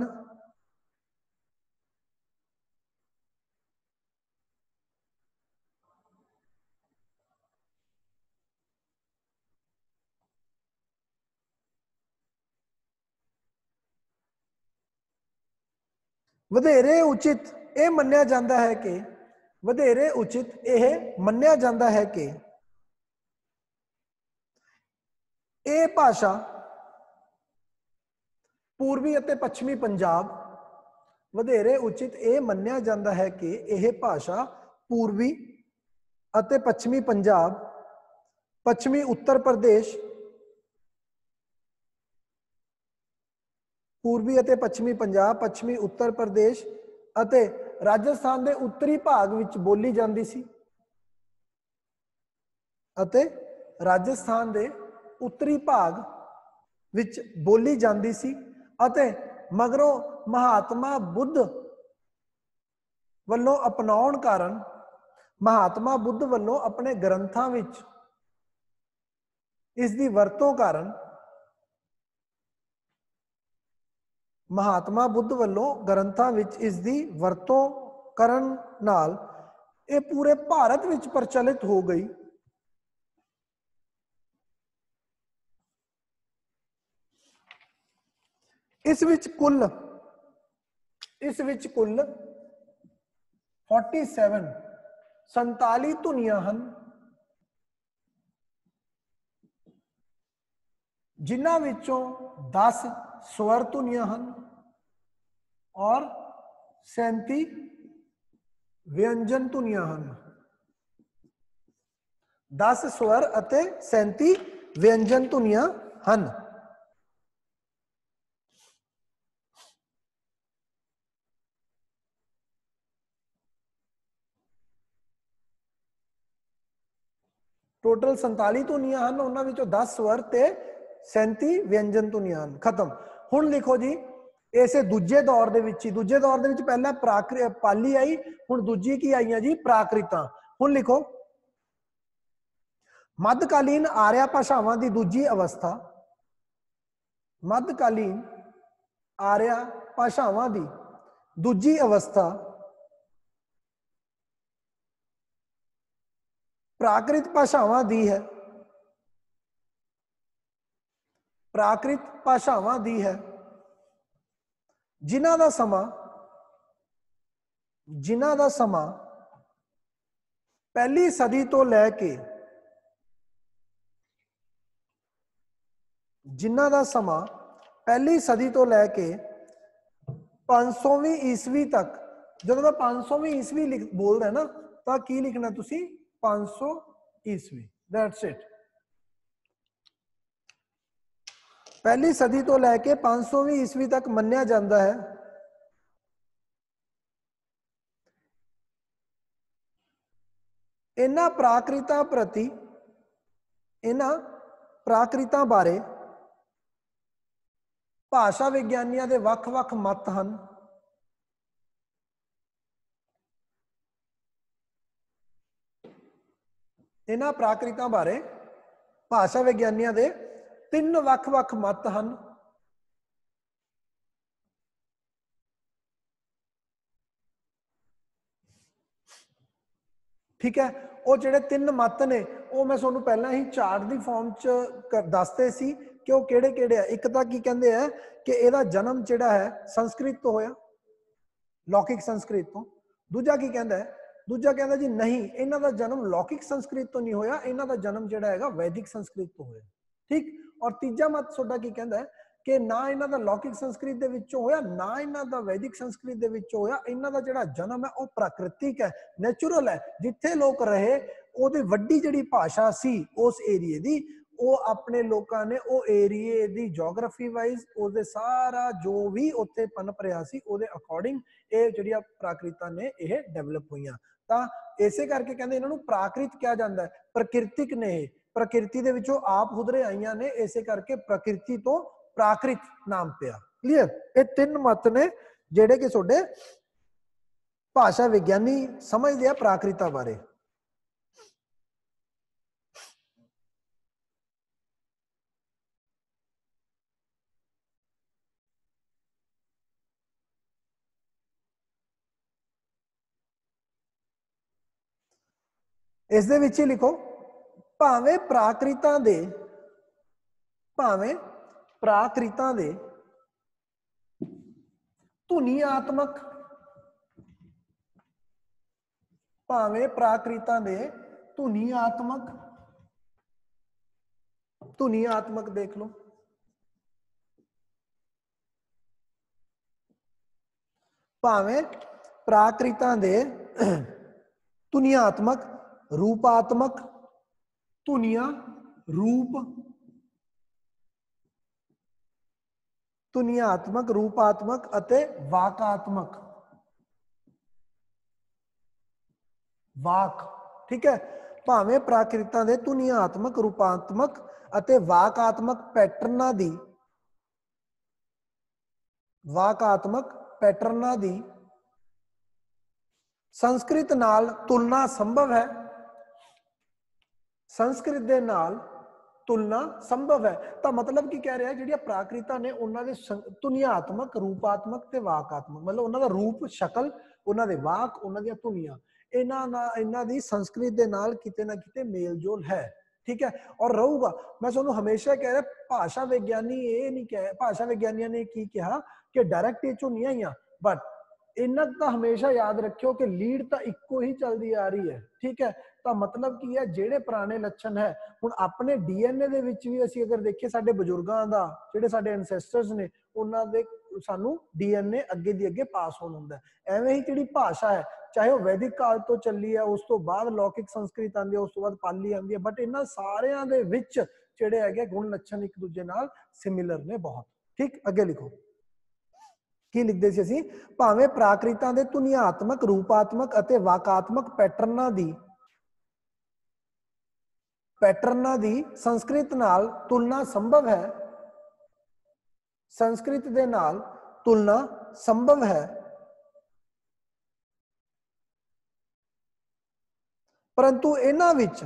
वधेरे उचित यह मन्निया जाता है कि वधेरे उचित यह मन्निया जाता है कि यह भाषा पूर्वी अते पश्चिमी पंजाब वधेरे उचित यह मन्निया जाता है कि यह भाषा पूर्वी अते पश्चिमी पंजाब पश्चिमी उत्तर प्रदेश पूर्वी अते पश्चिमी पंजाब पश्चिमी उत्तर प्रदेश अते राजस्थान के उत्तरी भाग विच बोली जाती सी अते राजस्थान के उत्तरी भाग विच बोली जाती सी अते मगरों महात्मा बुद्ध वल्लों अपनाउण कारण महात्मा बुद्ध वल्लों अपने ग्रंथां विच इस दी वरतों कारण महात्मा बुद्ध वल्लों ग्रंथां विच इस दी वरतों करन नाल ये पूरे भारत विच प्रचलित हो गई। इस विच कुल इस विच कुल सैंतालीस संताली धुनियां हन जिन्हां विचों दस स्वर धुनियां हन और सैंती व्यंजन धुनियां हन। दस स्वर अते सैंती व्यंजन धुनियां हन। टोटल संताली धुनियां हन उन्हां विचों दस स्वर ते सैंती व्यंजन धुनियां हन। खत्म। हुण लिखो जी इसे दूजे दौर दे विच दूजे दौर दे विच पहला प्राकृ पाली आई हुण दूजी की आई है जी प्राकृतां। हुण लिखो मध्यकालीन आरिया भाषावां दी दूजी अवस्था मध्यकालीन आरिया भाषावां दी दूजी अवस्था प्राकृत भाषावां दी है प्राकृत भाषावां दी है जिन्हां दा समा जिन्हां दा समा पहली सदी तो लैके जिन्हां दा समा पहली सदी तो लैके पांच सौवीं ईस्वी तक। जब मैं पांच सौवीं ईस्वी बोल रहा ना तो की लिखना तुसी पांच सौ ईस्वी दैट्स इट। पहली सदी तो लैके पांच सौवीं ईस्वी तक मन्निया जाता है इन्हां प्राकृतां प्रति इन्हां प्राकृतां बारे भाषा विग्यानियां दे वख-वख मत हन। इन्हां प्राकृतां बारे भाषा विग्यानियां दे तीन वख-वख मत हैं। ठीक है वो जिहड़े तीन मत ने वो मैं तुहानूं पहला ही चार्ट दी फॉर्म च दसदे सी कि वो किहड़े-किहड़े आ। एक तां की कहिंदे आ कि इहदा जन्म जिहड़ा है संस्कृत तो होया लौकिक संस्कृत तो। दूजा की कहिंदा है दूजा कहिंदा जी नहीं इन्हां दा जन्म लौकिक संस्कृत तो नहीं होया इन्हां दा जन्म जिहड़ा हैगा वैदिक संस्कृत तो होया। ठीक। और तीजा मत सोडा की कहता है कि ना इन्हां दा लौकिक संस्कृत दे विच्चों होया ना इन्हां दा वैदिक संस्कृत दे विच्चों होया इन्हां दा जिहड़ा जन्म है वह प्राकृतिक है नैचुरल है जिथे लोग रहे ओहदी वड्डी जिहड़ी भाषा सी उस एरिए दी वह अपने लोगों ने वह एरिए दी जोग्राफी वाइज उसदे सारा जो भी उत्थे पनप रहा सी उसदे अकॉर्डिंग ये जिहड़ियां प्राकृतां ने यह डेवलप हुई। तो इसे करके कहते इन्हां नूं प्राकृत कहा जाता है। प्रकृतिक ने प्रकृति दे विचों आप हुदरे आईयां ने इसे करके प्रकृति तो प्राकृत नाम पिया। क्लीयर। ये तीन मत ने जेडे कि सोडे भाषा विज्ञानी समझदे आ प्राकृता बारे। इस दे विच ही लिखो भावे प्राकृतां दे भावे प्राकृतां दे धुनियात्मक भावे प्राकृतां दे धुनियात्मक धुनियात्मक देख लो, भावे प्राकृतां दे धुनियात्मक रूपात्मक धुनिया रूप धुनियात्मक रूपात्मक अते वाकात्मक वाक, ठीक है, भावें प्राकृतां दे धुनियात्मक रूपात्मक अते वाकात्मक पैटर्नां दी वाकात्मक पैटर्नां दी संस्कृत नाल तुलना संभव है, संस्कृत दे नाल तुलना संभव है। तो मतलब की कह रहा है जिहड़ियां प्राकृतां ने उन्होंने धुनियात्मक रूपात्मक ते वाकात्मक मतलब उन्होंने रूप शकल उन्होंने वाक उन्होंने धुनिया इन्हां नाल इन्हां दी संस्कृत दे नाल किते ना किते मेल जोल है, ठीक है। और रहूगा मैं तुहानूं हमेशा कह रहा भाषा विज्ञानी ये नहीं कह भाषा विज्ञानियों ने की कहा कि डायरैक्ट ये चो नहीं आईया, बट इन्ना तो हमेशा याद रखियो कि लीड तो इक्को ही चलती आ रही है, ठीक है। तो मतलब की है जेडे पुराने लक्षण है हुण अपने डीएनए दे विच भी असीं अगर देखिए साडे बजुर्गां दा जेडे साडे एनसेस्टर्स ने उन्हां दे सानू डीएनए अगे दी अगे पास होण हुंदा है। एवें ही जिहड़ी भाषा है चाहे वह वैदिक काल तो चली है, उस तो बाद लौकिक संस्कृत आती है, उस तो बाद पाली आती है, बट इन्हां सारियां दे विच जेडे हैगे गुण लक्षण एक दूजे नाल सिमिलर ने बहुत, ठीक। अगे लिखो की लिखते सी असीं भावें प्राकृतां दे धुनियात्मक रूपात्मक अते वाकात्मक पैटर्नां दी पैटर्नां दी संस्कृत नाल तुलना संभव है, संस्कृत दे नाल तुलना संभव है, परंतु इन्हां विच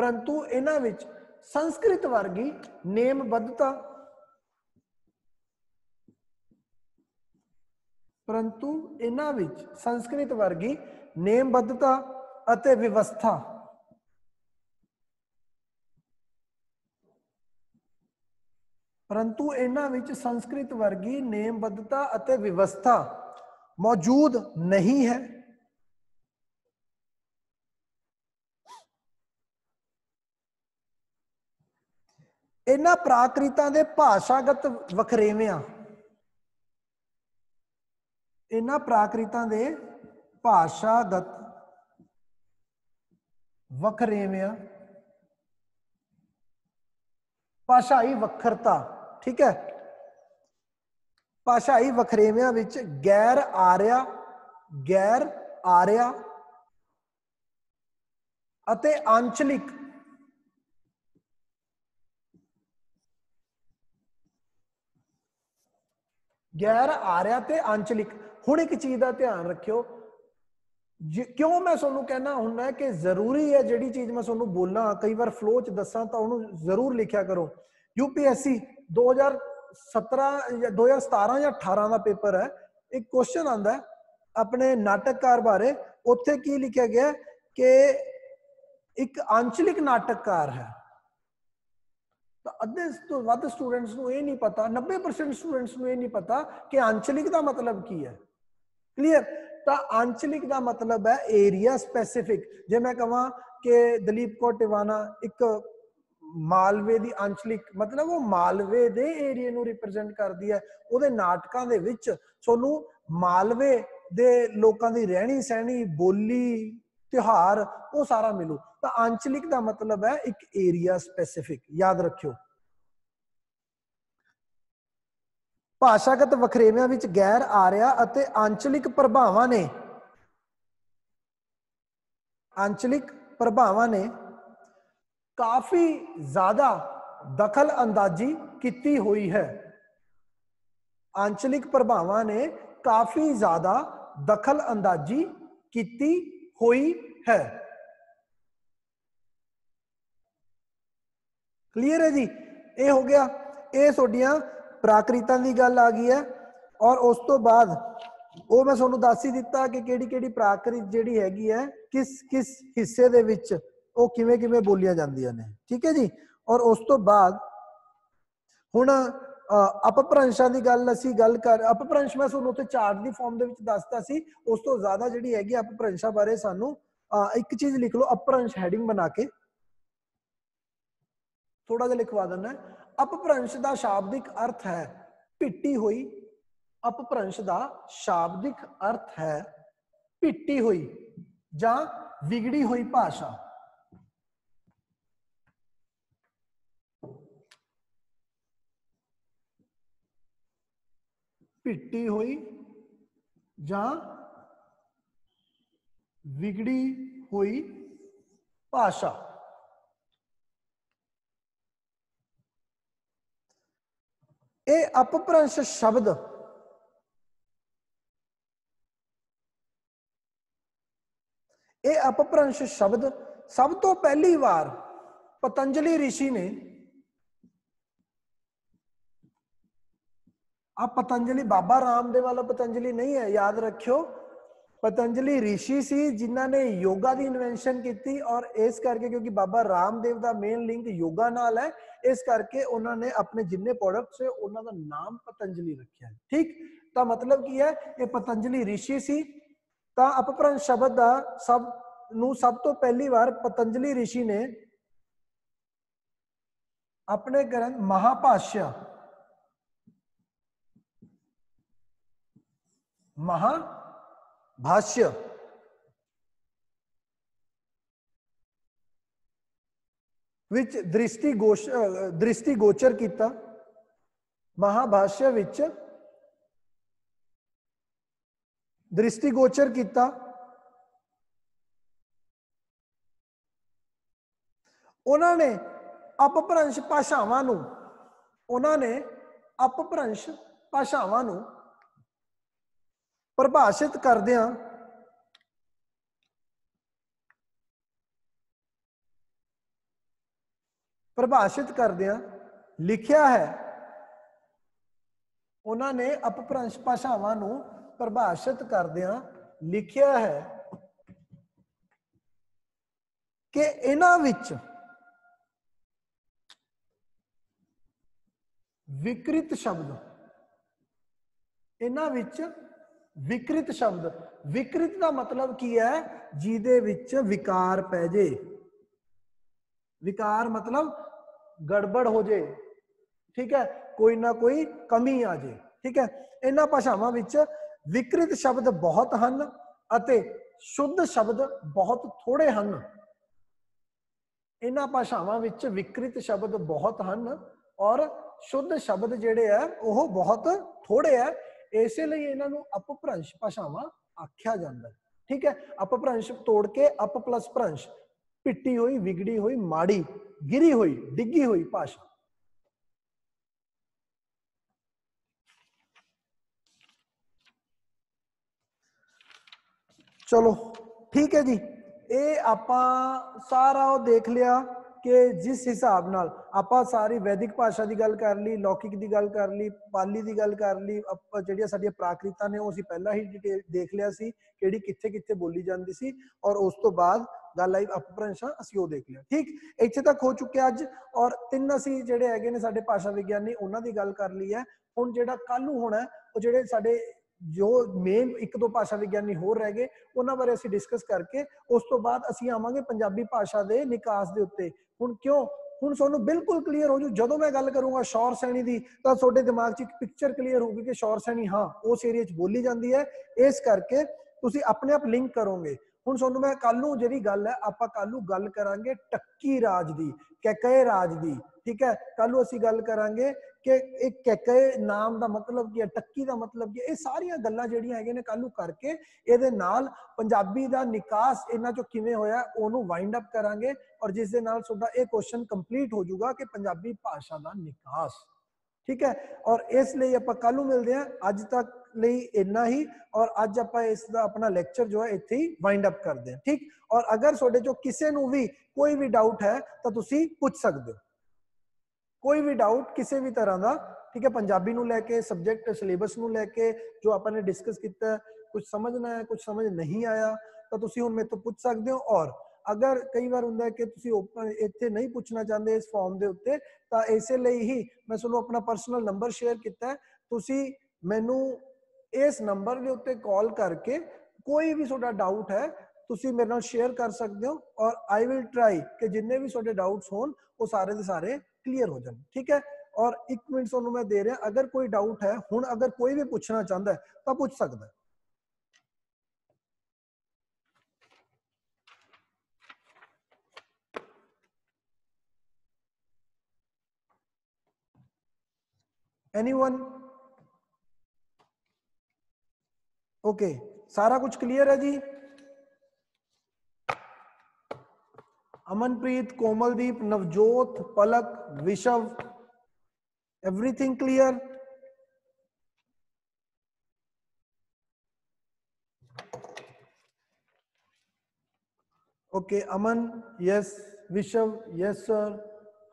परंतु इन्हां विच संस्कृत वर्गी नेमबद्धता परंतु इन्हां विच संस्कृत वर्गी नेमबद्धता अते व्यवस्था परंतु इन्हां विच संस्कृत वर्गी नेमबद्धता अते व्यवस्था मौजूद नहीं है, इन्हां प्राकृतां दे भाषागत वखरेवियां इन्हां प्राकृतां दे भाषागत वखरेवियां भाषाई वखरता, ठीक है, भाषाई वखरेवियां विच गैर आर्या गैर आर्या अते आंचलिक गैर आर्या ते आंचलिक। हुण एक चीज का ध्यान रखियो, क्यों मैं तुहानू कहना हुंदा कि जरूरी है जिहड़ी चीज मैं तुहानू बोलना कई बार फ्लो च दसां तां उहनू जरूर लिखिया करो। यूपीएससी दो हज़ार सत्रह या दो हज़ार सतारह या अठारह का पेपर है, एक क्वेश्चन आंदा है अपने नाटककार बारे, उत्थे की लिखिया गया कि एक आंचलिक नाटककार है। तो अद्धे तो वध स्टूडेंट्स को यह नहीं पता, नब्बे परसेंट स्टूडेंट्स को यह नहीं पता कि आंचलिक का मतलब की है, क्लीयर। तो आंचलिक का मतलब है एरिया स्पेसिफिक। जे मैं कहा कि दलीप कौर टिवाणा एक मालवे की आंचलिक मतलब वो मालवे दे एरिए नू रिप्रजेंट करती है, वो नाटकों के विच तुहानू मालवे दे लोकां दी रहणी सहणी बोली त्योहार वो सारा मिलू। तो आंचलिक का मतलब है एक एरिया स्पेसिफिक, याद रखियो। भाषागत वखरेवियां विच गैर आर्या अते आंचलिक प्रभावां ने आंचलिक प्रभावां ने काफी ज्यादा दखल अंदाजी की हुई है, आंचलिक प्रभावां ने काफी ज्यादा दखल अंदाजी की हुई है, क्लीयर है जी। ये हो गया, ये थोड़ियां प्राकृतां की गल आ गई है। और उस तो बाद वो मैं तुहानू दस ही दिता कि केड़ी केड़ी प्राकृत जिहड़ी हैगी है किस किस हिस्से दे विच वो किवें किवें बोलियां जांदियां ने, ठीक है जी। और उस तो बाद हुण अपभ्रंश की गल असी गल कर अपभ्रंश मैं तुहानूं उत्थे चार्ट दी फॉर्म दे विच दसदा सी। उस तो ज्यादा जिहड़ी हैगी अपभ्रंशा बारे सानू एक चीज लिख लो, अपभ्रंश हैडिंग बना के थोड़ा जिहा लिखवा देना। अपभ्रंश का शाब्दिक अर्थ है पिट्टी हुई। अपभ्रंश का शाब्दिक अर्थ है पिट्टी हुई जां विगड़ी हुई भाषा। पिट्टी हुई जां विगड़ी हुई भाषा। ये अपभ्रंश शब्द ये अपभ्रंश शब्द सब तो पहली बार पतंजलि ऋषि ने आप पतंजलि बाबा रामदेव वाला पतंजलि नहीं है, याद रखियो। पतंजलि ऋषि सी जिन्होंने योगा की इन्वेंशन की, और इस करके क्योंकि बाबा रामदेव का मेन लिंक योगा नाल है, इस करके उन्होंने अपने जिन्ने प्रोडक्ट्स है उन्होंने नाम पतंजलि रखा है। ठीक, तो मतलब की है ये पतंजलि ऋषि सी। तो अपभ्रंश शब्द का सब नू सब तो पहली बार पतंजलि ऋषि ने अपने ग्रंथ महाभाष्य महाभाष्य विच दृष्टि गोच दृष्टि गोचर किया। महाभाष्य विच दृष्टि गोचर किया। उन्होंने अपभ्रंश भाषावां नू उन्होंने अपभ्रंश भाषावां नू परिभाषित करदे हां परिभाषित करदे हां लिखिया है। उन्होंने अपभ्रंश भाषावां नू परिभाषित करदे हां लिखिया है कि इन्हां विच विकृत शब्द इन्हां विच विकृत शब्द विकृत का मतलब की है जिदे विच विकार पै जे। विकार मतलब गड़बड़ हो जे, ठीक है, कोई ना कोई कमी आ जे, ठीक है। इन्हां भाषावां विच विकृत शब्द बहुत हन अते शुद्ध शब्द बहुत थोड़े हन। इन्हां भाषावां विच विकृत शब्द बहुत हन और शुद्ध शब्द जिहड़े है वह बहुत थोड़े है। इसलिए इन्हों अपभ्रंश भाषावां आख्या जाता है, ठीक है। अपभ्रंश तोड़ के अप प्लस भ्रंश, पिट्टी हुई, विगड़ी हुई, माड़ी, गिरी हुई, डिगी हुई भाषा। चलो ठीक है जी, ये आपां सारा वो देख लिया कि जिस हिसाब नाल आपां सारी वैदिक भाषा की गल कर ली, लौकिक की गल कर ली, पाली की गल कर ली, आपां जिहड़ियां साडीआं प्राकृतां ने उह पहला ही डिटेल देख लिया सी किहड़ी कित्थे कित्थे बोली जांदी सी, और उस तो बाद गल आई अपभ्रंशां असीं उह देख लिया। ठीक, इत्थे तक हो चुक्या अज, और तीन असीं जिहड़े हैगे ने साडे भाषा विग्यानी उहनां दी गल कर ली है। हुण जिहड़ा कल नूं होणा है उह जिहड़े साडे जो मेन एक दो भाषा विज्ञानी होर रह गए उन्होंने बारे असीं डिस्कस करके उस तो बाद असीं आवांगे पंजाबी भाषा के निकास के उत्ते। हुण क्यों हुण तुहानूं बिल्कुल क्लीयर हो जू, जदों मैं गल करूँगा शौर सैनी की तो तुहाडे दिमाग 'च एक पिक्चर क्लीयर होगी कि शौर सैनी हाँ उस एरिए 'च बोली जाती है। इस करके तुसीं अपने आप लिंक करोगे। हुण तुहानूं मैं कल नूं जिहड़ी गल है आपां कल नूं गल करांगे टक्की राज दी, कैकए राज दी, ठीक है। कल नूं असीं गल करांगे कि एक कैके नाम का मतलब की है, टक्की का मतलब की है। ये सारिया गल्लां जिहड़ियां हैगियां ने कल नूं करके इहदे नाल पंजाबी दा निकास इन्हां चों किवें होया उहनूं वाइंड अप करांगे, और जिस दे नाल तुहाडा इह क्वेश्चन कंप्लीट हो जाऊगा कि पंजाबी भाषा का निकास, ठीक है। और इसलिए आपां कल नूं मिलदे हां, अज तक ਲਈ ਇੰਨਾ ही, और अज आप इसका अपना लैक्चर जो है इत्थे ही वाइंड अप करते हैं, ठीक। और अगर तुहाडे चों किसी नूं भी कोई भी डाउट है तो तुसीं पुछ सकदे हो, कोई भी डाउट किसी भी तरह का, ठीक है। पंजाबी नूं लैके सबजैक्ट सिलेबस नूं लैके जो आपने डिस्कस किया, कुछ समझना है कुछ समझ नहीं आया तो तुसीं हुण मेरे तो पूछ सकते हो। और अगर कई बार होंगे कि तुसी ओपन इत्थे नहीं पूछना चाहते इस फॉर्म के उत्ते, तो इसलिए ही मैं तुहानूं अपना परसनल नंबर शेयर किया है। तुसी मैनू इस नंबर के उत्ते कॉल करके कोई भी तुहाडा डाउट है तुसी मेरे नाल शेयर कर सकते हो, और आई विल ट्राई कि जिन्ने भी तुहाडे डाउट्स होन वो सारे के सारे क्लीयर हो जाए। ठीक है, और एक मिनट तुहानूं मैं दे रहा, अगर कोई डाउट है हुण, अगर कोई भी पूछना चाहता है तो पूछ सकता है। Anyone? Okay okay. सारा कुछ क्लियर है जी। Amanpreet, Komaldeep, Navjot, Palak, Vishav, everything clear? Okay, Aman yes, Vishav yes sir,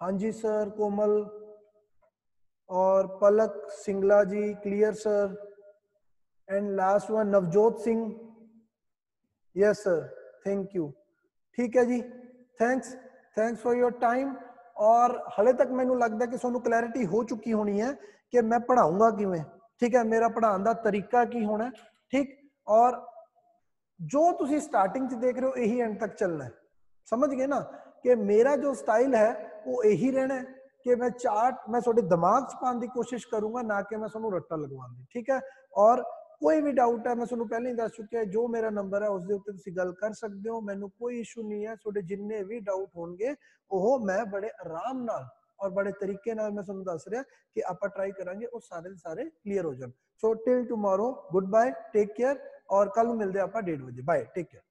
हाँ जी सर, कोमल और Palak Singla ji clear sir, and last one Navjot Singh, yes sir, thank you. ठीक है जी, thanks thanks for your time. और हले तक मैनू लगता कि तुहानू क्लैरिटी हो चुकी होनी है कि मैं पढ़ाऊंगा किवें, ठीक है, मेरा पढ़ाने का तरीका की होना है, ठीक, और जो तुसी स्टार्टिंग से देख रहे हो यही एंड तक चलना है। समझ गए ना कि मेरा जो स्टाइल है वो यही रहना है कि मैं चार्ट मैं थोड़े दिमाग च पाने की कोशिश करूंगा, ना कि मैं तुहानू रट्टा लगवाने। ठीक है, और कोई भी डाउट है मैं तुहानू पहले ही दस चुके, जो मेरा नंबर है उस दे उत्ते तुसीं गल कर सकते हो, मैनू कोई इशू नहीं है। थोड़े जिन्ने भी डाउट होंगे ओहो मैं बड़े आराम नाल और बड़े तरीके नाल मैं तुहानू दस रहा कि आपां ट्राई करांगे वो सारे सारे क्लीयर हो जाए। So till tomorrow, good bye, take care, और कल मिलते आपां डेढ़ बजे। Bye, take care.